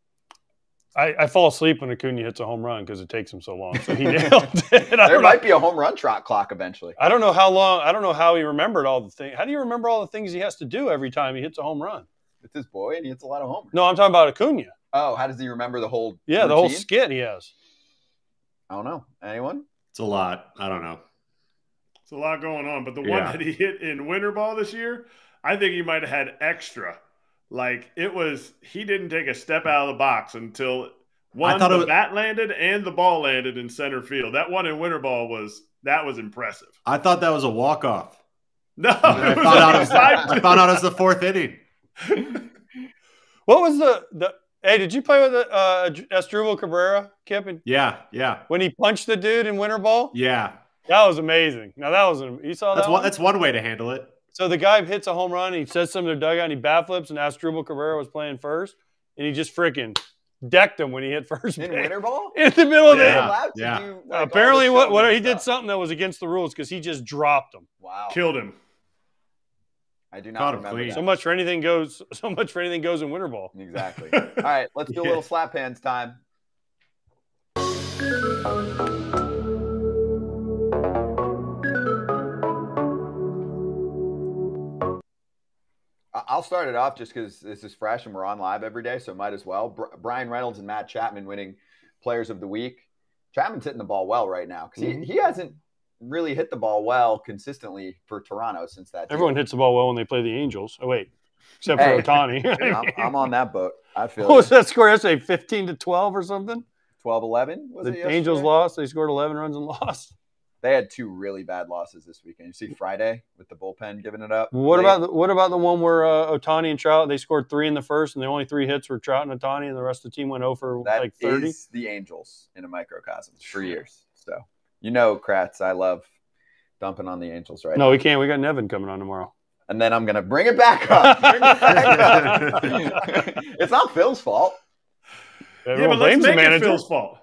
I fall asleep when Acuna hits a home run because it takes him so long. So he nailed it. There might be a home run trot clock eventually. I don't know how long. I don't know how he remembered all the things. How do you remember all the things he has to do every time he hits a home run? It's his boy, and he hits a lot of homers. No, I'm talking about Acuna. Oh, how does he remember the whole routine? The whole skit he has. I don't know. Anyone? It's a lot. I don't know. It's a lot going on. But the one that he hit in winter ball this year, I think he might have had extra. Like, it was – he didn't take a step out of the box until one, the bat landed and the ball landed in center field. That one in winter ball was – that was impressive. I thought that was a walk-off. No. I found out it was the fourth inning. What was the – hey, did you play with Asdrubal Cabrera, Kip? Yeah. When he punched the dude in winter ball? Yeah. That was amazing. Now, that was – you saw that one? That's one way to handle it. So the guy hits a home run, he says something to the dugout, and he backflips, and Asdrubal Cabrera was playing first, and he just freaking decked him when he hit first. In winter ball? In the middle of the game. Yeah. Like, apparently, he did something that was against the rules because he just dropped him. Wow. Killed him. I do not remember that. So much for anything goes in winter ball. Exactly. All right, let's do a little slap hands time. I'll start it off just because this is fresh and we're on live every day, so might as well. Brian Reynolds and Matt Chapman winning Players of the Week. Chapman's hitting the ball well right now because he hasn't really hit the ball well consistently for Toronto since that day. Everyone hits the ball well when they play the Angels. Oh, wait, except for Ohtani. I'm on that boat. I feel what was that score yesterday, 15-12 or something? 12-11 was it yesterday? Angels lost. They scored 11 runs and lost. They had 2 really bad losses this weekend. You see Friday with the bullpen giving it up. What about the one where Ohtani and Trout, they scored 3 in the first, and the only 3 hits were Trout and Ohtani, and the rest of the team went 0 for like 30? That is the Angels in a microcosm for years. So, you know, Kratz, I love dumping on the Angels right now. No, we can't. We got Nevin coming on tomorrow. And then I'm going to bring it back up. It's not Phil's fault. Everyone blames the manager. It Phil's fault.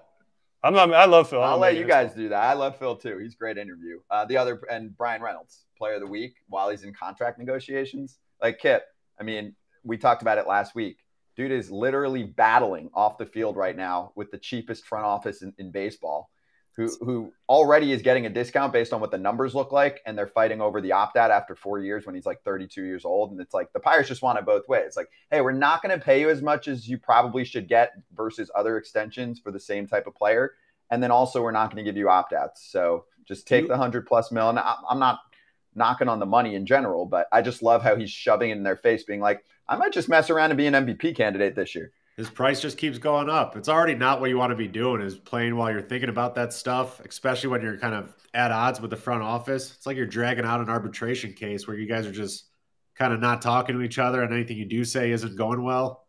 I love Phil. I'll let you guys do that. I love Phil too. He's a great interview. Brian Reynolds, Player of the Week, while he's in contract negotiations. Like Kip, I mean, we talked about it last week. Dude is literally battling off the field right now with the cheapest front office in baseball, who already is getting a discount based on what the numbers look like, and they're fighting over the opt-out after 4 years when he's like 32 years old. And it's like the Pirates just want it both ways. It's like, hey, we're not going to pay you as much as you probably should get versus other extensions for the same type of player. And then also we're not going to give you opt-outs. So just take the $100+ million. I'm not knocking on the money in general, but I just love how he's shoving it in their face, being like, I might just mess around and be an MVP candidate this year. His price just keeps going up. It's already not what you want to be doing is playing while you're thinking about that stuff, especially when you're kind of at odds with the front office. It's like you're dragging out an arbitration case where you guys are just kind of not talking to each other and anything you do say isn't going well.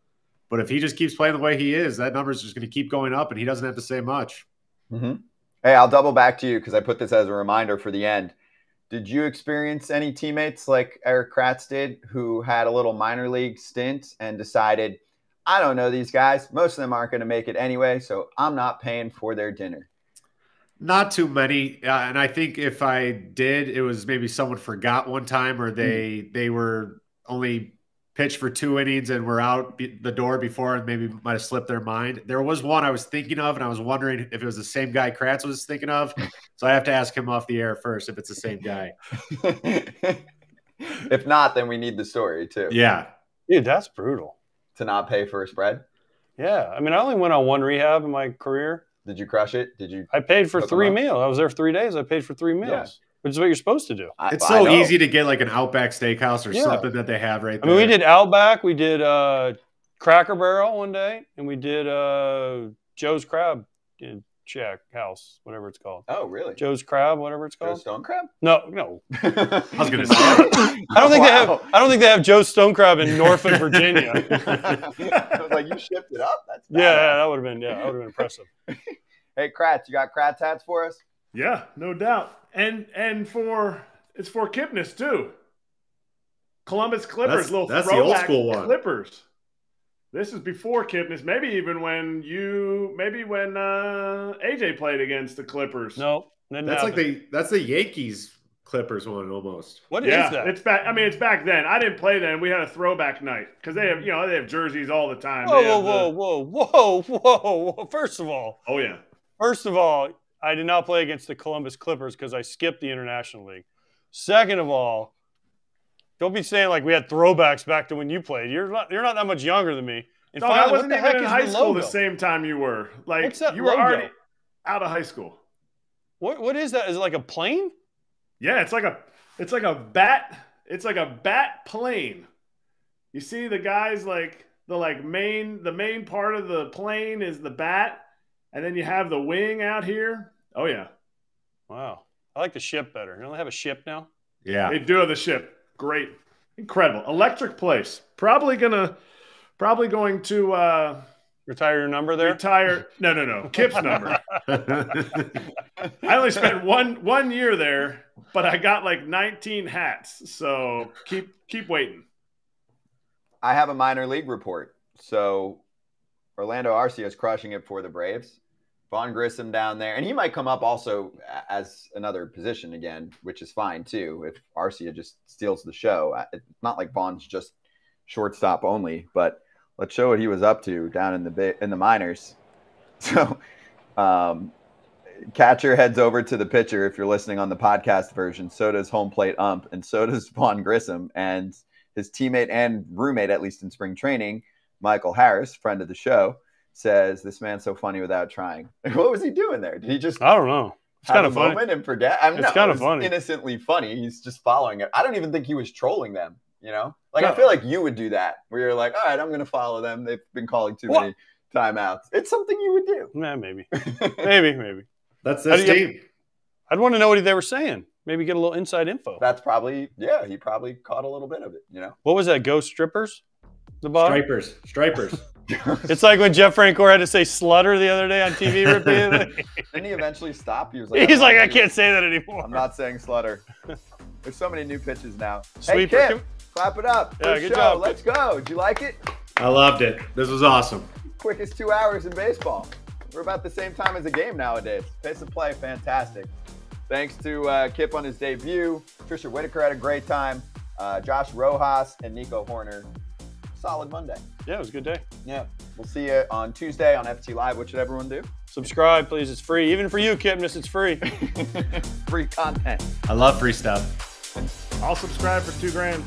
But if he just keeps playing the way he is, that number's just going to keep going up and he doesn't have to say much. Mm-hmm. Hey, I'll double back to you because I put this as a reminder for the end. Did you experience any teammates like Eric Kratz did who had a little minor league stint and decided, I don't know these guys. Most of them aren't going to make it anyway, so I'm not paying for their dinner. Not too many. And I think if I did, it was maybe someone forgot one time or they were only pitched for 2 innings and were out the door before and maybe might have slipped their mind. There was one I was thinking of, and I was wondering if it was the same guy Kratz was thinking of. So I have to ask him off the air first if it's the same guy. If not, then we need the story too. Yeah. Dude, that's brutal. To not pay for a spread? Yeah. I mean, I only went on 1 rehab in my career. Did you crush it? I paid for 3 meals. I was there 3 days. I paid for 3 meals. which is what you're supposed to do. It's so easy to get like an Outback Steakhouse or something that they have right there. I mean, we did Outback, we did Cracker Barrel one day, and we did Joe's Crab Shack House, whatever it's called. Oh, really? Joe's Crab, whatever it's called. Joe's Stone Crab? No, no. I was gonna say. I don't think they have Joe's Stone Crab in Norfolk, Virginia. I was like, you shipped it up. That's bad. Yeah, that would have been that would have been impressive. Hey, Kratz, you got Kratz hats for us? Yeah, no doubt. And for it's for Kipnis too. Columbus Clippers, that's the old school one. Clippers. This is before Kipnis. Maybe even when AJ played against the Clippers. No, that's like that's the Yankees Clippers one almost. What is that? It's back. I mean, it's back then. I didn't play then. We had a throwback night because they have they have jerseys all the time. Whoa! First of all, First of all, I did not play against the Columbus Clippers because I skipped the International League. Second of all, don't be saying like we had throwbacks back to when you played. You're not that much younger than me. And finally, I wasn't even in high school the same time you were. Like you were already out of high school. What is that? Is it like a plane? Yeah, it's like a bat plane. You see the guys like the main part of the plane is the bat, and then you have the wing out here. Oh yeah. Wow. I like the ship better. You don't have a ship now? Yeah. They do have the ship. Great, incredible, electric place. Probably going to retire your number there. Retire? No, Kip's number. I only spent one year there, but I got like 19 hats. So keep waiting. I have a minor league report. So Orlando Arcia is crushing it for the Braves. Vaughn Grissom down there, and he might come up also as another position again, which is fine too. If Arcia just steals the show, it's not like Vaughn's just shortstop only. But let's show what he was up to down in the minors. So, catcher heads over to the pitcher. If you're listening on the podcast version, so does home plate ump, and so does Vaughn Grissom and his teammate and roommate, at least in spring training, Michael Harris, friend of the show, says this man's so funny without trying. Like, what was he doing there? Did he just? I don't know. It's kind of funny. Moment and forget. It's kind of funny. Innocently funny. He's just following it. I don't even think he was trolling them. You know, like I feel like you would do that, where you're like, all right, I'm going to follow them. They've been calling too many timeouts. It's something you would do. Yeah, maybe. That's this team. I'd want to know what they were saying. Maybe get a little inside info. That's probably he probably caught a little bit of it. You know, what was that? Ghost strippers. The bottom? Stripers. It's like when Jeff Francoeur had to say "slutter" the other day on TV repeatedly. Didn't he eventually stop? He was like, I can't say that anymore. I'm not saying "slutter." There's so many new pitches now. Sweeper. Hey, Kim, clap it up. Yeah, good job. Let's go. Did you like it? I loved it. This was awesome. Quickest 2 hours in baseball. We're about the same time as a game nowadays. Pace of play, fantastic. Thanks to Kip on his debut. Tricia Whitaker had a great time. Josh Rojas and Nico Hoerner. Solid Monday. Yeah, it was a good day. Yeah. We'll see you on Tuesday on FT Live. What should everyone do? Subscribe, please. It's free. Even for you, Kipnis, it's free. Free content. I love free stuff. I'll subscribe for $2 grand.